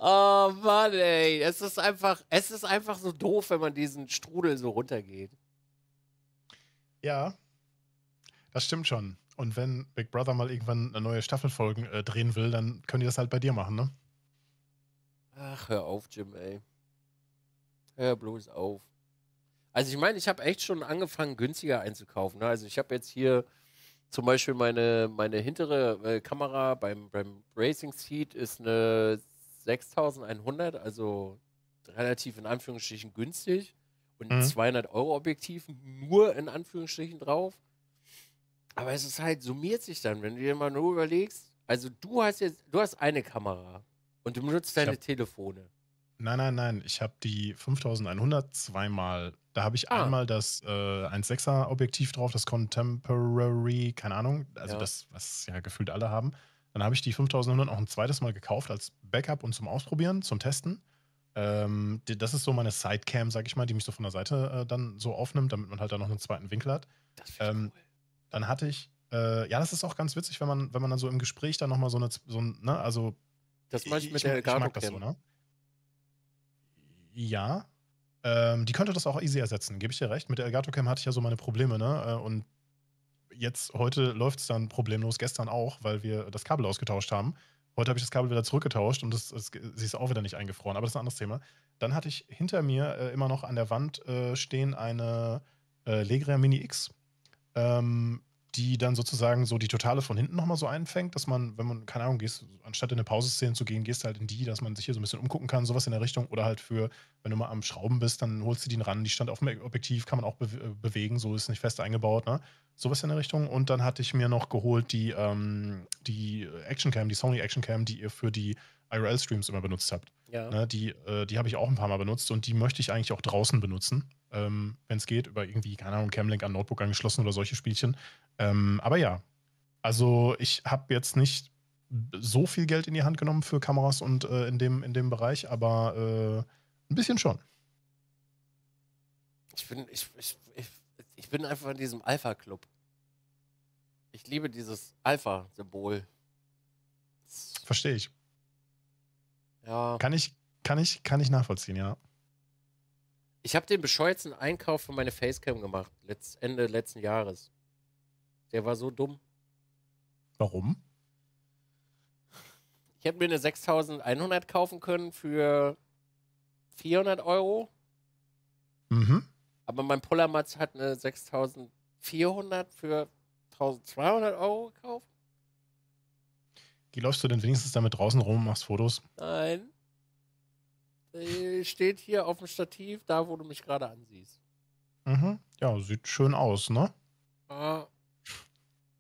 Oh Mann, ey. Es ist einfach, es ist einfach so doof, wenn man diesen Strudel so runtergeht. Ja, das stimmt schon. Und wenn Big Brother mal irgendwann eine neue Staffelfolge äh, drehen will, dann können die das halt bei dir machen, ne? Ach, hör auf, Jim, ey. Hör bloß auf. Also ich meine, ich habe echt schon angefangen, günstiger einzukaufen. Ne? Also ich habe jetzt hier... Zum Beispiel meine, meine hintere äh, Kamera beim, beim Racing Seat ist eine sechstausendeinhundert, also relativ in Anführungsstrichen günstig und ein mhm. zweihundert Euro Objektiv nur in Anführungsstrichen drauf. Aber es ist halt, summiert sich dann, wenn du dir mal nur überlegst, also du hast jetzt, du hast eine Kamera und du benutzt deine hab, Telefone. Nein, nein, nein, ich habe die fünftausendeinhundert zweimal. Da habe ich ah. einmal das äh, eins Komma sechser Objektiv drauf, das Contemporary, keine Ahnung, also ja. das, was ja gefühlt alle haben. Dann habe ich die fünftausendeinhundert auch ein zweites Mal gekauft als Backup und zum Ausprobieren, zum Testen. Ähm, das ist so meine Sidecam, sag ich mal, die mich so von der Seite äh, dann so aufnimmt, damit man halt da noch einen zweiten Winkel hat. Das ist ähm, cool. Dann hatte ich, äh, ja, das ist auch ganz witzig, wenn man, wenn man dann so im Gespräch dann nochmal so eine, so ein, ne, also. Das mache ich mit ich, der Elgato-Cam. Ich mag das so, ne? Ja. Ähm, die könnte das auch easy ersetzen, gebe ich dir recht. Mit der Elgato-Cam hatte ich ja so meine Probleme, ne? Und jetzt, heute läuft es dann problemlos, gestern auch, weil wir das Kabel ausgetauscht haben. Heute habe ich das Kabel wieder zurückgetauscht und das, das, sie ist auch wieder nicht eingefroren, aber das ist ein anderes Thema. Dann hatte ich hinter mir äh, immer noch an der Wand äh, stehen eine äh, Legra Mini X. Ähm, die dann sozusagen so die Totale von hinten nochmal so einfängt, dass man, wenn man, keine Ahnung, gehst, anstatt in eine Pause-Szene zu gehen, gehst halt in die, dass man sich hier so ein bisschen umgucken kann, sowas in der Richtung. Oder halt für, wenn du mal am Schrauben bist, dann holst du den ran, die stand auf dem Objektiv, kann man auch be bewegen, so ist nicht fest eingebaut, ne? Sowas in der Richtung. Und dann hatte ich mir noch geholt die, ähm, die Actioncam, die Sony Actioncam, die ihr für die I R L-Streams immer benutzt habt. Ja. Ne? Die, äh, die habe ich auch ein paar Mal benutzt und die möchte ich eigentlich auch draußen benutzen. Ähm, wenn es geht, über irgendwie, keine Ahnung, Camlink an Notebook angeschlossen oder solche Spielchen. Ähm, aber ja, also ich habe jetzt nicht so viel Geld in die Hand genommen für Kameras und äh, in dem, in dem Bereich, aber äh, ein bisschen schon. Ich bin, ich, ich, ich, ich bin einfach in diesem Alpha-Club. Ich liebe dieses Alpha-Symbol. Verstehe ich. Ja. Kann ich, kann ich, kann ich nachvollziehen, ja. Ich habe den bescheuertsten Einkauf für meine Facecam gemacht, letzt, Ende letzten Jahres. Der war so dumm. Warum? Ich hätte mir eine sechstausendeinhundert kaufen können für vierhundert Euro. Mhm. Aber mein Pullermatz hat eine sechstausendvierhundert für eintausendzweihundert Euro gekauft. Wie läufst du denn wenigstens damit draußen rum und machst Fotos? Nein. Steht hier auf dem Stativ, da wo du mich gerade ansiehst. Mhm. Ja, sieht schön aus, ne? Ah.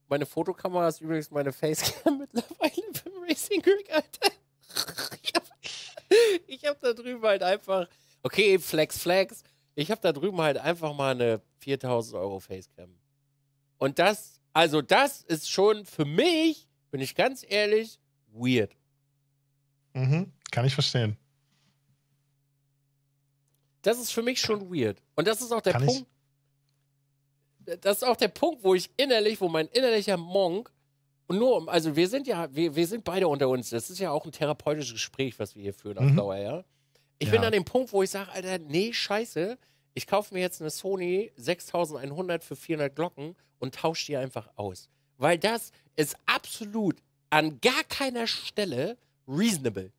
Meine Fotokamera ist übrigens meine Facecam mittlerweile für Racing Creek, Alter. Ich hab, ich hab da drüben halt einfach, okay, Flex, Flex. Ich hab da drüben halt einfach mal eine viertausend Euro Facecam. Und das, also das ist schon für mich, bin ich ganz ehrlich, weird. Mhm. Kann ich verstehen. Das ist für mich schon weird. Und das ist auch der Kann Punkt. Ich? Das ist auch der Punkt, wo ich innerlich, wo mein innerlicher Monk, und nur, also wir sind ja, wir, wir sind beide unter uns. Das ist ja auch ein therapeutisches Gespräch, was wir hier führen auf mhm. Dauer, ja. Ich ja. bin an dem Punkt, wo ich sage, Alter, nee, scheiße, ich kaufe mir jetzt eine Sony sechstausendeinhundert für vierhundert Glocken und tausche die einfach aus. Weil das ist absolut an gar keiner Stelle reasonable.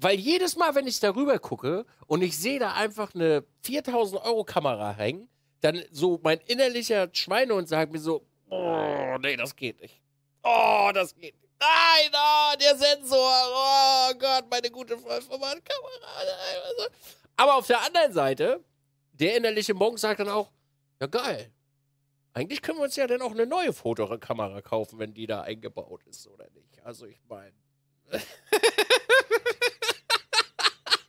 Weil jedes Mal, wenn ich darüber gucke und ich sehe da einfach eine viertausend Euro Kamera hängen, dann so mein innerlicher Schweinehund sagt mir so, oh, nee, das geht nicht. Oh, das geht nicht. Nein, oh, der Sensor. Oh Gott, meine gute fünf Format Kamera. Aber auf der anderen Seite, der innerliche Monk sagt dann auch, ja geil, eigentlich können wir uns ja dann auch eine neue Fotokamera kaufen, wenn die da eingebaut ist, oder nicht? Also ich meine...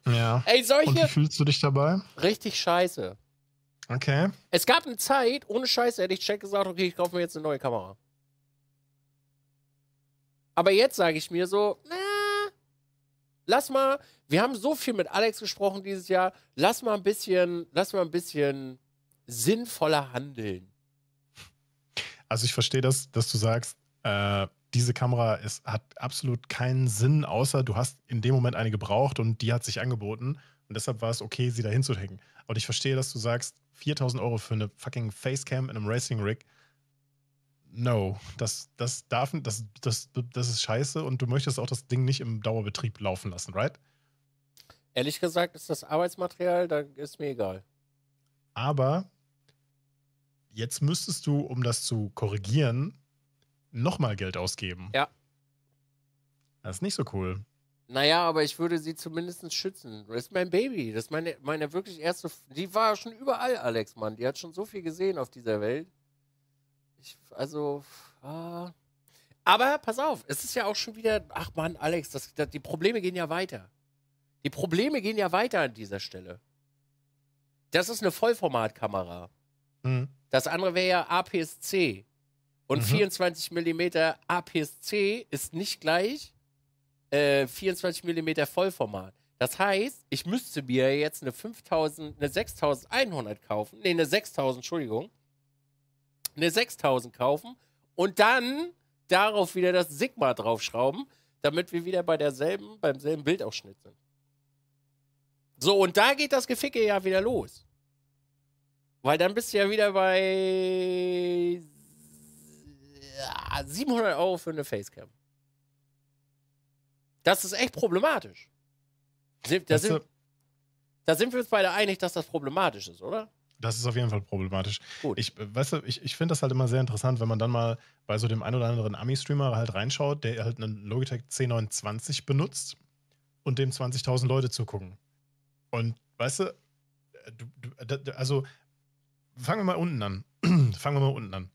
Ja. Ey, solche... Und wie fühlst du dich dabei? Richtig scheiße. Okay. Es gab eine Zeit, ohne Scheiße hätte ich check gesagt, okay, ich kaufe mir jetzt eine neue Kamera. Aber jetzt sage ich mir so, na, lass mal, wir haben so viel mit Alex gesprochen dieses Jahr, lass mal ein bisschen, lass mal ein bisschen sinnvoller handeln. Also ich verstehe das, dass du sagst, äh, diese Kamera ist, hat absolut keinen Sinn, außer du hast in dem Moment eine gebraucht und die hat sich angeboten. Und deshalb war es okay, sie da hinzuhängen. Und ich verstehe, dass du sagst, viertausend Euro für eine fucking Facecam in einem Racing Rig. No, das, das darf, das, das, das ist scheiße und du möchtest auch das Ding nicht im Dauerbetrieb laufen lassen, right? Ehrlich gesagt ist das Arbeitsmaterial, da ist mir egal. Aber jetzt müsstest du, um das zu korrigieren, nochmal Geld ausgeben. Ja. Das ist nicht so cool. Naja, aber ich würde sie zumindest schützen. Das ist mein Baby. Das ist meine, meine wirklich erste... F die war schon überall, Alex, Mann. Die hat schon so viel gesehen auf dieser Welt. Ich, also... Ah. Aber pass auf, es ist ja auch schon wieder... Ach Mann, Alex, das, das, die Probleme gehen ja weiter. Die Probleme gehen ja weiter an dieser Stelle. Das ist eine Vollformatkamera. Mhm. Das andere wäre ja A P S C. Und mhm. vierundzwanzig Millimeter A P S C ist nicht gleich äh, vierundzwanzig Millimeter Vollformat. Das heißt, ich müsste mir jetzt eine fünftausend, eine sechstausendeinhundert kaufen. Nee, eine sechstausend, Entschuldigung. Eine sechstausend kaufen und dann darauf wieder das Sigma draufschrauben, damit wir wieder bei derselben, beim selben Bildausschnitt sind. So, und da geht das Geficke ja wieder los. Weil dann bist du ja wieder bei... siebenhundert Euro für eine Facecam. Das ist echt problematisch. Da sind, da sind wir uns beide einig, dass das problematisch ist, oder? Das ist auf jeden Fall problematisch. Gut. Ich, weißt du, ich, ich finde das halt immer sehr interessant, wenn man dann mal bei so dem ein oder anderen Ami-Streamer halt reinschaut, der halt einen Logitech C neunhundertneunundzwanzig benutzt und dem zwanzigtausend Leute zugucken. Und weißt du, du, du also fangen wir mal unten an. Fangen wir mal unten an.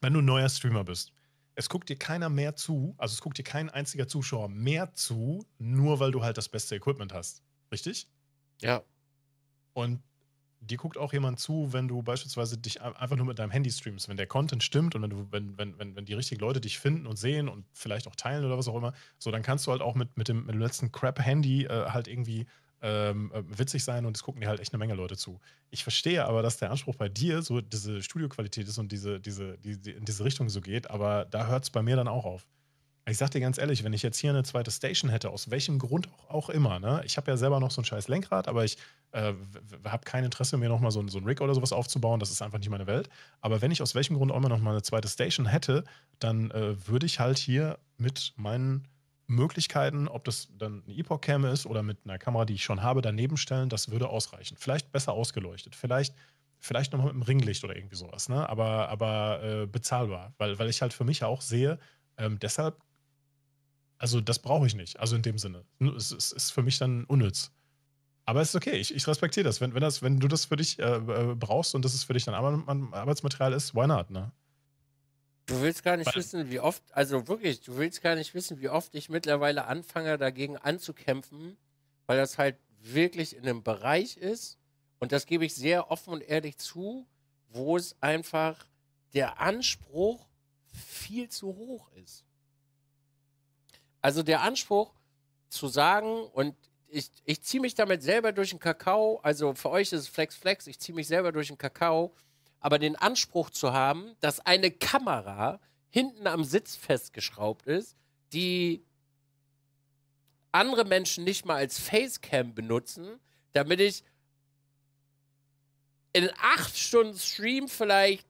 Wenn du ein neuer Streamer bist, es guckt dir keiner mehr zu, also es guckt dir kein einziger Zuschauer mehr zu, nur weil du halt das beste Equipment hast. Richtig? Ja. Und dir guckt auch jemand zu, wenn du beispielsweise dich einfach nur mit deinem Handy streamst, wenn der Content stimmt und wenn du, wenn, wenn, wenn, wenn die richtigen Leute dich finden und sehen und vielleicht auch teilen oder was auch immer, so, dann kannst du halt auch mit, mit, dem, mit dem letzten Crap-Handy äh, halt irgendwie ähm, witzig sein und es gucken dir halt echt eine Menge Leute zu. Ich verstehe aber, dass der Anspruch bei dir so diese Studioqualität ist und diese, diese, die, die in diese Richtung so geht, aber da hört es bei mir dann auch auf. Ich sag dir ganz ehrlich, wenn ich jetzt hier eine zweite Station hätte, aus welchem Grund auch, auch immer, ne? Ich habe ja selber noch so ein scheiß Lenkrad, aber ich äh, habe kein Interesse, mir nochmal so ein, so ein Rig oder sowas aufzubauen, das ist einfach nicht meine Welt. Aber wenn ich aus welchem Grund auch immer nochmal eine zweite Station hätte, dann äh, würde ich halt hier mit meinen Möglichkeiten, ob das dann eine Epoch-Cam ist oder mit einer Kamera, die ich schon habe, daneben stellen, das würde ausreichen. Vielleicht besser ausgeleuchtet, vielleicht... Vielleicht nochmal mit einem Ringlicht oder irgendwie sowas, ne? Aber, aber äh, bezahlbar. Weil, weil ich halt für mich auch sehe, ähm, deshalb, also das brauche ich nicht. Also in dem Sinne. Es, es ist für mich dann unnütz. Aber es ist okay, ich, ich respektiere das. Wenn, wenn das. Wenn du das für dich äh, brauchst und das ist für dich dann Arbeitsmaterial ist, why not, ne? Du willst gar nicht weil, wissen, wie oft, also wirklich, du willst gar nicht wissen, wie oft ich mittlerweile anfange, dagegen anzukämpfen, weil das halt wirklich in einem Bereich ist. Und das gebe ich sehr offen und ehrlich zu, wo es einfach der Anspruch viel zu hoch ist. Also der Anspruch zu sagen, und ich, ich ziehe mich damit selber durch den Kakao, also für euch ist es Flex Flex, ich ziehe mich selber durch den Kakao, aber den Anspruch zu haben, dass eine Kamera hinten am Sitz festgeschraubt ist, die andere Menschen nicht mal als Facecam benutzen, damit ich in acht Stunden Stream vielleicht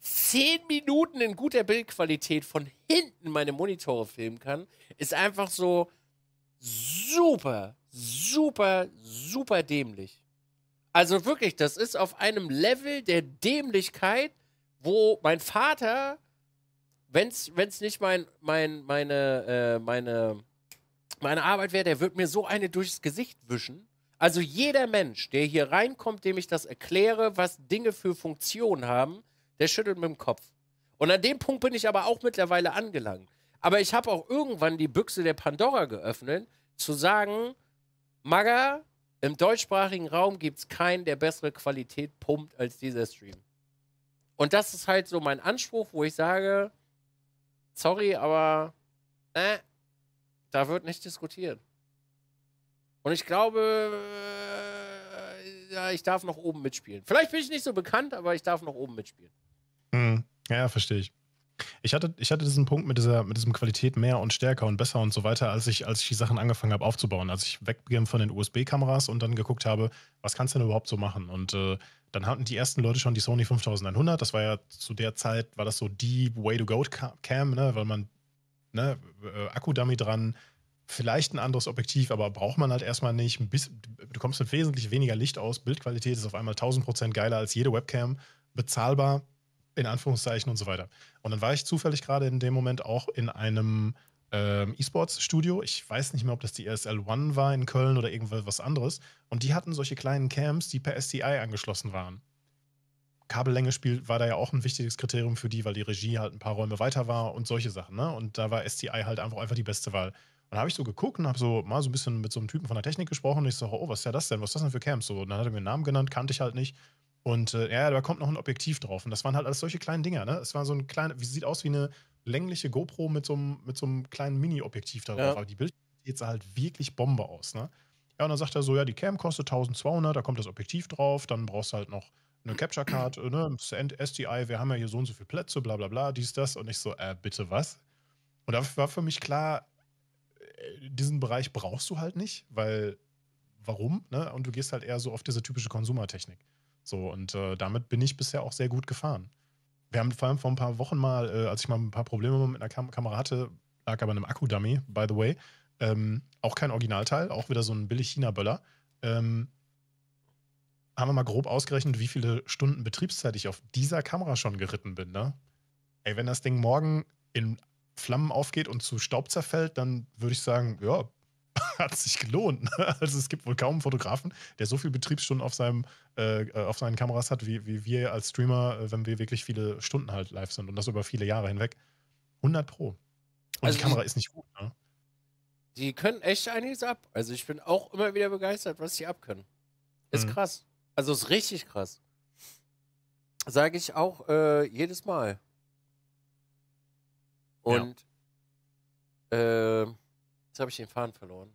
zehn Minuten in guter Bildqualität von hinten meine Monitore filmen kann, ist einfach so super, super, super dämlich. Also wirklich, das ist auf einem Level der Dämlichkeit, wo mein Vater, wenn es nicht mein, mein, meine, äh, meine, meine Arbeit wäre, der würde mir so eine durchs Gesicht wischen. Also jeder Mensch, der hier reinkommt, dem ich das erkläre, was Dinge für Funktionen haben, der schüttelt mit dem Kopf. Und an dem Punkt bin ich aber auch mittlerweile angelangt. Aber ich habe auch irgendwann die Büchse der Pandora geöffnet, zu sagen, Magga, im deutschsprachigen Raum gibt es keinen, der bessere Qualität pumpt als dieser Stream. Und das ist halt so mein Anspruch, wo ich sage, sorry, aber äh, da wird nicht diskutiert. Und ich glaube, ja, ich darf noch oben mitspielen. Vielleicht bin ich nicht so bekannt, aber ich darf noch oben mitspielen. Hm. Ja, verstehe ich. Ich hatte, ich hatte diesen Punkt mit dieser, mit diesem Qualität mehr und stärker und besser und so weiter, als ich, als ich die Sachen angefangen habe aufzubauen. Als ich weggegangen von den U S B-Kameras und dann geguckt habe, was kannst du denn überhaupt so machen? Und äh, dann hatten die ersten Leute schon die Sony fünftausendeinhundert. Das war ja zu der Zeit, war das so die Way-to-Go-Cam, ne? Weil man, ne, Akku-Dummy dran, vielleicht ein anderes Objektiv, aber braucht man halt erstmal nicht. Ein bisschen, du kommst mit wesentlich weniger Licht aus. Bildqualität ist auf einmal tausend Prozent geiler als jede Webcam. Bezahlbar, in Anführungszeichen und so weiter. Und dann war ich zufällig gerade in dem Moment auch in einem ähm, E-Sports-Studio. Ich weiß nicht mehr, ob das die E S L One war in Köln oder irgendwas anderes. Und die hatten solche kleinen Cams, die per S D I angeschlossen waren. Kabellänge spielt, war da ja auch ein wichtiges Kriterium für die, weil die Regie halt ein paar Räume weiter war und solche Sachen, ne? Und da war S D I halt einfach, einfach die beste Wahl. Und dann habe ich so geguckt und habe so mal so ein bisschen mit so einem Typen von der Technik gesprochen. Und ich so, oh, was ist ja das denn? Was ist das denn für Camps? So, und dann hat er mir einen Namen genannt, kannte ich halt nicht. Und äh, ja, da kommt noch ein Objektiv drauf. Und das waren halt alles solche kleinen Dinger, ne? Es war so ein kleiner, wie sieht aus wie eine längliche GoPro mit so einem, mit so einem kleinen Mini-Objektiv da drauf. Ja. Aber die Bild sieht halt wirklich Bombe aus, ne? Ja, und dann sagt er so, ja, die Cam kostet eintausendzweihundert, da kommt das Objektiv drauf, dann brauchst du halt noch eine Capture-Card, ne? S D I, wir haben ja hier so und so viele Plätze, bla bla bla, dies, das. Und ich so, äh, bitte was? Und da war für mich klar, diesen Bereich brauchst du halt nicht, weil warum? Ne? Und du gehst halt eher so auf diese typische Konsumertechnik. So, und äh, damit bin ich bisher auch sehr gut gefahren. Wir haben vor allem vor ein paar Wochen mal, äh, als ich mal ein paar Probleme mit einer Kam Kamera hatte, lag aber in einem Akku-Dummy, by the way, ähm, auch kein Originalteil, auch wieder so ein billig China-Böller, ähm, haben wir mal grob ausgerechnet, wie viele Stunden Betriebszeit ich auf dieser Kamera schon geritten bin, ne? Ey, wenn das Ding morgen in Flammen aufgeht und zu Staub zerfällt, dann würde ich sagen, ja, hat sich gelohnt. Ne? Also es gibt wohl kaum einen Fotografen, der so viel Betriebsstunden auf, seinem, äh, auf seinen Kameras hat, wie, wie wir als Streamer, wenn wir wirklich viele Stunden halt live sind und das über viele Jahre hinweg. hundert Pro. Und also die Kamera die, ist nicht gut, ne? Die können echt einiges ab. Also ich bin auch immer wieder begeistert, was die abkönnen. Ist mhm. krass. Also ist richtig krass. Sage ich auch äh, jedes Mal. Und ja. äh, jetzt habe ich den Faden verloren.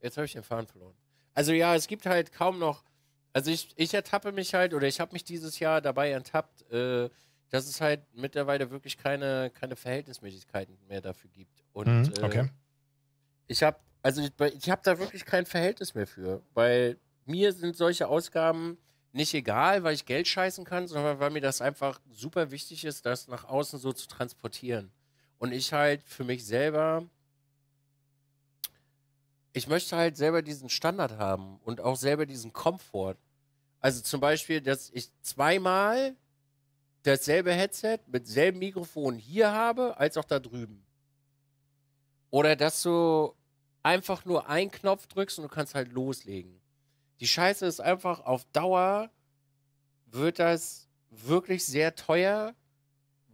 Jetzt habe ich den Faden verloren. Also ja, es gibt halt kaum noch. Also ich, ich ertappe mich halt, oder ich habe mich dieses Jahr dabei ertappt, äh, dass es halt mittlerweile wirklich keine, keine Verhältnismäßigkeiten mehr dafür gibt. Und mhm, okay. äh, ich habe also ich, ich hab da wirklich kein Verhältnis mehr für. Weil mir sind solche Ausgaben nicht egal, weil ich Geld scheißen kann, sondern weil mir das einfach super wichtig ist, das nach außen so zu transportieren. Und ich halt für mich selber, ich möchte halt selber diesen Standard haben und auch selber diesen Komfort. Also zum Beispiel, dass ich zweimal dasselbe Headset mit selben Mikrofon hier habe, als auch da drüben. Oder dass du einfach nur einen Knopf drückst und du kannst halt loslegen. Die Scheiße ist einfach, auf Dauer wird das wirklich sehr teuer,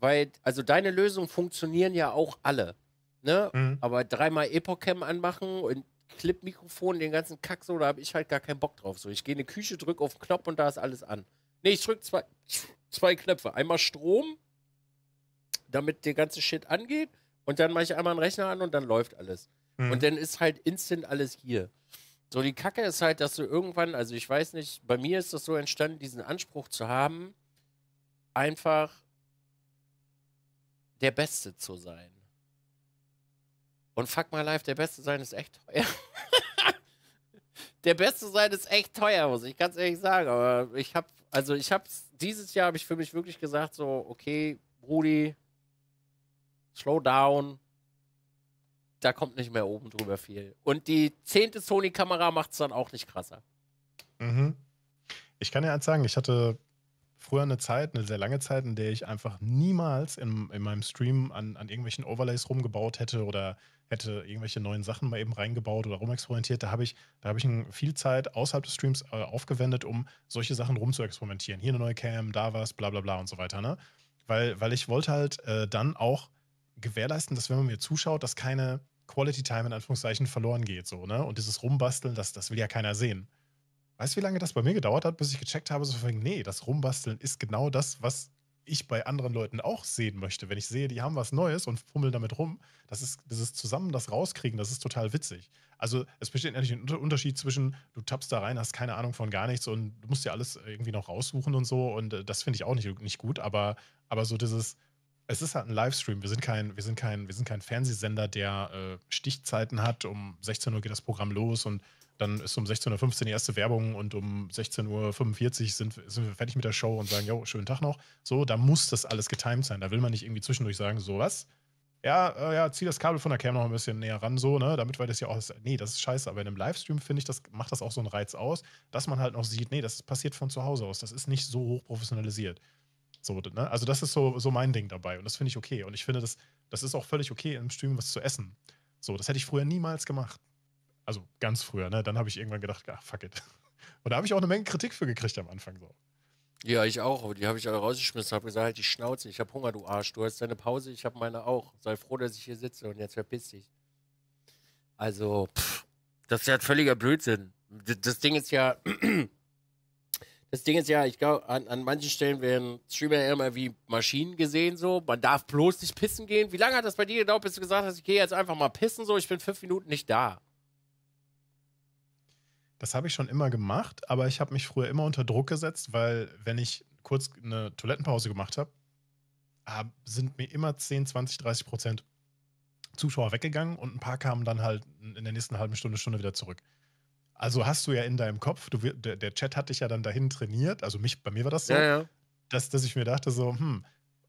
weil, also deine Lösungen funktionieren ja auch alle, ne? Mhm. Aber dreimal Epochcam anmachen und Clip-Mikrofon, den ganzen Kack, so, da habe ich halt gar keinen Bock drauf. So, ich gehe in die Küche, drücke auf den Knopf und da ist alles an. Ne, ich drücke zwei, zwei Knöpfe. Einmal Strom, damit der ganze Shit angeht, und dann mache ich einmal einen Rechner an und dann läuft alles. Mhm. Und dann ist halt instant alles hier. So, die Kacke ist halt, dass du irgendwann, also ich weiß nicht, bei mir ist das so entstanden, diesen Anspruch zu haben, einfach der Beste zu sein. Und fuck my life, der Beste sein ist echt teuer. Der Beste sein ist echt teuer, muss ich ganz ehrlich sagen. Aber ich hab, also ich hab's, dieses Jahr habe ich für mich wirklich gesagt, so, okay, Brudi, slow down. Da kommt nicht mehr oben drüber viel. Und die zehnte Sony-Kamera macht es dann auch nicht krasser. Mhm. Ich kann ja eins sagen, ich hatte früher eine Zeit, eine sehr lange Zeit, in der ich einfach niemals in, in meinem Stream an, an irgendwelchen Overlays rumgebaut hätte oder hätte irgendwelche neuen Sachen mal eben reingebaut oder rumexperimentiert. Da habe ich, da hab ich viel Zeit außerhalb des Streams äh, aufgewendet, um solche Sachen rumzuexperimentieren. Hier eine neue Cam, da was, bla bla bla und so weiter. Ne? Weil, weil ich wollte halt äh, dann auch gewährleisten, dass wenn man mir zuschaut, dass keine Quality Time in Anführungszeichen verloren geht, so, ne? Und dieses Rumbasteln, das, das will ja keiner sehen. Weißt du, wie lange das bei mir gedauert hat, bis ich gecheckt habe, so von, nee, das Rumbasteln ist genau das, was ich bei anderen Leuten auch sehen möchte. Wenn ich sehe, die haben was Neues und fummeln damit rum, das ist dieses Zusammen, das rauskriegen, das ist total witzig. Also es besteht natürlich ein Unterschied zwischen, du tappst da rein, hast keine Ahnung von gar nichts und du musst ja alles irgendwie noch raussuchen und so, und äh, das finde ich auch nicht, nicht gut, aber, aber so dieses, es ist halt ein Livestream. Wir sind kein, wir sind kein, wir sind kein Fernsehsender, der äh, Stichzeiten hat. Um sechzehn Uhr geht das Programm los und dann ist um sechzehn Uhr fünfzehn die erste Werbung und um sechzehn Uhr fünfundvierzig sind, sind wir fertig mit der Show und sagen, jo, schönen Tag noch. So, da muss das alles getimed sein. Da will man nicht irgendwie zwischendurch sagen, so was? Ja, äh, ja, zieh das Kabel von der Cam noch ein bisschen näher ran, so, ne? Damit wir das ja auch. Nee, das ist scheiße. Aber in einem Livestream, finde ich, das macht das auch so einen Reiz aus, dass man halt noch sieht, nee, das passiert von zu Hause aus. Das ist nicht so hoch professionalisiert. So, ne? Also das ist so, so mein Ding dabei und das finde ich okay. Und ich finde, das, das ist auch völlig okay, im Stream was zu essen. So, das hätte ich früher niemals gemacht. Also ganz früher, ne? Dann habe ich irgendwann gedacht, ach, fuck it. Und da habe ich auch eine Menge Kritik für gekriegt am Anfang. So. Ja, ich auch. Die habe ich alle rausgeschmissen. Habe gesagt, halt die Schnauze, ich habe Hunger, du Arsch. Du hast deine Pause, ich habe meine auch. Sei froh, dass ich hier sitze und jetzt verpiss dich. Also, pff, das ist ja völliger Blödsinn. Das Ding ist ja... Das Ding ist ja, ich glaube, an, an manchen Stellen werden Streamer immer wie Maschinen gesehen, so. Man darf bloß nicht pissen gehen. Wie lange hat das bei dir gedauert, bis du gesagt hast, ich gehe jetzt einfach mal pissen, so, ich bin fünf Minuten nicht da? Das habe ich schon immer gemacht, aber ich habe mich früher immer unter Druck gesetzt, weil wenn ich kurz eine Toilettenpause gemacht habe, sind mir immer zehn, zwanzig, dreißig Prozent Zuschauer weggegangen und ein paar kamen dann halt in der nächsten halben Stunde, Stunde wieder zurück. Also hast du ja in deinem Kopf, du, der, der Chat hat dich ja dann dahin trainiert, also mich, bei mir war das so, ja, ja. Dass, dass ich mir dachte so, hm,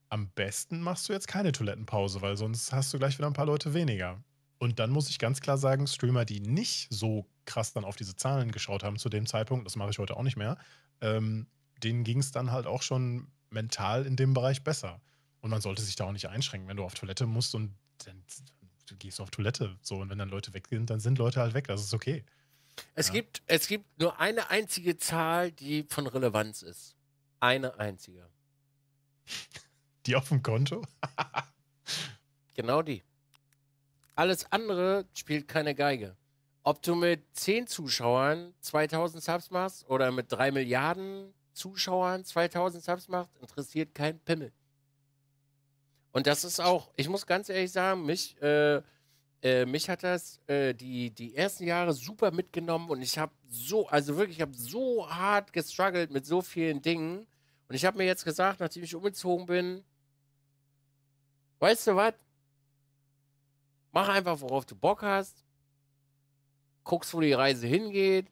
am besten machst du jetzt keine Toilettenpause, weil sonst hast du gleich wieder ein paar Leute weniger. Und dann muss ich ganz klar sagen, Streamer, die nicht so krass dann auf diese Zahlen geschaut haben zu dem Zeitpunkt, das mache ich heute auch nicht mehr, ähm, denen ging es dann halt auch schon mental in dem Bereich besser. Und man sollte sich da auch nicht einschränken, wenn du auf Toilette musst und dann du gehst auf Toilette. So, und wenn dann Leute weg sind, dann sind Leute halt weg, das ist okay. Es, ja. gibt, es gibt nur eine einzige Zahl, die von Relevanz ist. Eine einzige. Die auf dem Konto? Genau die. Alles andere spielt keine Geige. Ob du mit zehn Zuschauern zweitausend Subs machst oder mit drei Milliarden Zuschauern zweitausend Subs machst, interessiert kein Pimmel. Und das ist auch, ich muss ganz ehrlich sagen, mich, äh, äh, mich hat das äh, die, die ersten Jahre super mitgenommen und ich habe so, also wirklich, ich habe so hart gestruggelt mit so vielen Dingen. Und ich habe mir jetzt gesagt, nachdem ich umgezogen bin, weißt du was? Mach einfach, worauf du Bock hast. Guckst, wo die Reise hingeht.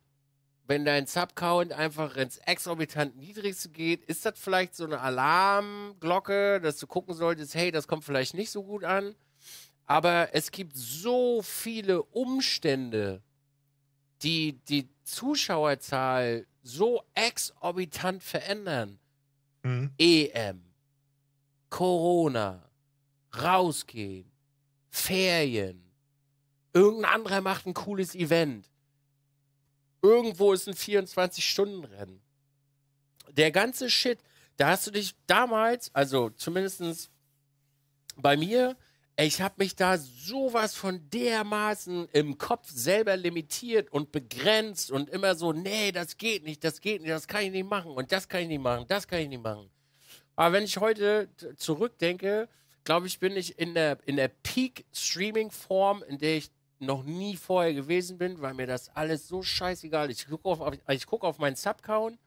Wenn dein Subcount einfach ins exorbitant Niedrigste geht, ist das vielleicht so eine Alarmglocke, dass du gucken solltest, hey, das kommt vielleicht nicht so gut an. Aber es gibt so viele Umstände, die die Zuschauerzahl so exorbitant verändern. Mhm. E M, Corona, rausgehen, Ferien, irgendein anderer macht ein cooles Event, irgendwo ist ein vierundzwanzig-Stunden-Rennen. Der ganze Shit, da hast du dich damals, also zumindest bei mir, ich habe mich da sowas von dermaßen im Kopf selber limitiert und begrenzt und immer so, nee, das geht nicht, das geht nicht, das kann ich nicht machen und das kann ich nicht machen, das kann ich nicht machen. Aber wenn ich heute zurückdenke, glaube ich, bin ich in der, in der Peak-Streaming-Form, in der ich noch nie vorher gewesen bin, weil mir das alles so scheißegal ist. Ich gucke auf, ich guck auf meinen Subcount,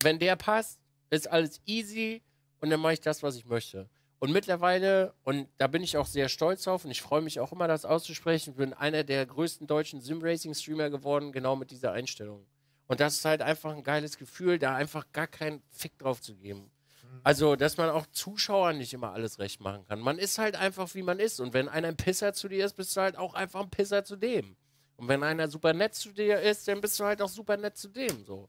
wenn der passt, ist alles easy und dann mache ich das, was ich möchte. Und mittlerweile, und da bin ich auch sehr stolz drauf und ich freue mich auch immer, das auszusprechen, bin einer der größten deutschen Sim-Racing-Streamer geworden, genau mit dieser Einstellung. Und das ist halt einfach ein geiles Gefühl, da einfach gar keinen Fick drauf zu geben. Also, dass man auch Zuschauern nicht immer alles recht machen kann. Man ist halt einfach, wie man ist. Und wenn einer ein Pisser zu dir ist, bist du halt auch einfach ein Pisser zu dem. Und wenn einer super nett zu dir ist, dann bist du halt auch super nett zu dem. So.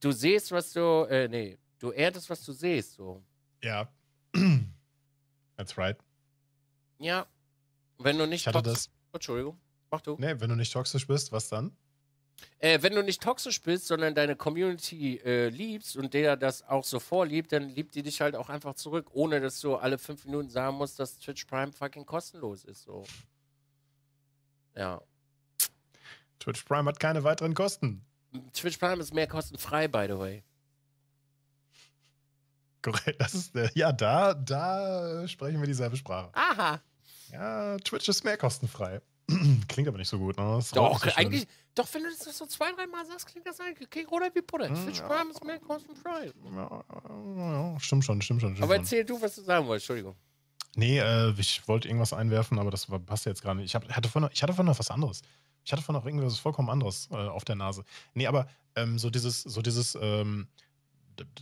Du siehst, was du, äh, nee, du erntest, was du siehst. So. Ja. That's right. Ja. Wenn du nicht toxisch bist. Entschuldigung, mach du. Nee, wenn du nicht toxisch bist, was dann? Äh, wenn du nicht toxisch bist, sondern deine Community äh, liebst und der das auch so vorliebt, dann liebt die dich halt auch einfach zurück, ohne dass du alle fünf Minuten sagen musst, dass Twitch Prime fucking kostenlos ist. So. Ja. Twitch Prime hat keine weiteren Kosten. Twitch Prime ist mehr kostenfrei, by the way. Korrekt, das ist, äh, ja, da, da sprechen wir dieselbe Sprache. Aha. Ja, Twitch ist mehr kostenfrei. Klingt aber nicht so gut, ne? Das doch, so eigentlich, doch, wenn du das so zwei, dreimal sagst, klingt das eigentlich klingt oder wie Butter. Twitch ja. Prime ist mehr kostenfrei. Ja, ja, stimmt schon, stimmt schon. Stimmt aber erzähl schon. Du, was du sagen wolltest, Entschuldigung. Nee, äh, ich wollte irgendwas einwerfen, aber das passt jetzt gerade nicht. Ich, hab, hatte vorhin noch, ich hatte vorhin noch was anderes. Ich hatte vorhin noch irgendwas vollkommen anderes äh, auf der Nase. Nee, aber ähm, so dieses, so dieses, ähm,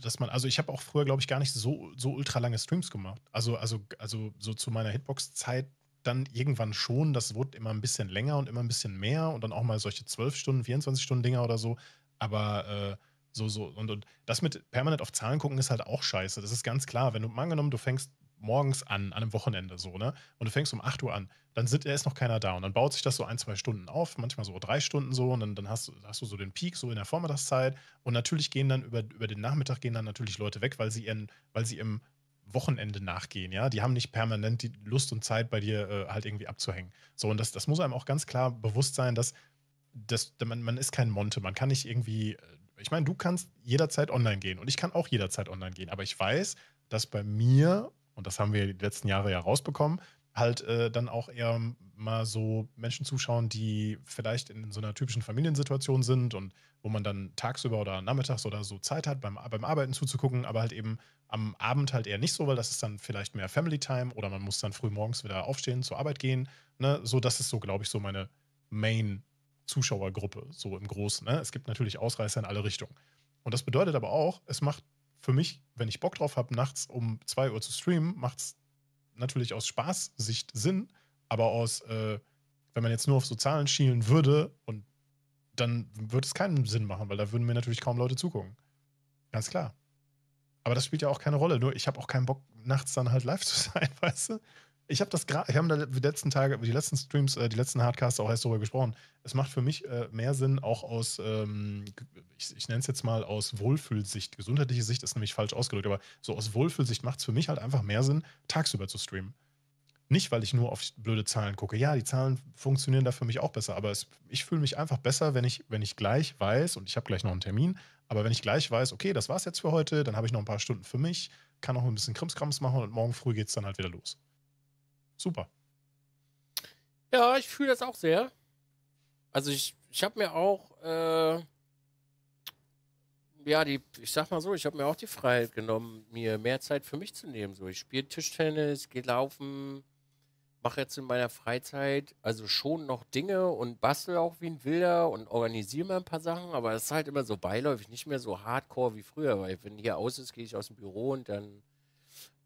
dass man, also ich habe auch früher, glaube ich, gar nicht so, so ultra lange Streams gemacht. Also, also, also so zu meiner Hitbox-Zeit dann irgendwann schon, das wurde immer ein bisschen länger und immer ein bisschen mehr und dann auch mal solche zwölf Stunden, vierundzwanzig Stunden Dinger oder so, aber äh, so, so, und, und das mit permanent auf Zahlen gucken ist halt auch scheiße, das ist ganz klar, wenn du, mal angenommen, du fängst morgens an, an einem Wochenende so, ne, und du fängst um acht Uhr an, dann sind, ist noch keiner da und dann baut sich das so ein, zwei Stunden auf, manchmal so drei Stunden so und dann, dann hast, hast du so den Peak so in der Vormittagszeit und natürlich gehen dann über, über den Nachmittag gehen dann natürlich Leute weg, weil sie ihren, weil sie im Wochenende nachgehen, ja, die haben nicht permanent die Lust und Zeit bei dir äh, halt irgendwie abzuhängen. So, und das, das muss einem auch ganz klar bewusst sein, dass, dass man, man ist kein Monte, man kann nicht irgendwie, ich meine, du kannst jederzeit online gehen und ich kann auch jederzeit online gehen, aber ich weiß, dass bei mir, und das haben wir die letzten Jahre ja rausbekommen, halt äh, dann auch eher mal so Menschen zuschauen, die vielleicht in so einer typischen Familiensituation sind und wo man dann tagsüber oder nachmittags oder so Zeit hat, beim, beim Arbeiten zuzugucken, aber halt eben am Abend halt eher nicht so, weil das ist dann vielleicht mehr Family Time oder man muss dann früh morgens wieder aufstehen, zur Arbeit gehen. Ne? So, das ist so, glaube ich, so meine Main-Zuschauergruppe, so im Großen. Ne? Es gibt natürlich Ausreißer in alle Richtungen. Und das bedeutet aber auch, es macht für mich, wenn ich Bock drauf habe, nachts um zwei Uhr zu streamen, macht es natürlich aus Spaßsicht Sinn, aber aus, äh, wenn man jetzt nur auf so Zahlen schielen würde und dann würde es keinen Sinn machen, weil da würden mir natürlich kaum Leute zugucken. Ganz klar. Aber das spielt ja auch keine Rolle. Nur ich habe auch keinen Bock, nachts dann halt live zu sein, weißt du? Ich habe das gerade, ich habe die letzten Tage, die letzten Streams, die letzten Hardcasts auch erst darüber gesprochen. Es macht für mich mehr Sinn, auch aus, ich, ich nenne es jetzt mal aus Wohlfühlsicht. Gesundheitliche Sicht ist nämlich falsch ausgedrückt, aber so aus Wohlfühlsicht macht es für mich halt einfach mehr Sinn, tagsüber zu streamen. Nicht, weil ich nur auf blöde Zahlen gucke. Ja, die Zahlen funktionieren da für mich auch besser, aber es, ich fühle mich einfach besser, wenn ich, wenn ich gleich weiß, und ich habe gleich noch einen Termin, aber wenn ich gleich weiß, okay, das war's jetzt für heute, dann habe ich noch ein paar Stunden für mich, kann auch ein bisschen Krimskrams machen und morgen früh geht's dann halt wieder los. Super. Ja, ich fühle das auch sehr. Also ich, ich habe mir auch, äh, ja, die, ich sag mal so, ich habe mir auch die Freiheit genommen, mir mehr Zeit für mich zu nehmen. So, ich spiele Tischtennis, gehe laufen, mache jetzt in meiner Freizeit also schon noch Dinge und bastel auch wie ein Wilder und organisiere mal ein paar Sachen, aber es ist halt immer so beiläufig, nicht mehr so hardcore wie früher, weil wenn hier aus ist, gehe ich aus dem Büro und dann,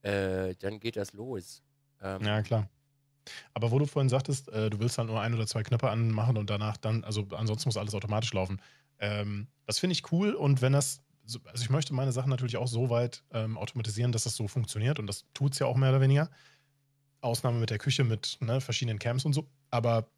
äh, dann geht das los. Ähm, ja, klar. Aber wo du vorhin sagtest, äh, du willst dann nur ein oder zwei Knöpfe anmachen und danach dann, also ansonsten muss alles automatisch laufen. Ähm, das finde ich cool und wenn das, also ich möchte meine Sachen natürlich auch so weit ähm, automatisieren, dass das so funktioniert und das tut es ja auch mehr oder weniger. Ausnahme mit der Küche, mit ne, verschiedenen Camps und so, aber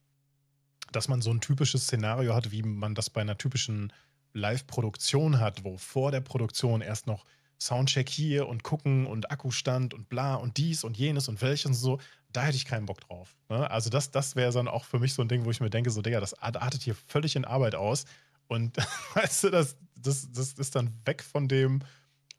dass man so ein typisches Szenario hat, wie man das bei einer typischen Live-Produktion hat, wo vor der Produktion erst noch Soundcheck hier und gucken und Akkustand und bla und dies und jenes und welches und so, da hätte ich keinen Bock drauf. Ne? Also das, das wäre dann auch für mich so ein Ding, wo ich mir denke, so Digga, das artet hier völlig in Arbeit aus und weißt du, das, das, das ist dann weg von dem...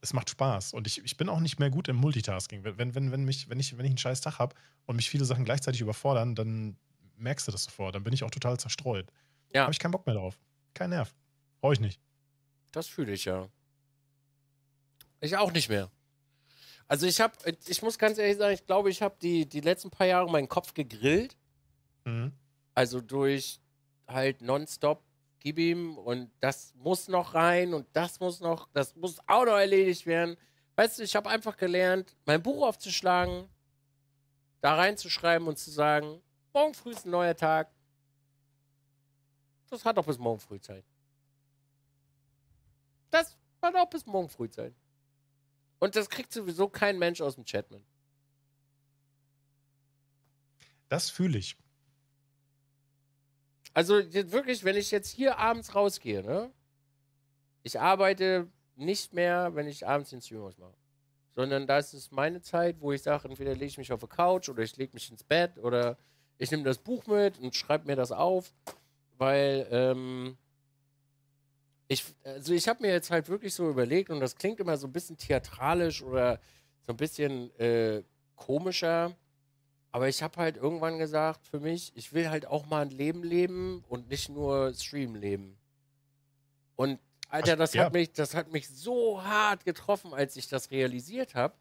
Es macht Spaß und ich, ich bin auch nicht mehr gut im Multitasking. Wenn, wenn, wenn, mich, wenn, ich, wenn ich einen scheiß Tag habe und mich viele Sachen gleichzeitig überfordern, dann merkst du das sofort. Dann bin ich auch total zerstreut. Ja. Habe ich keinen Bock mehr drauf. Kein Nerv. Brauche ich nicht. Das fühle ich ja. Ich auch nicht mehr. Also ich habe, ich muss ganz ehrlich sagen, ich glaube, ich habe die, die letzten paar Jahre meinen Kopf gegrillt. Mhm. Also durch halt nonstop gib ihm und das muss noch rein und das muss noch, das muss auch noch erledigt werden. Weißt du, ich habe einfach gelernt, mein Buch aufzuschlagen, da reinzuschreiben und zu sagen, morgen früh ist ein neuer Tag. Das hat doch bis morgen früh Zeit. Das hat auch bis morgen früh Zeit. Und das kriegt sowieso kein Mensch aus dem Chat mit. Das fühle ich. Also wirklich, wenn ich jetzt hier abends rausgehe, ne? Ich arbeite nicht mehr, wenn ich abends den Stream ausmache. Sondern da ist es meine Zeit, wo ich sage, entweder lege ich mich auf die Couch oder ich lege mich ins Bett oder ich nehme das Buch mit und schreibe mir das auf. Weil ähm, ich, also ich habe mir jetzt halt wirklich so überlegt und das klingt immer so ein bisschen theatralisch oder so ein bisschen äh, komischer. Aber ich habe halt irgendwann gesagt, für mich, ich will halt auch mal ein Leben leben und nicht nur Stream leben. Und Alter, das, Ach, ja. hat mich, das hat mich so hart getroffen, als ich das realisiert habe.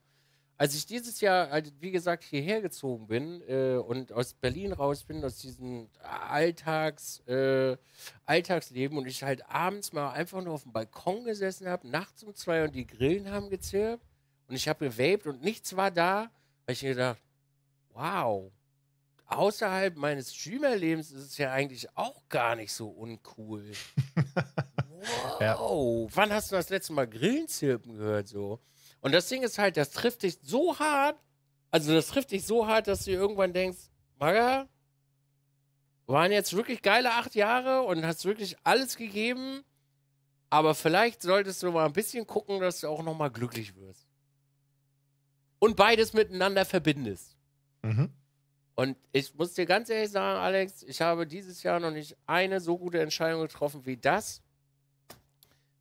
Als ich dieses Jahr, also wie gesagt, hierher gezogen bin äh, und aus Berlin raus bin, aus diesem Alltags, äh, Alltagsleben und ich halt abends mal einfach nur auf dem Balkon gesessen habe, nachts um zwei und die Grillen haben gezirpt und ich habe gewaped und nichts war da, weil ich mir gedacht, wow, außerhalb meines Streamerlebens ist es ja eigentlich auch gar nicht so uncool. Wow, ja. Wann hast du das letzte Mal Grillenzirpen gehört so? Und das Ding ist halt, das trifft dich so hart, also das trifft dich so hart, dass du irgendwann denkst, Maga, waren jetzt wirklich geile acht Jahre und hast wirklich alles gegeben, aber vielleicht solltest du mal ein bisschen gucken, dass du auch nochmal glücklich wirst. Und beides miteinander verbindest. Mhm. Und ich muss dir ganz ehrlich sagen, Alex, ich habe dieses Jahr noch nicht eine so gute Entscheidung getroffen wie das,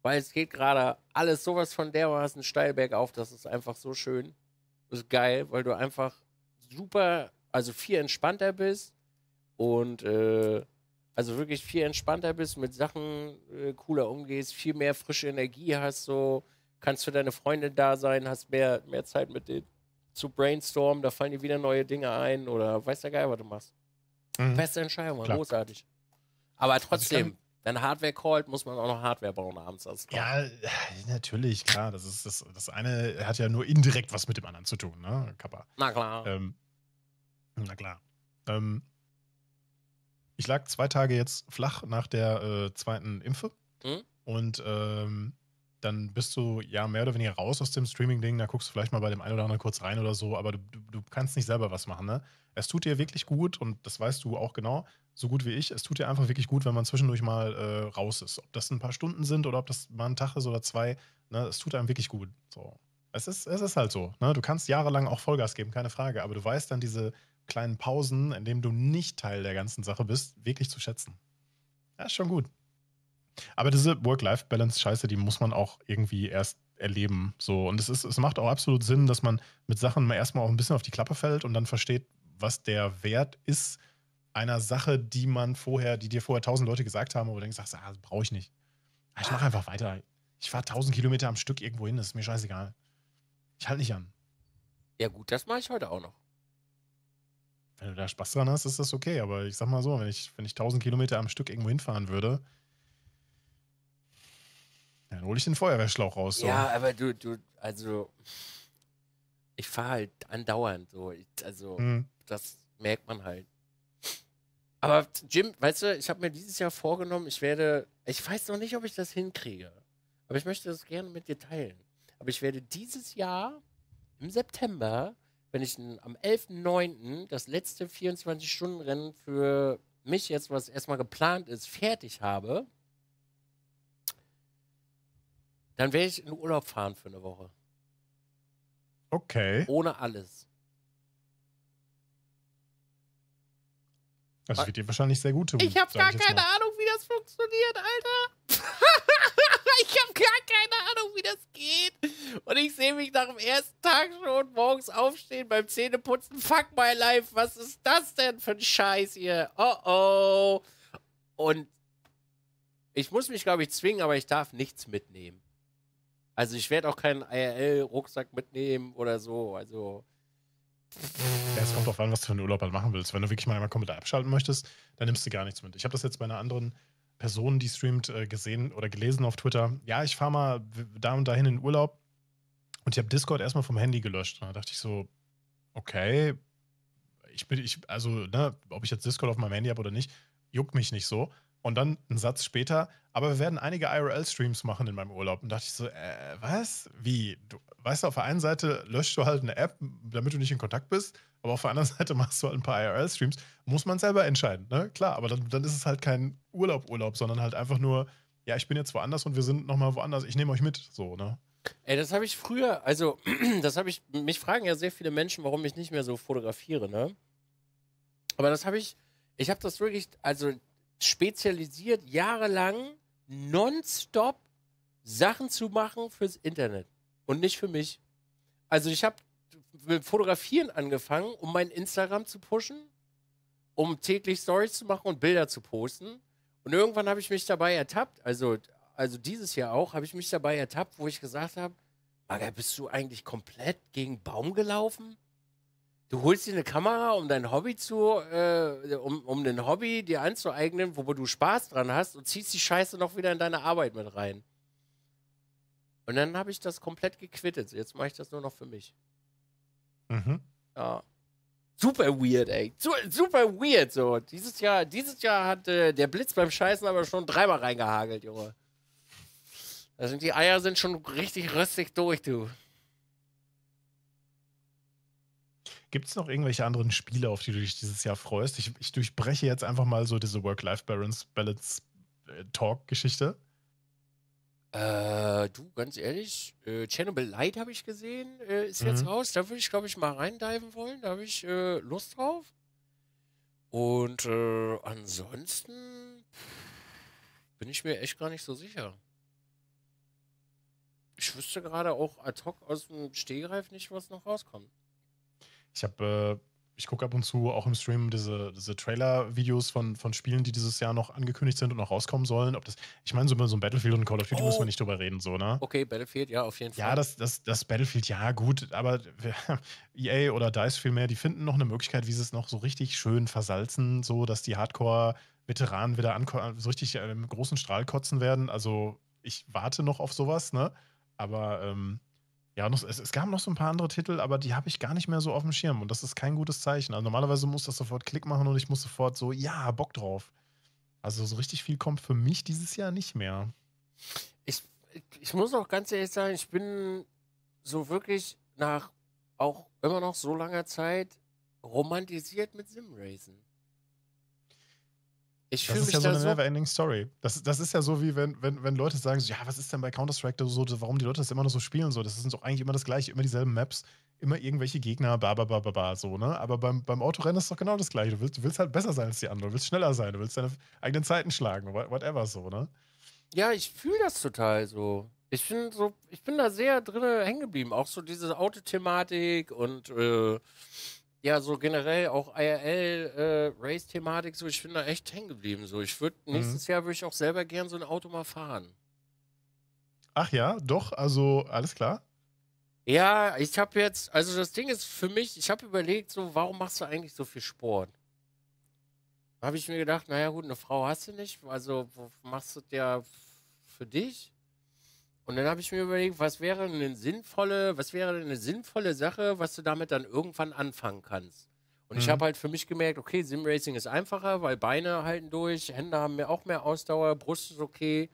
weil es geht gerade alles sowas von dermaßen steil bergauf, das ist einfach so schön, das ist geil, weil du einfach super, also viel entspannter bist und äh, also wirklich viel entspannter bist, mit Sachen äh, cooler umgehst, viel mehr frische Energie hast, so kannst für deine Freunde da sein, hast mehr, mehr Zeit mit denen zu brainstormen, da fallen dir wieder neue Dinge ein oder weiß der Geil, was du machst. Mhm. Beste Entscheidung, war großartig. Aber trotzdem, wenn Hardware callt, muss man auch noch Hardware bauen abends. Also ja, natürlich, klar. Das, ist das, das eine hat ja nur indirekt was mit dem anderen zu tun, ne, Kappa? Na klar. Ähm, na klar. Ähm, ich lag zwei Tage jetzt flach nach der äh, zweiten Impfe. Mhm. Und ähm, dann bist du ja mehr oder weniger raus aus dem Streaming-Ding. Da guckst du vielleicht mal bei dem einen oder anderen kurz rein oder so. Aber du, du, du kannst nicht selber was machen, ne? Es tut dir wirklich gut, und das weißt du auch genau, so gut wie ich, es tut dir einfach wirklich gut, wenn man zwischendurch mal äh, raus ist. Ob das ein paar Stunden sind oder ob das mal ein Tag ist oder zwei, ne, es tut einem wirklich gut. So. Es ist, es ist halt so, ne? Du kannst jahrelang auch Vollgas geben, keine Frage. Aber du weißt dann diese kleinen Pausen, in denen du nicht Teil der ganzen Sache bist, wirklich zu schätzen. Ja, ist schon gut. Aber diese Work-Life-Balance-Scheiße, die muss man auch irgendwie erst erleben. So. Und es, ist, es macht auch absolut Sinn, dass man mit Sachen erstmal auch ein bisschen auf die Klappe fällt und dann versteht, was der Wert ist einer Sache, die man vorher, die dir vorher tausend Leute gesagt haben, wo du denkst, ach, das brauche ich nicht. Ich mache einfach weiter. Ich fahre tausend Kilometer am Stück irgendwo hin, das ist mir scheißegal. Ich halte nicht an. Ja gut, das mache ich heute auch noch. Wenn du da Spaß dran hast, ist das okay. Aber ich sag mal so, wenn ich, wenn ich tausend Kilometer am Stück irgendwo hinfahren würde, dann hole ich den Feuerwehrschlauch raus. So. Ja, aber du, du, also ich fahre halt andauernd so. Ich, also hm. das merkt man halt. Aber Jim, weißt du, ich habe mir dieses Jahr vorgenommen, ich werde, ich weiß noch nicht, ob ich das hinkriege, aber ich möchte das gerne mit dir teilen. Aber ich werde dieses Jahr im September, wenn ich am elften neunten das letzte vierundzwanzig-Stunden-Rennen für mich jetzt, was erstmal geplant ist, fertig habe, dann werde ich in den Urlaub fahren für eine Woche. Okay. Ohne alles. Das wird dir wahrscheinlich sehr gut tun. Ich habe gar keine Ahnung, wie das funktioniert, Alter. Ich habe gar keine Ahnung, wie das geht. Und ich sehe mich nach dem ersten Tag schon morgens aufstehen beim Zähneputzen. Fuck my life. Was ist das denn für ein Scheiß hier? Oh oh. Und ich muss mich, glaube ich, zwingen, aber ich darf nichts mitnehmen. Also ich werde auch keinen I R L-Rucksack mitnehmen oder so. Also... Ja, es kommt drauf an, was du für einen Urlaub halt machen willst. Wenn du wirklich mal einmal komplett abschalten möchtest, dann nimmst du gar nichts mit. Ich habe das jetzt bei einer anderen Person, die streamt, gesehen oder gelesen auf Twitter. Ja, ich fahre mal da und dahin in den Urlaub, und ich habe Discord erstmal vom Handy gelöscht. Da dachte ich so, okay, ich bin, ich, also, ne, ob ich jetzt Discord auf meinem Handy habe oder nicht, juckt mich nicht so. Und dann einen Satz später, aber wir werden einige I R L-Streams machen in meinem Urlaub. Und dachte ich so, äh, was? Wie? Du, weißt du, auf der einen Seite löschst du halt eine App, damit du nicht in Kontakt bist, aber auf der anderen Seite machst du halt ein paar I R L-Streams. Muss man selber entscheiden, ne? Klar, aber dann, dann ist es halt kein Urlaub-Urlaub, sondern halt einfach nur, ja, ich bin jetzt woanders und wir sind nochmal woanders, ich nehme euch mit, so, ne? Ey, das habe ich früher, also, das habe ich, mich fragen ja sehr viele Menschen, warum ich nicht mehr so fotografiere, ne? Aber das habe ich, ich habe das wirklich, also... spezialisiert, jahrelang nonstop Sachen zu machen fürs Internet und nicht für mich. Also ich habe mit Fotografieren angefangen, um mein Instagram zu pushen, um täglich Stories zu machen und Bilder zu posten. Und irgendwann habe ich mich dabei ertappt, also, also dieses Jahr auch, habe ich mich dabei ertappt, wo ich gesagt habe, Maga, bist du eigentlich komplett gegen Baum gelaufen? Du holst dir eine Kamera, um dein Hobby zu, äh, um, um dein Hobby dir anzueignen, wo du Spaß dran hast, und ziehst die Scheiße noch wieder in deine Arbeit mit rein. Und dann habe ich das komplett gequittet. Jetzt mache ich das nur noch für mich. Mhm. Ja. Super weird, ey. Super weird, so. Dieses Jahr, dieses Jahr hat äh, der Blitz beim Scheißen aber schon dreimal reingehagelt, Junge. Da sind die Eier sind schon richtig röstig durch, du. Gibt es noch irgendwelche anderen Spiele, auf die du dich dieses Jahr freust? Ich, ich durchbreche jetzt einfach mal so diese Work-Life-Balance-Talk-Geschichte. Äh, du, ganz ehrlich, äh, Chernobyl Light habe ich gesehen, äh, ist mhm. jetzt raus. Da würde ich, glaube ich, mal reindiven wollen. Da habe ich äh, Lust drauf. Und äh, ansonsten bin ich mir echt gar nicht so sicher. Ich wüsste gerade auch ad hoc aus dem Stehgreif nicht, was noch rauskommt. Ich habe, äh, ich gucke ab und zu auch im Stream diese, diese Trailer-Videos von, von Spielen, die dieses Jahr noch angekündigt sind und noch rauskommen sollen. Ob das, ich meine, so, so ein Battlefield und Call of Duty oh. müssen wir nicht drüber reden, so, ne? Okay, Battlefield, ja, auf jeden Fall. Ja, das, das, das Battlefield, ja, gut, aber E A oder DICE vielmehr, die finden noch eine Möglichkeit, wie sie es noch so richtig schön versalzen, so, dass die Hardcore-Veteranen wieder so richtig äh, im großen Strahl kotzen werden. Also, ich warte noch auf sowas, ne? Aber, ähm, Ja, und es, es gab noch so ein paar andere Titel, aber die habe ich gar nicht mehr so auf dem Schirm. Und das ist kein gutes Zeichen. Also normalerweise muss das sofort Klick machen und ich muss sofort so, ja, Bock drauf. Also so richtig viel kommt für mich dieses Jahr nicht mehr. Ich, ich muss auch ganz ehrlich sagen, ich bin so wirklich nach auch immer noch so langer Zeit romantisiert mit Simracen. Ich das ist ja so eine so never-ending Story. Das, das ist ja so, wie wenn, wenn, wenn Leute sagen, so, ja, was ist denn bei Counter-Strike so, warum die Leute das immer noch so spielen? So, das sind doch eigentlich immer das Gleiche, immer dieselben Maps, immer irgendwelche Gegner, ba, ba, ba, ba, ba, so, ne? Aber beim, beim Autorennen ist doch genau das Gleiche. Du willst, du willst halt besser sein als die anderen, du willst schneller sein, du willst deine eigenen Zeiten schlagen, whatever, so, ne? Ja, ich fühle das total so. Ich bin so, ich bin da sehr drin hängen geblieben. Auch so diese Autothematik und, äh, ja, so generell auch I R L-Race-Thematik, äh, so ich bin da echt hängen geblieben. So. Ich würde mhm. nächstes Jahr würde ich auch selber gern so ein Auto mal fahren. Ach ja, doch, also alles klar. Ja, ich habe jetzt, also das Ding ist für mich, ich habe überlegt, so, warum machst du eigentlich so viel Sport? Da habe ich mir gedacht, naja gut, eine Frau hast du nicht, also machst du das ja für dich? Und dann habe ich mir überlegt, was wäre eine sinnvolle, was wäre eine sinnvolle Sache, was du damit dann irgendwann anfangen kannst. Und mhm. ich habe halt für mich gemerkt, okay, Simracing ist einfacher, weil Beine halten durch, Hände haben mir auch mehr Ausdauer, Brust ist okay.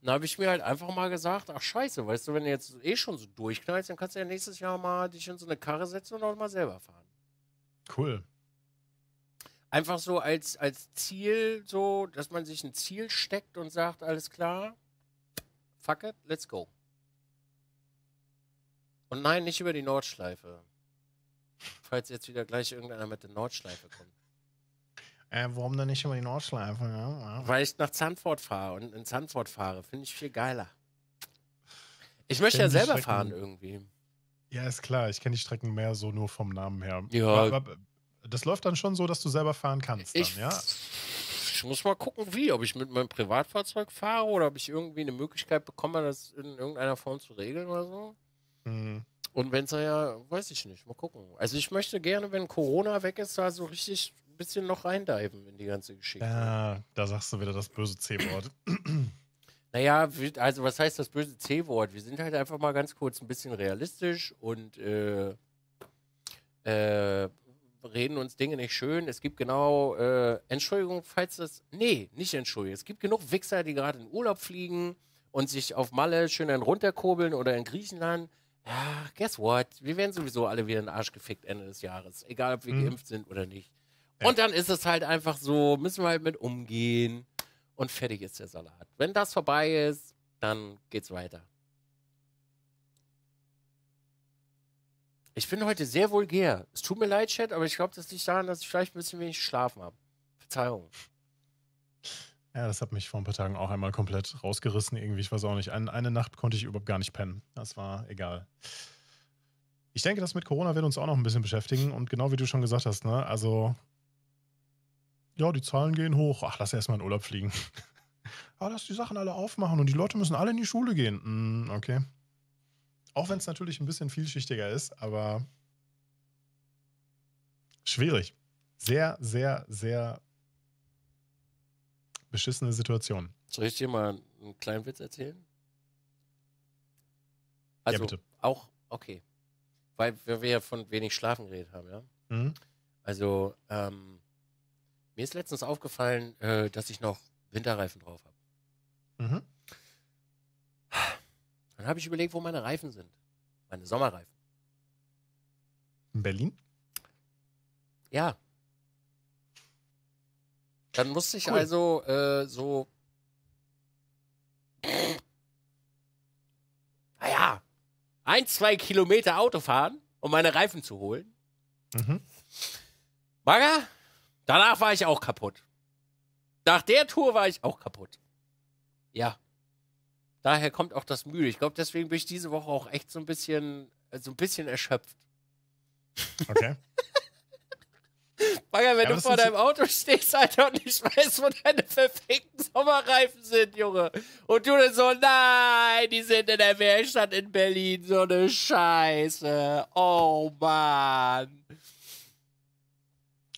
Und dann habe ich mir halt einfach mal gesagt, ach scheiße, weißt du, wenn du jetzt eh schon so durchknallst, dann kannst du ja nächstes Jahr mal dich in so eine Karre setzen und auch mal selber fahren. Cool. Einfach so als, als Ziel, so, dass man sich ein Ziel steckt und sagt, alles klar, fuck it, let's go. Und nein, nicht über die Nordschleife. Falls jetzt wieder gleich irgendeiner mit der Nordschleife kommt. Äh, warum denn nicht über die Nordschleife? Ja? Weil ich nach Zandvoort fahre und in Zandvoort fahre. Finde ich viel geiler. Ich möchte ja selber Strecken fahren irgendwie. Ja, ist klar. Ich kenne die Strecken mehr so nur vom Namen her. Ja. Aber, aber das läuft dann schon so, dass du selber fahren kannst dann, ich, ja? Ich muss mal gucken, wie, ob ich mit meinem Privatfahrzeug fahre oder ob ich irgendwie eine Möglichkeit bekomme, das in irgendeiner Form zu regeln oder so. Mhm. Und wenn es ja, weiß ich nicht, mal gucken. Also ich möchte gerne, wenn Corona weg ist, da so richtig ein bisschen noch reindiven in die ganze Geschichte. Ja, da sagst du wieder das böse C-Wort. Naja, also was heißt das böse C-Wort? Wir sind halt einfach mal ganz kurz ein bisschen realistisch und äh, äh, reden uns Dinge nicht schön. Es gibt genau, äh, Entschuldigung, falls das, nee, nicht Entschuldigung. Es gibt genug Wichser, die gerade in Urlaub fliegen und sich auf Malle schön dann runterkurbeln oder in Griechenland. Ja, guess what? Wir werden sowieso alle wieder in den Arsch gefickt Ende des Jahres. Egal, ob wir mhm. geimpft sind oder nicht. Ja. Und dann ist es halt einfach so, müssen wir halt mit umgehen und fertig ist der Salat. Wenn das vorbei ist, dann geht's weiter. Ich bin heute sehr vulgär. Es tut mir leid, Chat, aber ich glaube, das liegt daran, dass ich vielleicht ein bisschen wenig geschlafen habe. Verzeihung. Ja, das hat mich vor ein paar Tagen auch einmal komplett rausgerissen irgendwie. Ich weiß auch nicht. Ein, eine Nacht konnte ich überhaupt gar nicht pennen. Das war egal. Ich denke, das mit Corona wird uns auch noch ein bisschen beschäftigen. Und genau wie du schon gesagt hast, ne? Also, ja, die Zahlen gehen hoch. Ach, lass erstmal in Urlaub fliegen. Aber lass die Sachen alle aufmachen und die Leute müssen alle in die Schule gehen. Hm, okay. Auch wenn es natürlich ein bisschen vielschichtiger ist, aber schwierig. Sehr, sehr, sehr beschissene Situation. Soll ich dir mal einen kleinen Witz erzählen? Also, ja, bitte. Auch, okay. Weil wir ja von wenig Schlafen geredet haben, ja? Mhm. Also, ähm, mir ist letztens aufgefallen, äh, dass ich noch Winterreifen drauf habe. Mhm. Dann habe ich überlegt, wo meine Reifen sind. Meine Sommerreifen. In Berlin? Ja. Dann musste ich cool. also äh, so... Naja, ein, zwei Kilometer Auto fahren, um meine Reifen zu holen. Mhm. Bagger, danach war ich auch kaputt. Nach der Tour war ich auch kaputt. Ja. Daher kommt auch das Müde. Ich glaube, deswegen bin ich diese Woche auch echt so ein bisschen, so ein bisschen erschöpft. Okay. Bagger, wenn ja, du vor deinem Auto stehst, Alter, und ich weiß, wo deine verfickten Sommerreifen sind, Junge. Und du dann so, nein, die sind in der Werkstatt in Berlin. So eine Scheiße. Oh, Mann.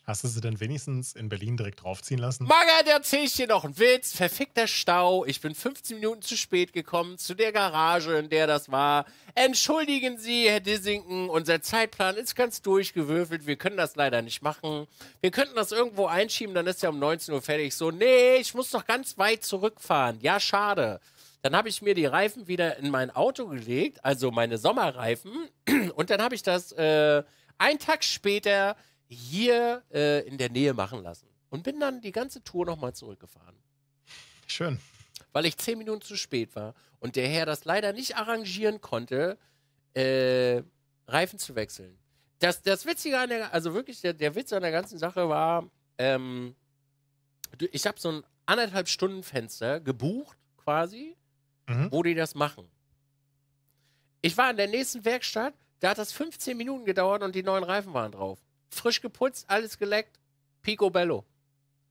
Hast du sie denn wenigstens in Berlin direkt draufziehen lassen? Maga, der erzähl ich dir noch einen Witz. Verfickter Stau. Ich bin fünfzehn Minuten zu spät gekommen zu der Garage, in der das war. Entschuldigen Sie, Herr Dissington, unser Zeitplan ist ganz durchgewürfelt. Wir können das leider nicht machen. Wir könnten das irgendwo einschieben, dann ist ja um neunzehn Uhr fertig. So, nee, ich muss noch ganz weit zurückfahren. Ja, schade. Dann habe ich mir die Reifen wieder in mein Auto gelegt, also meine Sommerreifen. Und dann habe ich das äh, einen Tag später hier äh, in der Nähe machen lassen. Und bin dann die ganze Tour nochmal zurückgefahren. Schön. Weil ich zehn Minuten zu spät war und der Herr das leider nicht arrangieren konnte, äh, Reifen zu wechseln. Das, das Witzige an der, also wirklich der, der Witz an der ganzen Sache war, ähm, ich habe so ein anderthalb Stunden Fenster gebucht quasi, mhm. wo die das machen. Ich war in der nächsten Werkstatt, da hat das fünfzehn Minuten gedauert und die neuen Reifen waren drauf. Frisch geputzt, alles geleckt, picobello.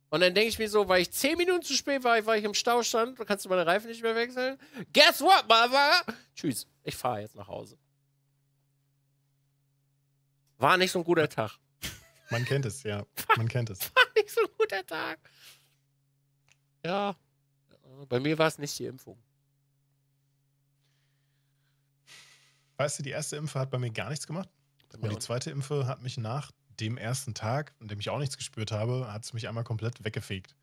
Und dann denke ich mir so, weil ich zehn Minuten zu spät war, weil ich im Stau stand, kannst du meine Reifen nicht mehr wechseln? Guess what, Motherfucker? Tschüss, ich fahre jetzt nach Hause. War nicht so ein guter Tag. Man kennt es, ja. Man kennt es. War nicht so ein guter Tag. Ja. Bei mir war es nicht die Impfung. Weißt du, die erste Impfe hat bei mir gar nichts gemacht. Und die zweite Impfe hat mich nach dem ersten Tag, an dem ich auch nichts gespürt habe, hat es mich einmal komplett weggefegt.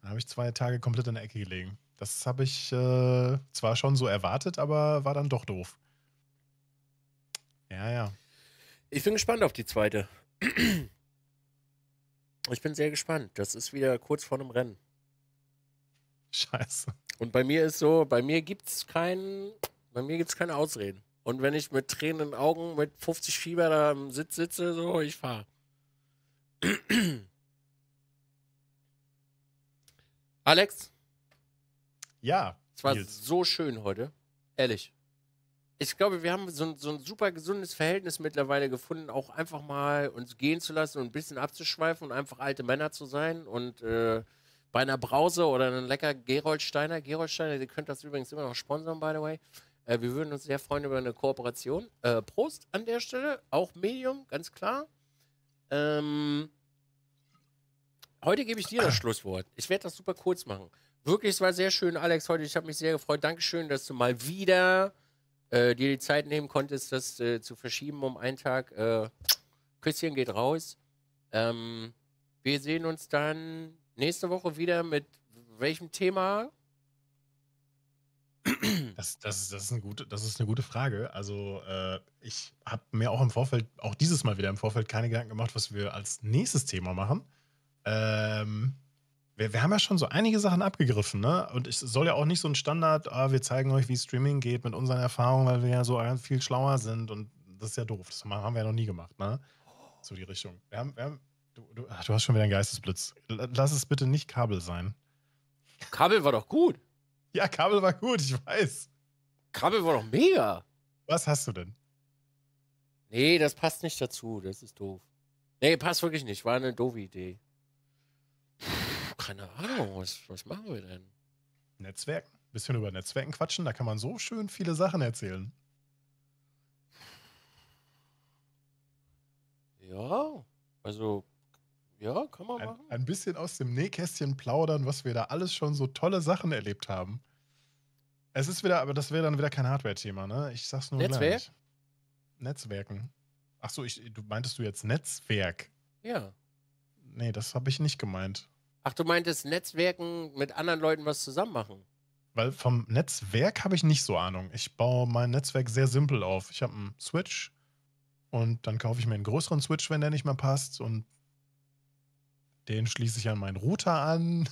Dann habe ich zwei Tage komplett in der Ecke gelegen. Das habe ich äh, zwar schon so erwartet, aber war dann doch doof. Ja, ja. Ich bin gespannt auf die zweite. Ich bin sehr gespannt. Das ist wieder kurz vor einem Rennen. Scheiße. Und bei mir ist so, bei mir gibt es keinen, bei mir gibt es keine Ausreden. Und wenn ich mit Tränen in den Augen, mit fünfzig Fieber da am Sitz sitze, so, ich fahre. Alex? Ja. Es war so schön heute. Ehrlich. Ich glaube, wir haben so, so ein super gesundes Verhältnis mittlerweile gefunden, auch einfach mal uns gehen zu lassen und ein bisschen abzuschweifen und einfach alte Männer zu sein. Und äh, bei einer Brause oder einem lecker Geroldsteiner, Geroldsteiner, ihr könnt das übrigens immer noch sponsern, by the way. Wir würden uns sehr freuen über eine Kooperation. Äh, Prost an der Stelle. Auch Medium, ganz klar. Ähm, heute gebe ich dir das Schlusswort. Ich werde das super kurz machen. Wirklich, es war sehr schön, Alex, heute. Ich habe mich sehr gefreut. Dankeschön, dass du mal wieder äh, dir die Zeit nehmen konntest, das äh, zu verschieben um einen Tag. Äh, Küsschen geht raus. Ähm, wir sehen uns dann nächste Woche wieder mit welchem Thema? Das, das, das, ist eine gute, das ist eine gute Frage. Also äh, ich habe mir auch im Vorfeld, auch dieses Mal wieder im Vorfeld keine Gedanken gemacht, was wir als nächstes Thema machen. Ähm, wir, wir haben ja schon so einige Sachen abgegriffen, ne? Und es soll ja auch nicht so ein Standard, ah, wir zeigen euch, wie Streaming geht mit unseren Erfahrungen, weil wir ja so viel schlauer sind und das ist ja doof. Das haben wir ja noch nie gemacht, ne? So die Richtung. Wir haben, wir haben, du, du, ach, du hast schon wieder einen Geistesblitz. Lass es bitte nicht Kabel sein. Kabel war doch gut. Ja, Kabel war gut, ich weiß. Kabel war doch mega. Was hast du denn? Nee, das passt nicht dazu, das ist doof. Nee, passt wirklich nicht, war eine doofe Idee. Puh, keine Ahnung, was, was machen wir denn? Netzwerken, ein bisschen über Netzwerken quatschen, da kann man so schön viele Sachen erzählen. Ja, also... Ja, kann man ein, machen. Ein bisschen aus dem Nähkästchen plaudern, was wir da alles schon so tolle Sachen erlebt haben. Es ist wieder, aber das wäre dann wieder kein Hardware-Thema, ne? Ich sag's nur Netzwerk? Gleich. Netzwerken. Achso, ich, du meintest du jetzt Netzwerk? Ja. Nee, das habe ich nicht gemeint. Ach, du meintest Netzwerken mit anderen Leuten was zusammen machen? Weil vom Netzwerk habe ich nicht so Ahnung. Ich baue mein Netzwerk sehr simpel auf. Ich habe einen Switch und dann kaufe ich mir einen größeren Switch, wenn der nicht mehr passt und den schließe ich an meinen Router an.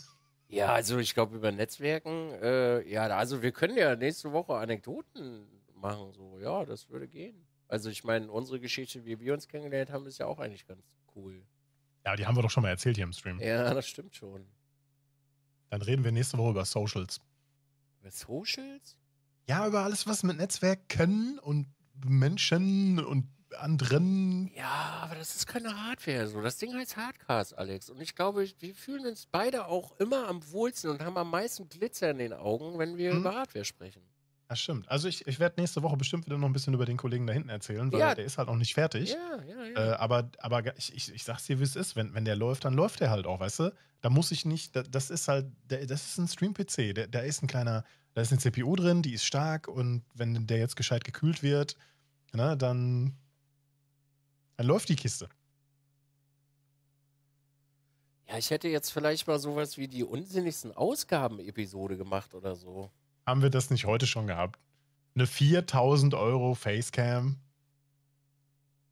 Ja, also ich glaube über Netzwerken, äh, ja, also wir können ja nächste Woche Anekdoten machen, so, ja, das würde gehen. Also ich meine, unsere Geschichte, wie wir uns kennengelernt haben, ist ja auch eigentlich ganz cool. Ja, die haben wir doch schon mal erzählt hier im Stream. Ja, das stimmt schon. Dann reden wir nächste Woche über Socials. Über Socials? Ja, über alles, was mit Netzwerken und Menschen und anderen. Ja, aber das ist keine Hardware so. Das Ding heißt Hardcast, Alex. Und ich glaube, wir fühlen uns beide auch immer am wohlsten und haben am meisten Glitzer in den Augen, wenn wir hm. über Hardware sprechen. Das stimmt. Also ich, ich werde nächste Woche bestimmt wieder noch ein bisschen über den Kollegen da hinten erzählen, weil ja. der ist halt noch nicht fertig. Ja, ja, ja. Äh, aber aber ich, ich, ich sag's dir, wie es ist. Wenn, wenn der läuft, dann läuft der halt auch, weißt du? Da muss ich nicht, das, das ist halt, das ist ein Stream-P C. Da, da ist ein kleiner, da ist eine C P U drin, die ist stark und wenn der jetzt gescheit gekühlt wird, ne, dann, dann läuft die Kiste. Ja, ich hätte jetzt vielleicht mal sowas wie die unsinnigsten Ausgaben-Episode gemacht oder so. Haben wir das nicht heute schon gehabt? Eine viertausend Euro Facecam.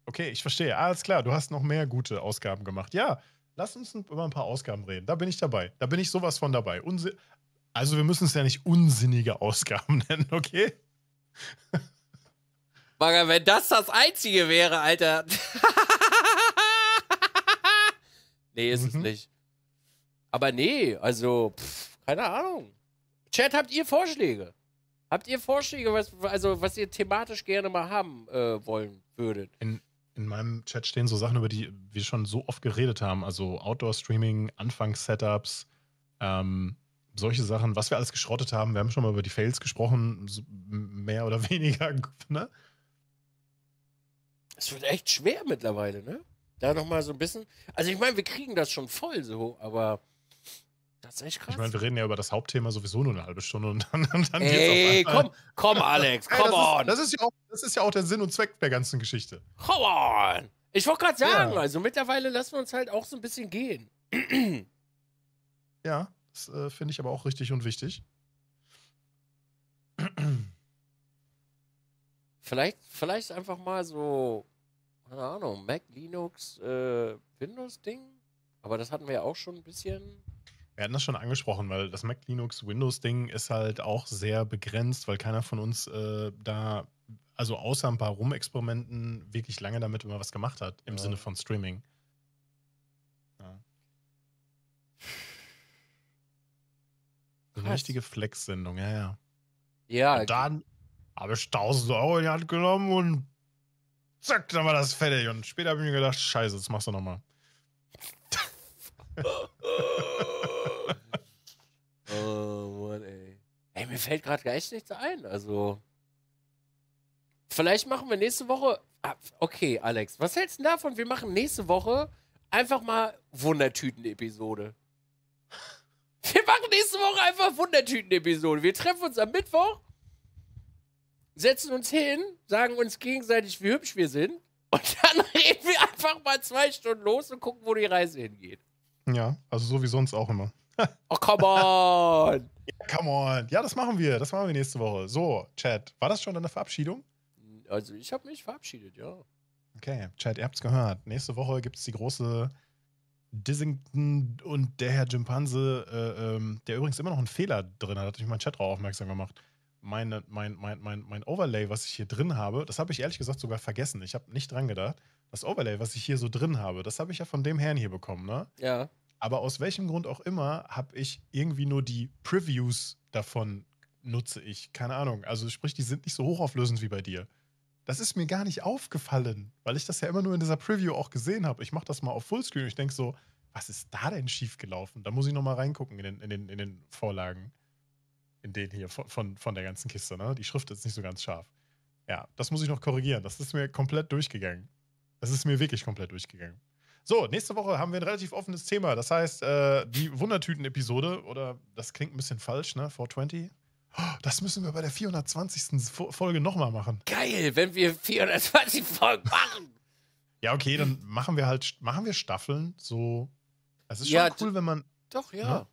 Okay, ich verstehe. Alles klar, du hast noch mehr gute Ausgaben gemacht. Ja, lass uns über ein paar Ausgaben reden. Da bin ich dabei. Da bin ich sowas von dabei. Unsi- also wir müssen es ja nicht unsinnige Ausgaben nennen, okay? Bagger, wenn das das Einzige wäre, Alter. Nee, ist mhm. es nicht. Aber nee, also, pff, keine Ahnung. Chat, habt ihr Vorschläge? Habt ihr Vorschläge, was, also, was ihr thematisch gerne mal haben äh, wollen würdet? In, in meinem Chat stehen so Sachen, über die wir schon so oft geredet haben. Also Outdoor-Streaming, Anfangs-Setups, ähm, solche Sachen, was wir alles geschrottet haben. Wir haben schon mal über die Fails gesprochen, mehr oder weniger. Ne? Es wird echt schwer mittlerweile, ne? Da nochmal so ein bisschen. Also ich meine, wir kriegen das schon voll so, aber... Das ist echt krass. Ich meine, wir reden ja über das Hauptthema sowieso nur eine halbe Stunde und dann, und dann ey, geht's auf einmal. komm, komm, Alex, come ey, das on. Ist, das, ist ja auch, das ist ja auch der Sinn und Zweck der ganzen Geschichte. Come on. Ich wollte gerade sagen, ja. also mittlerweile lassen wir uns halt auch so ein bisschen gehen. Ja, das äh, finde ich aber auch richtig und wichtig. Vielleicht, vielleicht einfach mal so, keine Ahnung, Mac, Linux, äh, Windows-Ding. Aber das hatten wir ja auch schon ein bisschen... Wir hatten das schon angesprochen, weil das Mac, Linux, Windows-Ding ist halt auch sehr begrenzt, weil keiner von uns äh, da, also außer ein paar Rumexperimenten, wirklich lange damit immer was gemacht hat, im ja. Sinne von Streaming. Ja. Eine richtige Flex-Sendung, ja, ja. Ja. Und dann habe ich tausend Euro in die Hand genommen und zack, dann war das fertig. Und später habe ich mir gedacht, scheiße, das machst du nochmal. Oh Mann, ey. Ey, mir fällt gerade echt nichts ein. Also. Vielleicht machen wir nächste Woche. Ah, okay, Alex, was hältst du davon? Wir machen nächste Woche einfach mal Wundertüten-Episode. Wir machen nächste Woche einfach Wundertüten-Episode. Wir treffen uns am Mittwoch, setzen uns hin, sagen uns gegenseitig, wie hübsch wir sind. Und dann reden wir einfach mal zwei Stunden los und gucken, wo die Reise hingeht. Ja, also so wie sonst auch immer. Oh, come on! Ja, come on. Ja, das machen wir. Das machen wir nächste Woche. So, Chat, war das schon deine Verabschiedung? Also, ich habe mich verabschiedet, ja. Okay, Chat, ihr habt's gehört. Nächste Woche gibt's die große Dissington und der Herr Jimpanse, äh, ähm, der übrigens immer noch einen Fehler drin hat. Hat mich mein Chat drauf aufmerksam gemacht. Meine, mein, mein, mein, mein Overlay, was ich hier drin habe, das habe ich ehrlich gesagt sogar vergessen. Ich habe nicht dran gedacht. Das Overlay, was ich hier so drin habe, das habe ich ja von dem Herrn hier bekommen, ne? Ja. Aber aus welchem Grund auch immer habe ich irgendwie nur die Previews davon nutze ich. Keine Ahnung. Also sprich, die sind nicht so hochauflösend wie bei dir. Das ist mir gar nicht aufgefallen, weil ich das ja immer nur in dieser Preview auch gesehen habe. Ich mache das mal auf Fullscreen und ich denke so, was ist da denn schiefgelaufen? Da muss ich nochmal reingucken in den, in, den, in den Vorlagen. In den hier von, von, von der ganzen Kiste, ne? Die Schrift ist nicht so ganz scharf. Ja, das muss ich noch korrigieren. Das ist mir komplett durchgegangen. Das ist mir wirklich komplett durchgegangen. So, nächste Woche haben wir ein relativ offenes Thema. Das heißt, äh, die Wundertüten-Episode, oder das klingt ein bisschen falsch, ne? vierhundertzwanzig. Oh, das müssen wir bei der vierhundertzwanzigsten Folge nochmal machen. Geil, wenn wir vierhundertzwanzig Folgen machen. Ja, okay, dann machen wir halt, machen wir Staffeln. So, es ist schon ja, cool, wenn man... Doch, ja. Ne?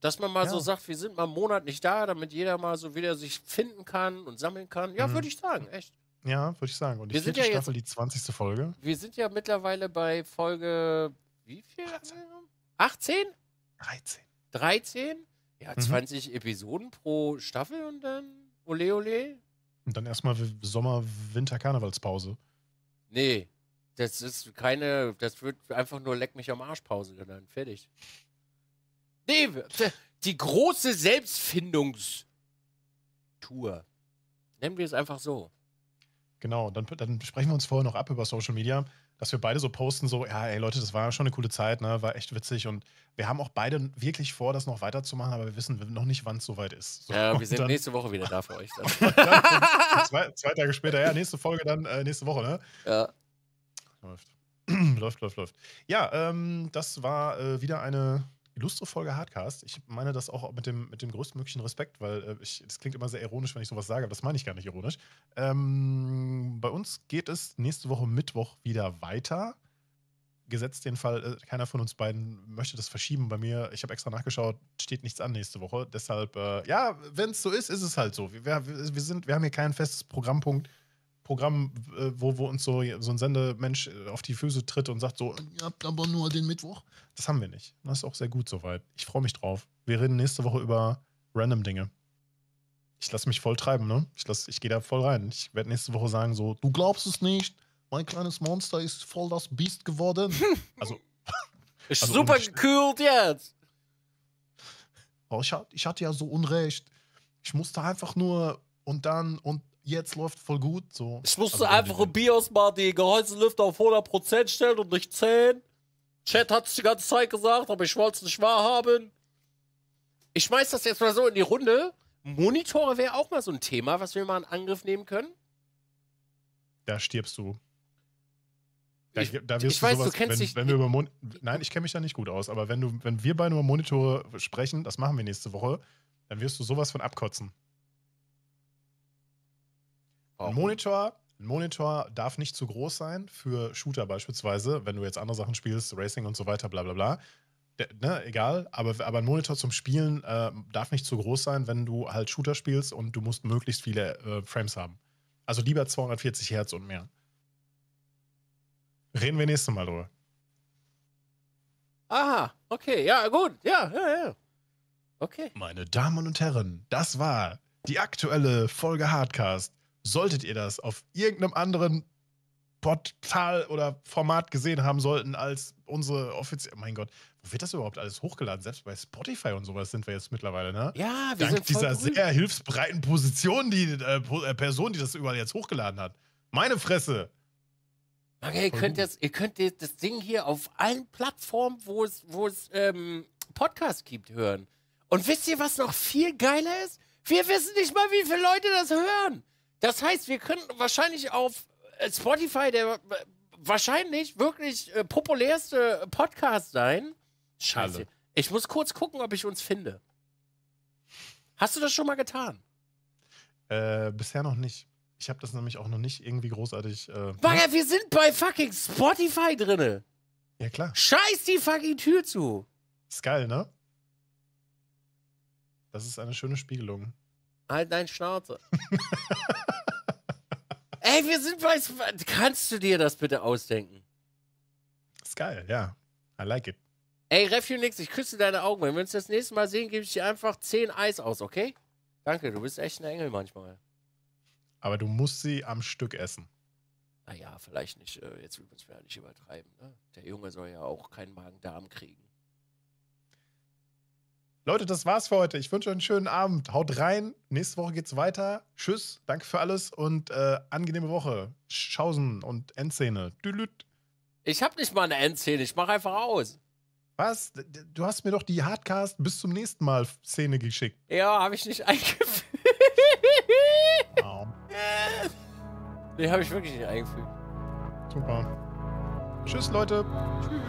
Dass man mal ja. so sagt, wir sind mal einen Monat nicht da, damit jeder mal so wieder sich finden kann und sammeln kann. Ja, mhm. würde ich sagen, echt. Ja, würde ich sagen. Und die vierte Staffel, die zwanzigste Folge. Wir sind ja mittlerweile bei Folge wie viel? achtzehn? dreizehn. dreizehn? Ja, mhm. zwanzig Episoden pro Staffel und dann ole ole. Und dann erstmal Sommer-Winter-Karnevalspause. Nee, das ist keine, das wird einfach nur Leck mich am Arsch-Pause genannt. Fertig. Nee, die große Selbstfindungstour. Nennen wir es einfach so. Genau, dann, dann sprechen wir uns vorher noch ab über Social Media, dass wir beide so posten, so, ja, ey Leute, das war schon eine coole Zeit, ne? War echt witzig und wir haben auch beide wirklich vor, das noch weiterzumachen, aber wir wissen noch nicht, wann es soweit ist. So, ja, wir sind dann nächste Woche wieder da für euch. Dann. zwei, zwei Tage später, ja, nächste Folge dann, äh, nächste Woche, ne? Ja. Läuft, läuft, läuft, läuft. Ja, ähm, das war äh, wieder eine illustre Folge Hardcast. Ich meine das auch mit dem, mit dem größtmöglichen Respekt, weil äh, ich, das klingt immer sehr ironisch, wenn ich sowas sage, aber das meine ich gar nicht ironisch. Ähm, bei uns geht es nächste Woche Mittwoch wieder weiter. Gesetzt den Fall, äh, keiner von uns beiden möchte das verschieben. Bei mir, ich habe extra nachgeschaut, steht nichts an nächste Woche. Deshalb, äh, ja, wenn es so ist, ist es halt so. Wir, wir, wir, sind, wir haben hier kein festes Programmpunkt. Programm, wo, wo uns so, so ein Sendemensch auf die Füße tritt und sagt so, ihr habt aber nur den Mittwoch. Das haben wir nicht. Das ist auch sehr gut soweit. Ich freue mich drauf. Wir reden nächste Woche über random Dinge. Ich lasse mich voll treiben, ne? Ich, ich gehe da voll rein. Ich werde nächste Woche sagen so, du glaubst es nicht, mein kleines Monster ist voll das Biest geworden. Also ist also super gekühlt jetzt. Oh, ich, ich hatte ja so Unrecht. Ich musste einfach nur und dann und jetzt läuft voll gut. So. Ich musste also einfach im BIOS mal die Gehäuselüfter auf hundert Prozent stellen und nicht zehn. Chat hat es die ganze Zeit gesagt, aber ich wollte es nicht wahrhaben. Ich schmeiß das jetzt mal so in die Runde. Monitore wäre auch mal so ein Thema, was wir mal in Angriff nehmen können. Da stirbst du. Da, ich da wirst ich du weiß, sowas, du kennst wenn, dich... Wenn wir über Mon Nein, ich kenne mich da nicht gut aus, aber wenn, du, wenn wir beide über Monitore sprechen, das machen wir nächste Woche, dann wirst du sowas von abkotzen. Ein Monitor, ein Monitor darf nicht zu groß sein für Shooter beispielsweise, wenn du jetzt andere Sachen spielst, Racing und so weiter, bla bla bla. De, ne, egal, aber, aber ein Monitor zum Spielen äh, darf nicht zu groß sein, wenn du halt Shooter spielst und du musst möglichst viele äh, Frames haben. Also lieber zweihundertvierzig Hertz und mehr. Reden wir nächstes Mal drüber. Aha, okay, ja, gut, ja, ja, ja. Okay. Meine Damen und Herren, das war die aktuelle Folge Hardcast. Solltet ihr das auf irgendeinem anderen Portal oder Format gesehen haben sollten als unsere offizielle... Mein Gott, wo wird das überhaupt alles hochgeladen? Selbst bei Spotify und sowas sind wir jetzt mittlerweile, ne? Ja, wir Dank sind dieser grün. Sehr hilfsbereiten Position, die äh, Person, die das überall jetzt hochgeladen hat. Meine Fresse! Okay, ihr könnt, das, ihr könnt das Ding hier auf allen Plattformen, wo es, wo es ähm, Podcasts gibt, hören. Und wisst ihr, was noch viel geiler ist? Wir wissen nicht mal, wie viele Leute das hören. Das heißt, wir können wahrscheinlich auf Spotify der wahrscheinlich wirklich äh, populärste Podcast sein. Scheiße. Alle. Ich muss kurz gucken, ob ich uns finde. Hast du das schon mal getan? Äh, bisher noch nicht. Ich habe das nämlich auch noch nicht irgendwie großartig... Äh, Banger, wir sind bei fucking Spotify drinne. Ja, klar. Scheiß die fucking Tür zu. Ist geil, ne? Das ist eine schöne Spiegelung. Halt deine Schnauze. Ey, wir sind bei... Kannst du dir das bitte ausdenken? Ist geil, ja. I like it. Ey, Refunix, ich küsse deine Augen. Wenn wir uns das nächste Mal sehen, gebe ich dir einfach zehn Eis aus, okay? Danke, du bist echt ein Engel manchmal. Aber du musst sie am Stück essen. Naja, vielleicht nicht. Äh, jetzt will man es ja nicht übertreiben. Ne? Der Junge soll ja auch keinen Magen-Darm kriegen. Leute, das war's für heute. Ich wünsche euch einen schönen Abend. Haut rein. Nächste Woche geht's weiter. Tschüss. Danke für alles und äh, angenehme Woche. Schausen und Endszene. Dülüt. Ich hab nicht mal eine Endszene. Ich mach einfach aus. Was? Du hast mir doch die Hardcast bis zum nächsten Mal Szene geschickt. Ja, habe ich nicht eingefügt. Wow. Nee, habe ich wirklich nicht eingefügt. Super. Tschüss, Leute. Tschüss.